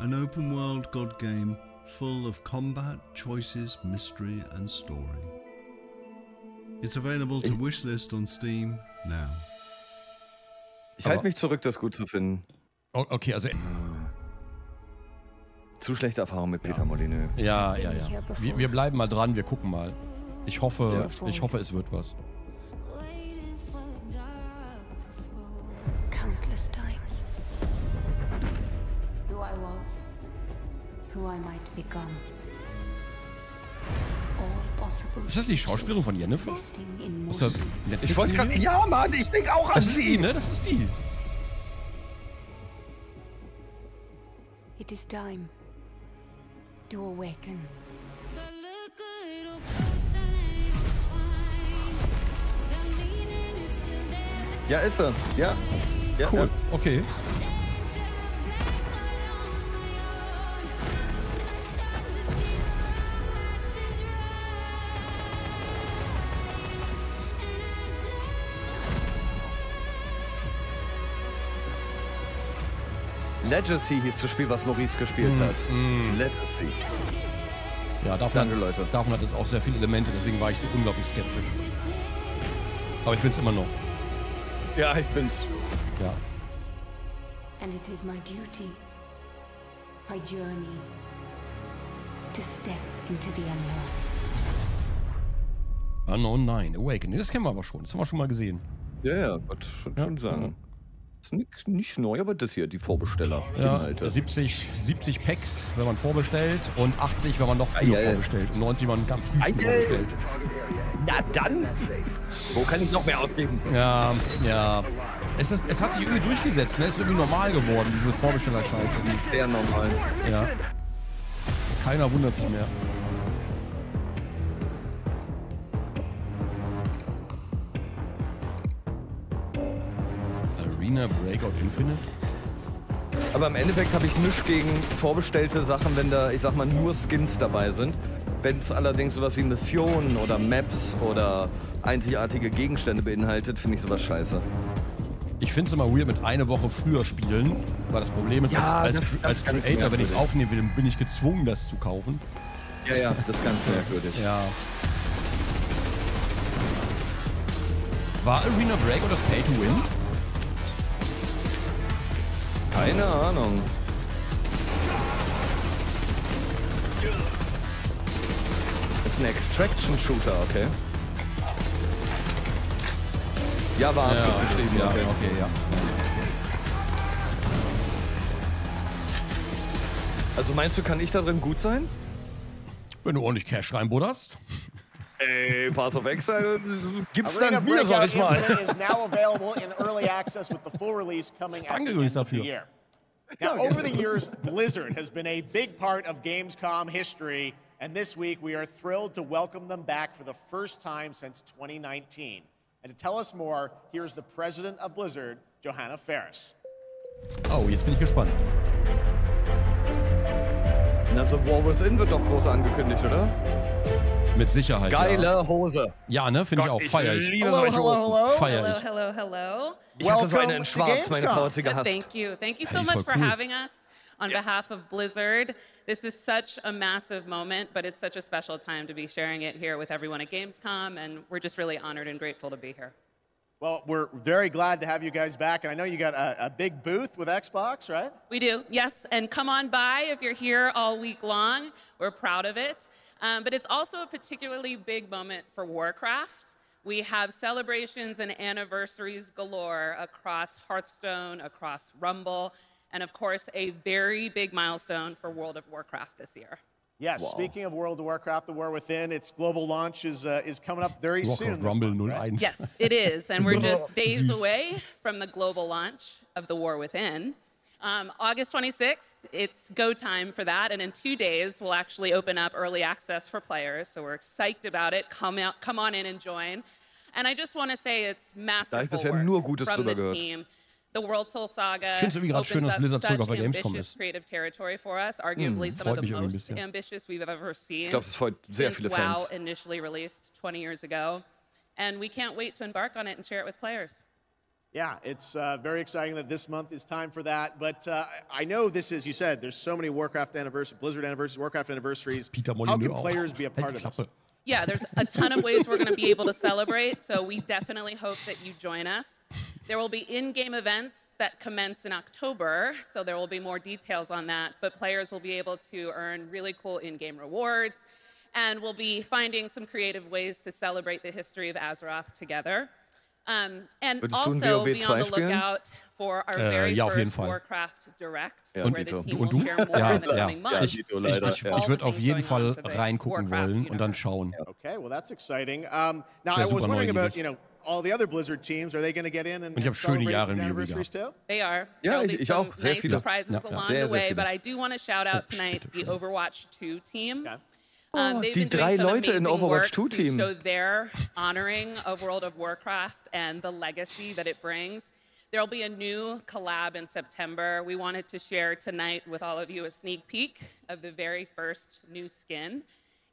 an open-world god game full of combat, choices, mystery and story. It's available to wishlist on Steam now. Ich halte mich zurück, das gut zu finden. Okay, also... Zu schlechte Erfahrung mit Peter Molyneux. Ja, ja, ja. Wir bleiben mal dran, wir gucken mal. Ich hoffe, es wird was. Ist das die Schauspielerin von Jennifer? Ist das nett? Ich wollte gerade... Ja, Mann, ich denke auch an sie. Ne? Das ist die. It is time to awaken. Ja, ist er. Ja. Ja, cool. Ja. Okay. Legacy hieß das Spiel, was Maurice gespielt hat. Legacy. Ja, davon hat es auch sehr viele Elemente, deswegen war ich so unglaublich skeptisch. Aber ich bin's immer noch. Ja, ich bin's. Ja. And it is my duty, my journey, to step into the unknown. Unknown 9, Awakening. Das kennen wir aber schon, das haben wir schon mal gesehen. Ja, ja, wollte ich schon sagen. Das ist nicht neu, aber das hier, die Vorbesteller. Ja, 70 Packs, wenn man vorbestellt und 80, wenn man noch früher vorbestellt und 90, wenn man ganz früh vorbestellt. Na dann! Wo kann ich noch mehr ausgeben? Ja, ja. Es hat sich irgendwie durchgesetzt, ne? Es ist irgendwie normal geworden, diese Vorbesteller-Scheiße. Sehr normal. Ja. Keiner wundert sich mehr. Breakout Infinite. Aber im Endeffekt habe ich nichts gegen vorbestellte Sachen, wenn da, ich sag mal, nur Skins dabei sind. Wenn es allerdings sowas wie Missionen oder Maps oder einzigartige Gegenstände beinhaltet, finde ich sowas scheiße. Ich finde es immer weird mit einer Woche früher spielen, weil das Problem ist, ja, als Creator, wenn ich es aufnehmen will, bin ich gezwungen, das zu kaufen. Ja, ja, das ist ganz merkwürdig. Ja. War Arena Breakout das Pay to Win? Keine Ahnung. Das ist ein Extraction-Shooter, okay. Ja, war es gut geschrieben, ja, okay. Okay, ja. Also meinst du, kann ich da drin gut sein? Wenn du ordentlich Cash reinbudderst. Ey, Path of Exile gibt's dann wieder, sag ich mal. Danke übrigens dafür. Now, over the years, Blizzard has been a big part of Gamescom history, and this week we are thrilled to welcome them back for the first time since 2019. And to tell us more, here is the president of Blizzard, Johanna Ferris. Oh, jetzt bin ich gespannt. Na, The War Within wird doch groß angekündigt, oder? Mit Sicherheit. Geile Hose. Ja, ne? Finde ich auch. Feier ich. Hello. Ich hatte so eine in Schwarz, meine Frau gehasst. Thank you so much for having us on behalf of Blizzard. This is such a massive moment, but it's such a special time to be sharing it here with everyone at Gamescom, and we're just really honored and grateful to be here. Well, we're very glad to have you guys back, and I know you got a big booth with Xbox, right? We do, yes, and come on by if you're here all week long. We're proud of it. But it's also a particularly big moment for Warcraft. We have celebrations and anniversaries galore across Hearthstone, across Rumble, and of course, a very big milestone for World of Warcraft this year. Yes, speaking of World of Warcraft, The War Within, its global launch is coming up very soon. Rumble 01. Yes, it is, and we're just days away from the global launch of The War Within. August 26th, it's go time for that, and in 2 days, we'll actually open up early access for players, so we're psyched about it. Come on in and join. And I just want to say it's masterful work from the team. The World Soul Saga opens up such ambitious creative territory for us, arguably some of the most ambitious we've ever seen since WoW initially released 20 years ago. And we can't wait to embark on it and share it with players. Yeah, it's very exciting that this month is time for that. But I know this is, you said, there's so many Warcraft anniversaries, Blizzard anniversaries, Warcraft anniversaries. How can players be a part of this? Yeah, there's a ton of ways we're going to be able to celebrate, so we definitely hope that you join us. There will be in-game events that commence in October, so there will be more details on that, but players will be able to earn really cool in-game rewards, and we'll be finding some creative ways to celebrate the history of Azeroth together. And also be on the lookout for our very first Warcraft Direct, where the team will share more in the coming months. Ich würde auf jeden Fall reingucken wollen und dann schauen. Okay, well that's exciting. Now I was wondering about, you know, all the other Blizzard teams, are they going to get in and celebrate anniversaries too? They are. There'll be some nice surprises along the way, but I do want to shout out tonight the Overwatch 2 team. Die drei Leute in Overwatch 2 Team. So they're honoring of World of Warcraft and the legacy that it brings. There'll be a new collab in September. We wanted to share tonight with all of you a sneak peek of the very first new skin.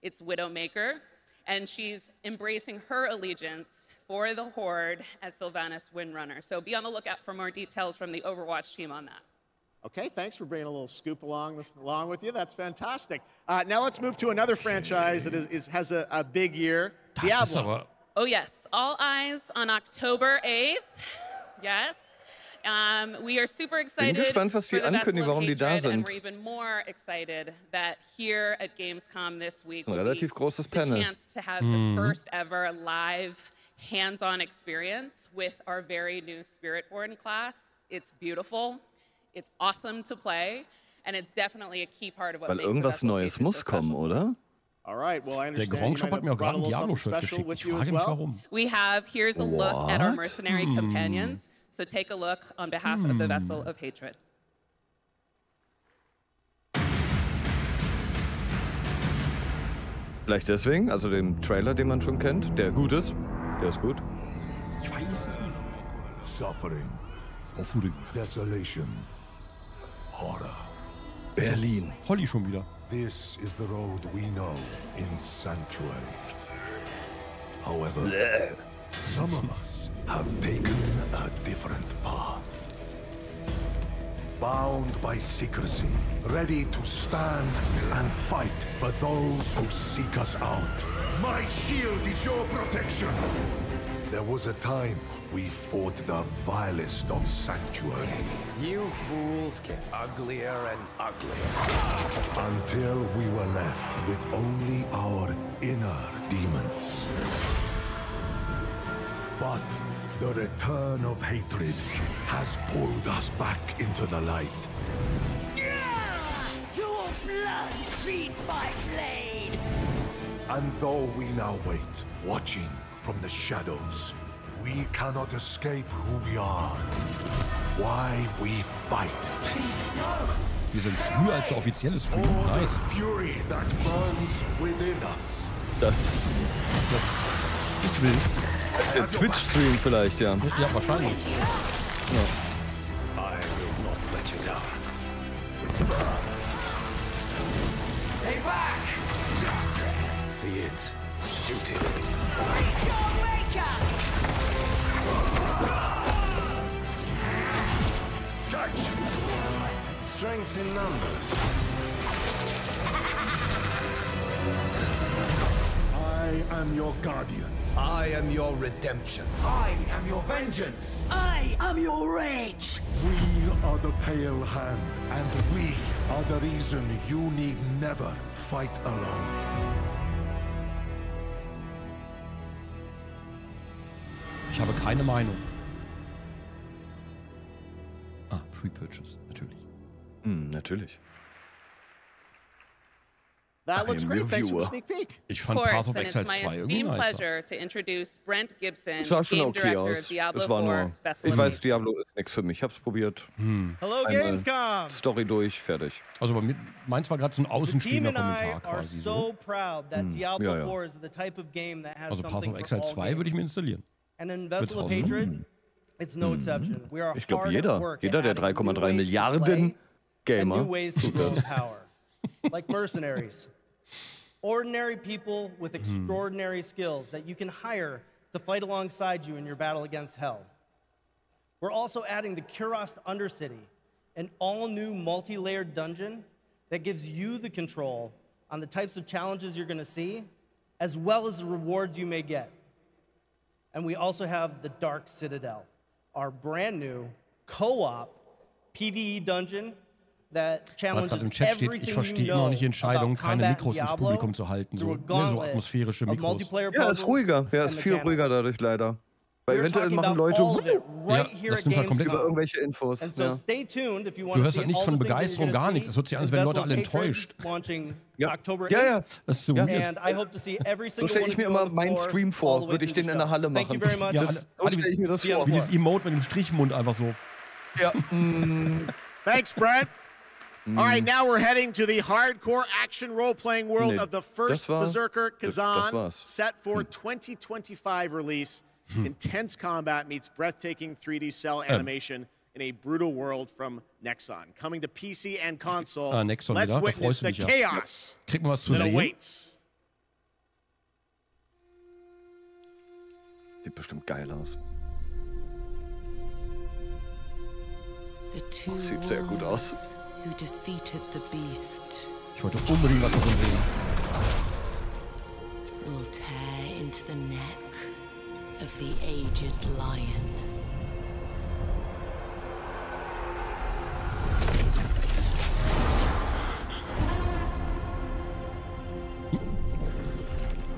It's Widowmaker, and she's embracing her allegiance for the Horde as Sylvanas Windrunner. So be on the lookout for more details from the Overwatch team on that. Okay, thanks for bringing a little scoop along with you. That's fantastic. Now let's move to another franchise that has a big year, Diablo. Oh yes, all eyes on October 8th. Yes, we are super excited for the Vessel of Hatred, and we're even more excited that here at Gamescom this week will be the chance to have the first ever live hands-on experience with our very new Spiritborn class. It's beautiful. It's awesome to play, and it's definitely a key part of what makes the Vessel of Hatred so special. All right, well, I understand you might have brought a little something special with you as well. We have, here's a look at our mercenary companions, so take a look on behalf of the Vessel of Hatred. Vielleicht deswegen, also den Trailer, den man schon kennt, der gut ist, der ist gut. Ich weiß es nicht. Suffering. Desolation. Horror. Berlin. Holly schon wieder. This is the road we know in Sanctuary. However, some of us have taken a different path. Bound by secrecy, ready to stand and fight for those who seek us out. My shield is your protection. There was a time we fought the vilest of Sanctuary. You fools get uglier and uglier. Until we were left with only our inner demons. But the return of hatred has pulled us back into the light. Yeah! Your blood feeds my blade! And though we now wait, watching from the shadows, we cannot escape who we are, why we fight. Please, no. Wir sind früher als der offizielle Stream. Nice. Das ist wild. Das ist der Twitch-Stream vielleicht, ja. Ja, wahrscheinlich. Ja. I will not let you down. Stay back. See it. Shoot it. Wake up. Strength in numbers. I am your guardian. I am your redemption. I am your vengeance. I am your rage. We are the pale hand, and we are the reason you need never fight alone. Ich habe keine Meinung. Ah, Pre-Purchase, natürlich. Natürlich. That looks great. Thanks for the sneak peek. Ich fand Path of Exile 2 irgendwie nicer. Es sah schon okay aus. Es war nur, ich weiß, Diablo ist nichts für mich. Ich hab's probiert. Hello, Gamescom. Story durch, fertig. Also bei mir, meins war gerade so ein außenstehender Kommentar quasi. So. Also Path of Exile 2 würde ich mir installieren. Wird's rauskommen? Ich glaube, jeder der 3,3 Milliarden Gamer tut das. Like mercenaries, ordinary people with extraordinary skills that you can hire to fight alongside you in your battle against hell. We're also adding the Kurast Undercity, an all-new multi-layered dungeon that gives you the control on the types of challenges you're going to see, as well as the rewards you may get. And we also have the Dark Citadel, our brand new co-op PvE dungeon. Was gerade im Chat steht, ich verstehe immer noch nicht die Entscheidung, keine Mikros ins Publikum zu halten, so, ne, so atmosphärische Mikros. Ja, ist ruhiger, ja, ist viel ruhiger dadurch leider. Weil eventuell machen Leute, ja, das nimmt halt komplett über irgendwelche Infos. Ja. Du hörst halt nichts von Begeisterung, gar nichts, es hört sich an, als wären Leute alle enttäuscht. Ja, ja, das ist so weird. So stelle ich mir immer meinen Stream vor, würde ich den in der Halle machen. Ja, so stelle ich mir das vor. Wie dieses Emote mit dem Strichmund einfach so. Ja. Thanks, Brad. All right, now we're heading to the hardcore action role-playing world of the first Berserker Kazan, set for 2025 release. Intense combat meets breathtaking 3D cell animation in a brutal world from Nexon. Coming to PC and console, Nexon, let's witness the chaos that awaits. Sieht bestimmt geil aus. Sieht sehr gut aus. Ich wollte unbedingt was davon sehen.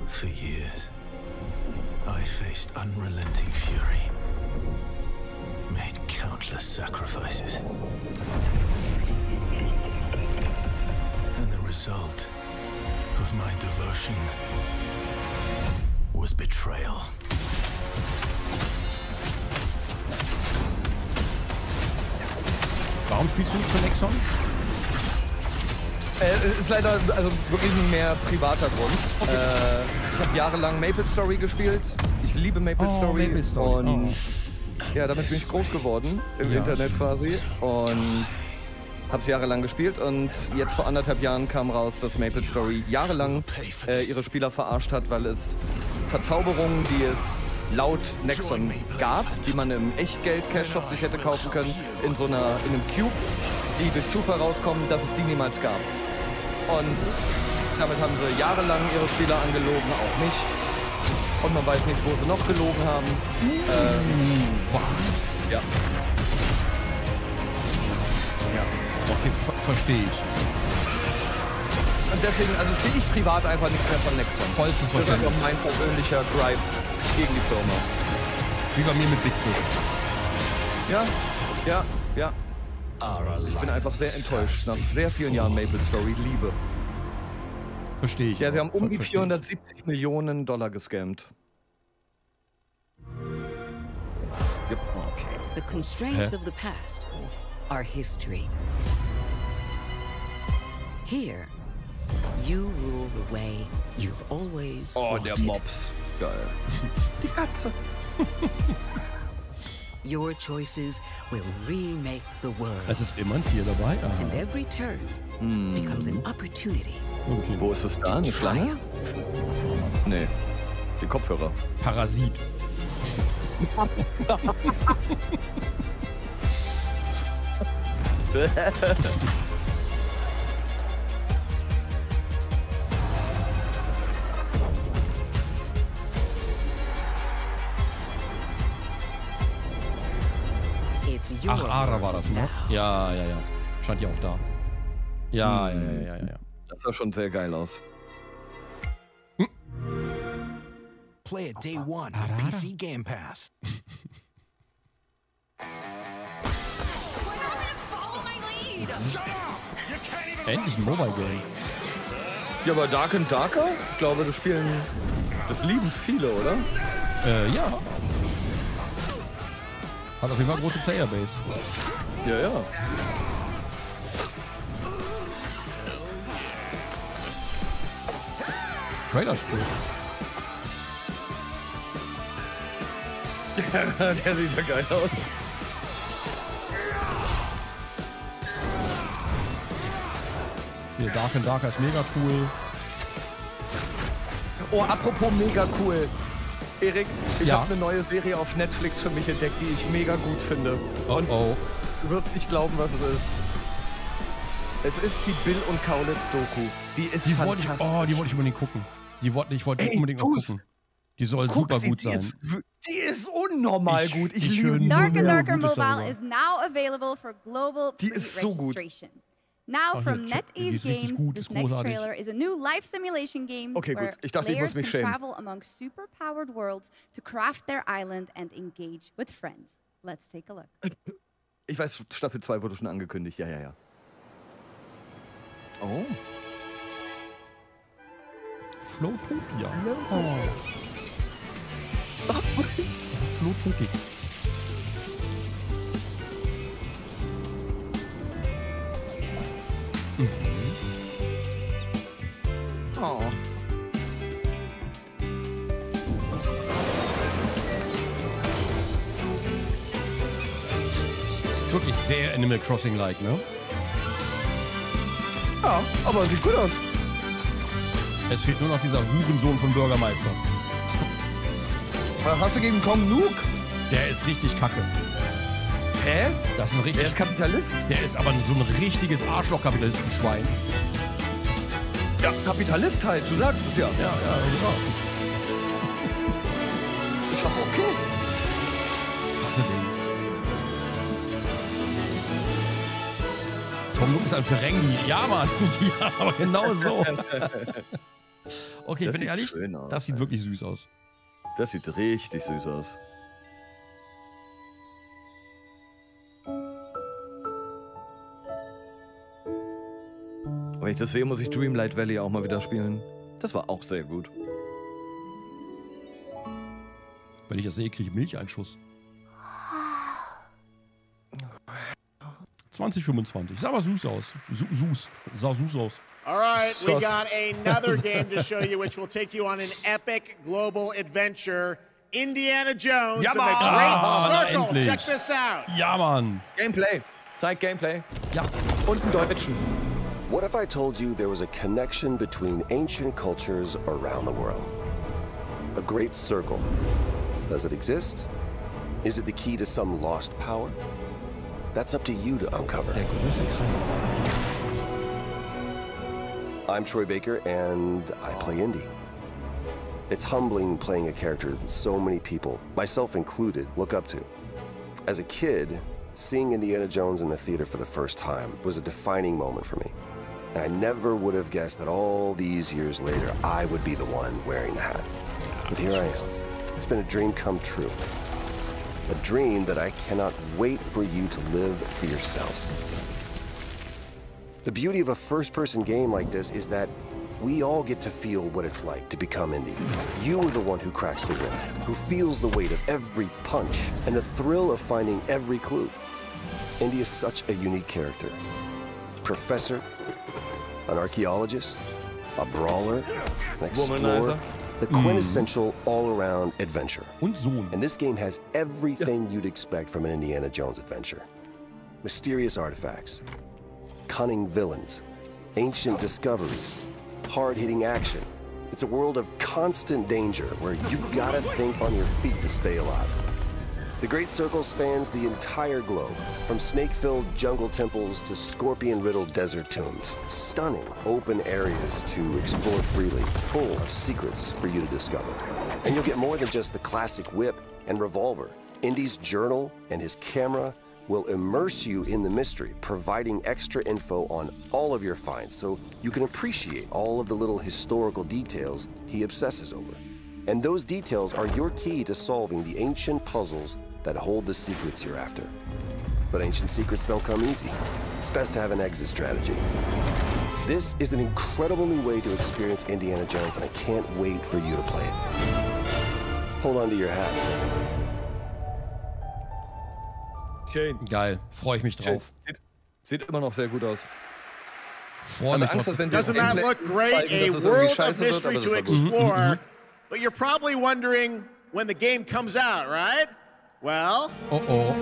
For years, I faced unrelenting fury, made countless sacrifices. The result of my devotion was betrayal. Warum spielst du nicht für Nexon? Ist leider also wirklich ein mehr privater Grund. Okay. Ich habe jahrelang MapleStory gespielt. Ich liebe MapleStory. MapleStory. Und ja, damit bin ich groß geworden im Internet quasi. Und hab's jahrelang gespielt und jetzt vor 1,5 Jahren kam raus, dass MapleStory jahrelang ihre Spieler verarscht hat, weil es Verzauberungen, die es laut Nexon gab, die man im Echtgeld-Cash-Shop sich hätte kaufen können, in so einer, in einem Cube, die durch Zufall rauskommen, dass es die niemals gab. Und damit haben sie jahrelang ihre Spieler angelogen, auch mich. Und man weiß nicht, wo sie noch gelogen haben. Was? Ja. Okay, verstehe ich. Und deswegen, also stehe ich privat einfach nichts mehr von Nexon. Vollstes Verständnis. Das ist einfach mein persönlicher Gripe gegen die Firma. Wie bei mir mit Bigfoot. Ja, ja, ja. Ich bin einfach sehr enttäuscht nach sehr vielen Jahren MapleStory Liebe. Verstehe ich. Ja, sie haben um die 470 Millionen Dollar gescammt. Yep. Okay. The constraints of the past are history. Here, you rule the way you've always wanted. Der Mops. Geil. Die Katze. Your choices will remake the world. Es ist immer ein Tier dabei. Ah. And every turn becomes an opportunity. Okay. Wo ist es da? Eine Schlange? Nee. Die Kopfhörer. Parasit. Ach, Ara war das, ne? Ja, ja, ja. Scheint ja auch da. Ja, ja, ja, ja, ja. Das sah schon sehr geil aus. Play it day one, PC Game Pass. Endlich ein Mobile Game. Ja, aber Dark and Darker? Ich glaube, das spielen... Das lieben viele, oder? Ja. Hat auf jeden Fall eine große Playerbase. Ja, ja. Trailer ist cool. Der sieht ja geil aus. Hier, Dark and Darker ist mega cool. Oh, apropos mega cool. Erik, ich habe eine neue Serie auf Netflix für mich entdeckt, die ich mega gut finde. Und du wirst nicht glauben, was es ist. Es ist die Bill und Kaulitz-Doku. Die ist fantastisch. Die wollte ich unbedingt gucken. Ich wollte die unbedingt noch gucken. Die soll super gut sein. Die ist unnormal gut. Ich höre nur Darker Mobile is now available for global free registration. Now from NetEase Games, this next trailer is a new life simulation game where players can travel among super-powered worlds to craft their island and engage with friends. Let's take a look. Ich weiß, Staffel 2 wurde schon angekündigt. Ja, ja, ja. Oh. Flowtopia. Oh. Flowtopia. Oh. Ist wirklich sehr Animal Crossing-like, ne? Ja, aber sieht gut aus. Es fehlt nur noch dieser Hurensohn von Bürgermeister. Hast du gegen Kong Nuke? Der ist richtig kacke. Hä? Das ist ein richtig... Der ist Kapitalist? Der ist aber so ein richtiges Arschloch-Kapitalistenschwein. Ja, Kapitalist halt, du sagst es ja. Ja, ja, genau. Ich hab okay. Krasse Ding. Tom Luke ist ein Ferengi. Ja, Mann. Ja, aber genau so. Okay, ich bin ehrlich, das sieht wirklich süß aus. Das sieht richtig süß aus. Wenn ich das sehe, muss ich Dreamlight Valley auch mal wieder spielen. Das war auch sehr gut. Wenn ich das sehe, kriege ich Milcheinschuss. 2025. Sah aber süß aus. Sah süß aus. All right, we got another game to show you, which will take you on an epic global adventure. Indiana Jones and the Great Circle. Endlich. Check this out. Ja, Mann. Gameplay. Zeig Gameplay. Ja. Und einen Deutschen. What if I told you there was a connection between ancient cultures around the world? A great circle. Does it exist? Is it the key to some lost power? That's up to you to uncover. Der große Kreis. I'm Troy Baker, and I play Indy. It's humbling playing a character that so many people, myself included, look up to. As a kid, seeing Indiana Jones in the theater for the first time was a defining moment for me. And I never would have guessed that all these years later, I would be the one wearing the hat. But here I am. It's been a dream come true. A dream that I cannot wait for you to live for yourselves. The beauty of a first-person game like this is that we all get to feel what it's like to become Indy. You are the one who cracks the whip, who feels the weight of every punch, and the thrill of finding every clue. Indy is such a unique character. Professor, an archaeologist, a brawler, an explorer, the quintessential all-around adventure. And this game has everything you'd expect from an Indiana Jones adventure. Mysterious artifacts, cunning villains, ancient discoveries, hard-hitting action. It's a world of constant danger where you've got to think on your feet to stay alive. The Great Circle spans the entire globe, from snake-filled jungle temples to scorpion-riddled desert tombs. Stunning open areas to explore freely, full of secrets for you to discover. And you'll get more than just the classic whip and revolver. Indy's journal and his camera will immerse you in the mystery, providing extra info on all of your finds so you can appreciate all of the little historical details he obsesses over. And those details are your key to solving the ancient puzzles that hold the secrets you're after. But ancient secrets don't come easy. It's best to have an exit strategy. This is an incredible new way to experience Indiana Jones, and I can't wait for you to play it. Hold on to your hat. Schön. Geil, freue ich mich drauf. Sieht immer noch sehr gut aus. Freue mich drauf. Doesn't that look great? A world of mystery to explore. But you're probably wondering when the game comes out, right? Well. Oh oh.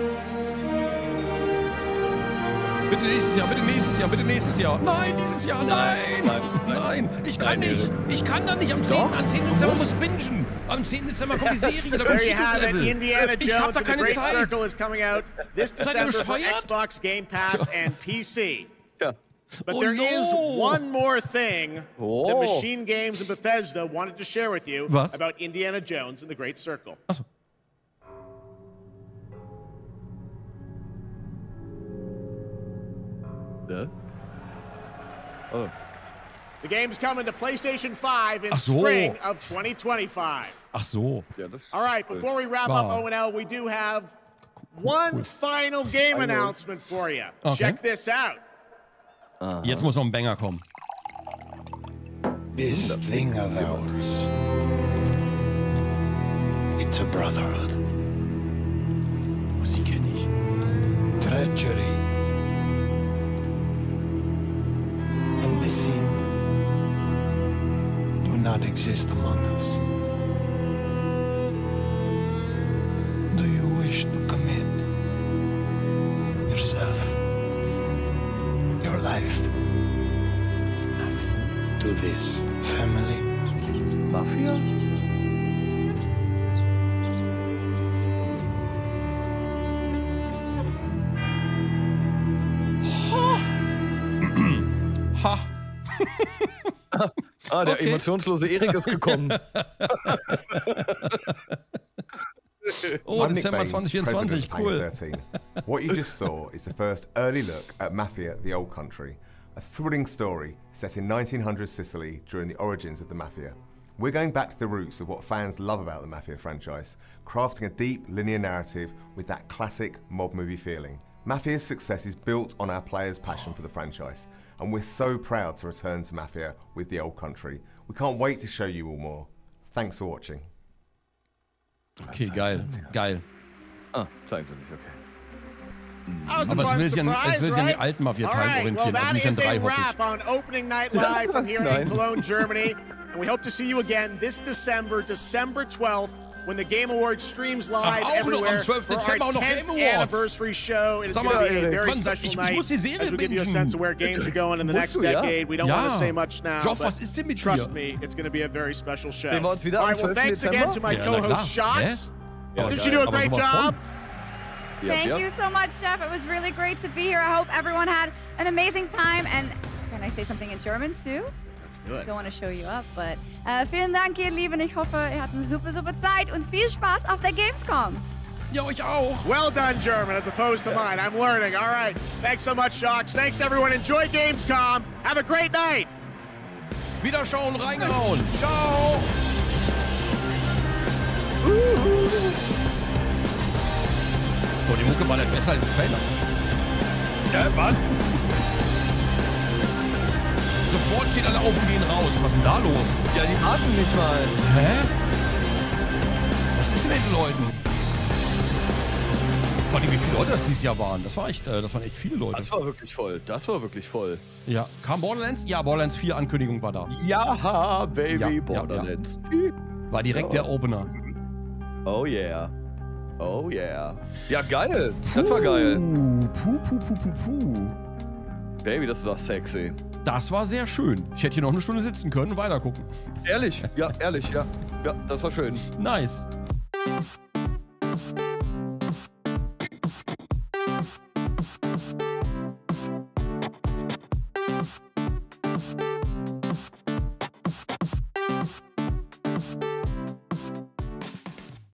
Bitte nächstes Jahr, bitte nächstes Jahr, bitte nächstes Jahr. Nein, dieses Jahr, nein! Nein, ich kann nicht! Ich kann da nicht! Am 10. Dezember muss bingen! Am 10. Dezember kommt die Serie, da kommt Level. Ich hab da keine Zeit! Seid ihr bescheuert? Ja. But there is one more thing that Machine Games and Bethesda wanted to share with you about Indiana Jones and the Great Circle. Achso. Oh. The game's coming to PlayStation 5 in spring of 2025. Ach so. All right, before we wrap up O&L, we do have one final game announcement for you. Okay. Check this out. Jetzt muss noch ein Banger kommen. This thing of ours. It's a brotherhood. Sie kenne ich. Treachery. Do not exist among us. Do you wish to commit yourself, your life, to this family? Mafia? Ha! Ah, der emotionslose Erik ist gekommen. Oh, December 2024, cool. What you just saw is the first early look at Mafia, The Old Country, a thrilling story set in 1900s Sicily during the origins of the Mafia. We're going back to the roots of what fans love about the Mafia franchise, crafting a deep, linear narrative with that classic mob movie feeling. Mafia's success is built on our players' passion for the franchise, and we're so proud to return to Mafia with The Old Country. We can't wait to show you all more. Thanks for watching. Okay, geil, geil. Ah, zeigen Sie mich, okay. Aber es will sich an den alten Mafia-Teilen orientieren, also nicht an 3, hoffe ich. On Opening Night Live from here in Cologne, Germany. And we hope to see you again this December, December 12th, when the Game Awards streams live everywhere for our 10th anniversary show. It is going to be a very special night as we give you a sense of where games are going in the next decade. We don't want to say much now, but trust me, it's going to be a very special show. All right, well, thanks again to my co-host, Shox. Did you do a great job? Thank you so much, Jeff. It was really great to be here. I hope everyone had an amazing time. And can I say something in German, too? I don't want to show you up, but vielen Dank, ihr Lieben. Ich hoffe, ihr habt eine super, super Zeit und viel Spaß auf der Gamescom. Ja, euch auch. Well done, German, as opposed to mine. I'm learning. All right. Thanks so much, Shox. Thanks to everyone. Enjoy Gamescom. Have a great night. Wiederschauen, reingehauen. Ciao. Oh, die Mucke war nicht besser als der Trailer. Ja, Mann. Sofort steht alle auf und gehen raus. Was ist denn da los? Ja, die atmen nicht mal. Hä? Was ist denn mit den Leuten? Vor allem, wie viele Leute das dieses Jahr waren. Das waren echt viele Leute. Das war wirklich voll. Das war wirklich voll. Ja. Kam Borderlands? Ja, Borderlands 4 Ankündigung war da. Ja, Baby, ja, Borderlands 4. Ja, ja. War direkt der Opener. Oh yeah. Oh yeah. Ja, geil. Puh, das war geil. Puh, puh, puh, puh, puh. Baby, das war sexy. Das war sehr schön. Ich hätte hier noch eine Stunde sitzen können und weitergucken. Ehrlich? Ja, ehrlich, ja. Ja, das war schön. Nice.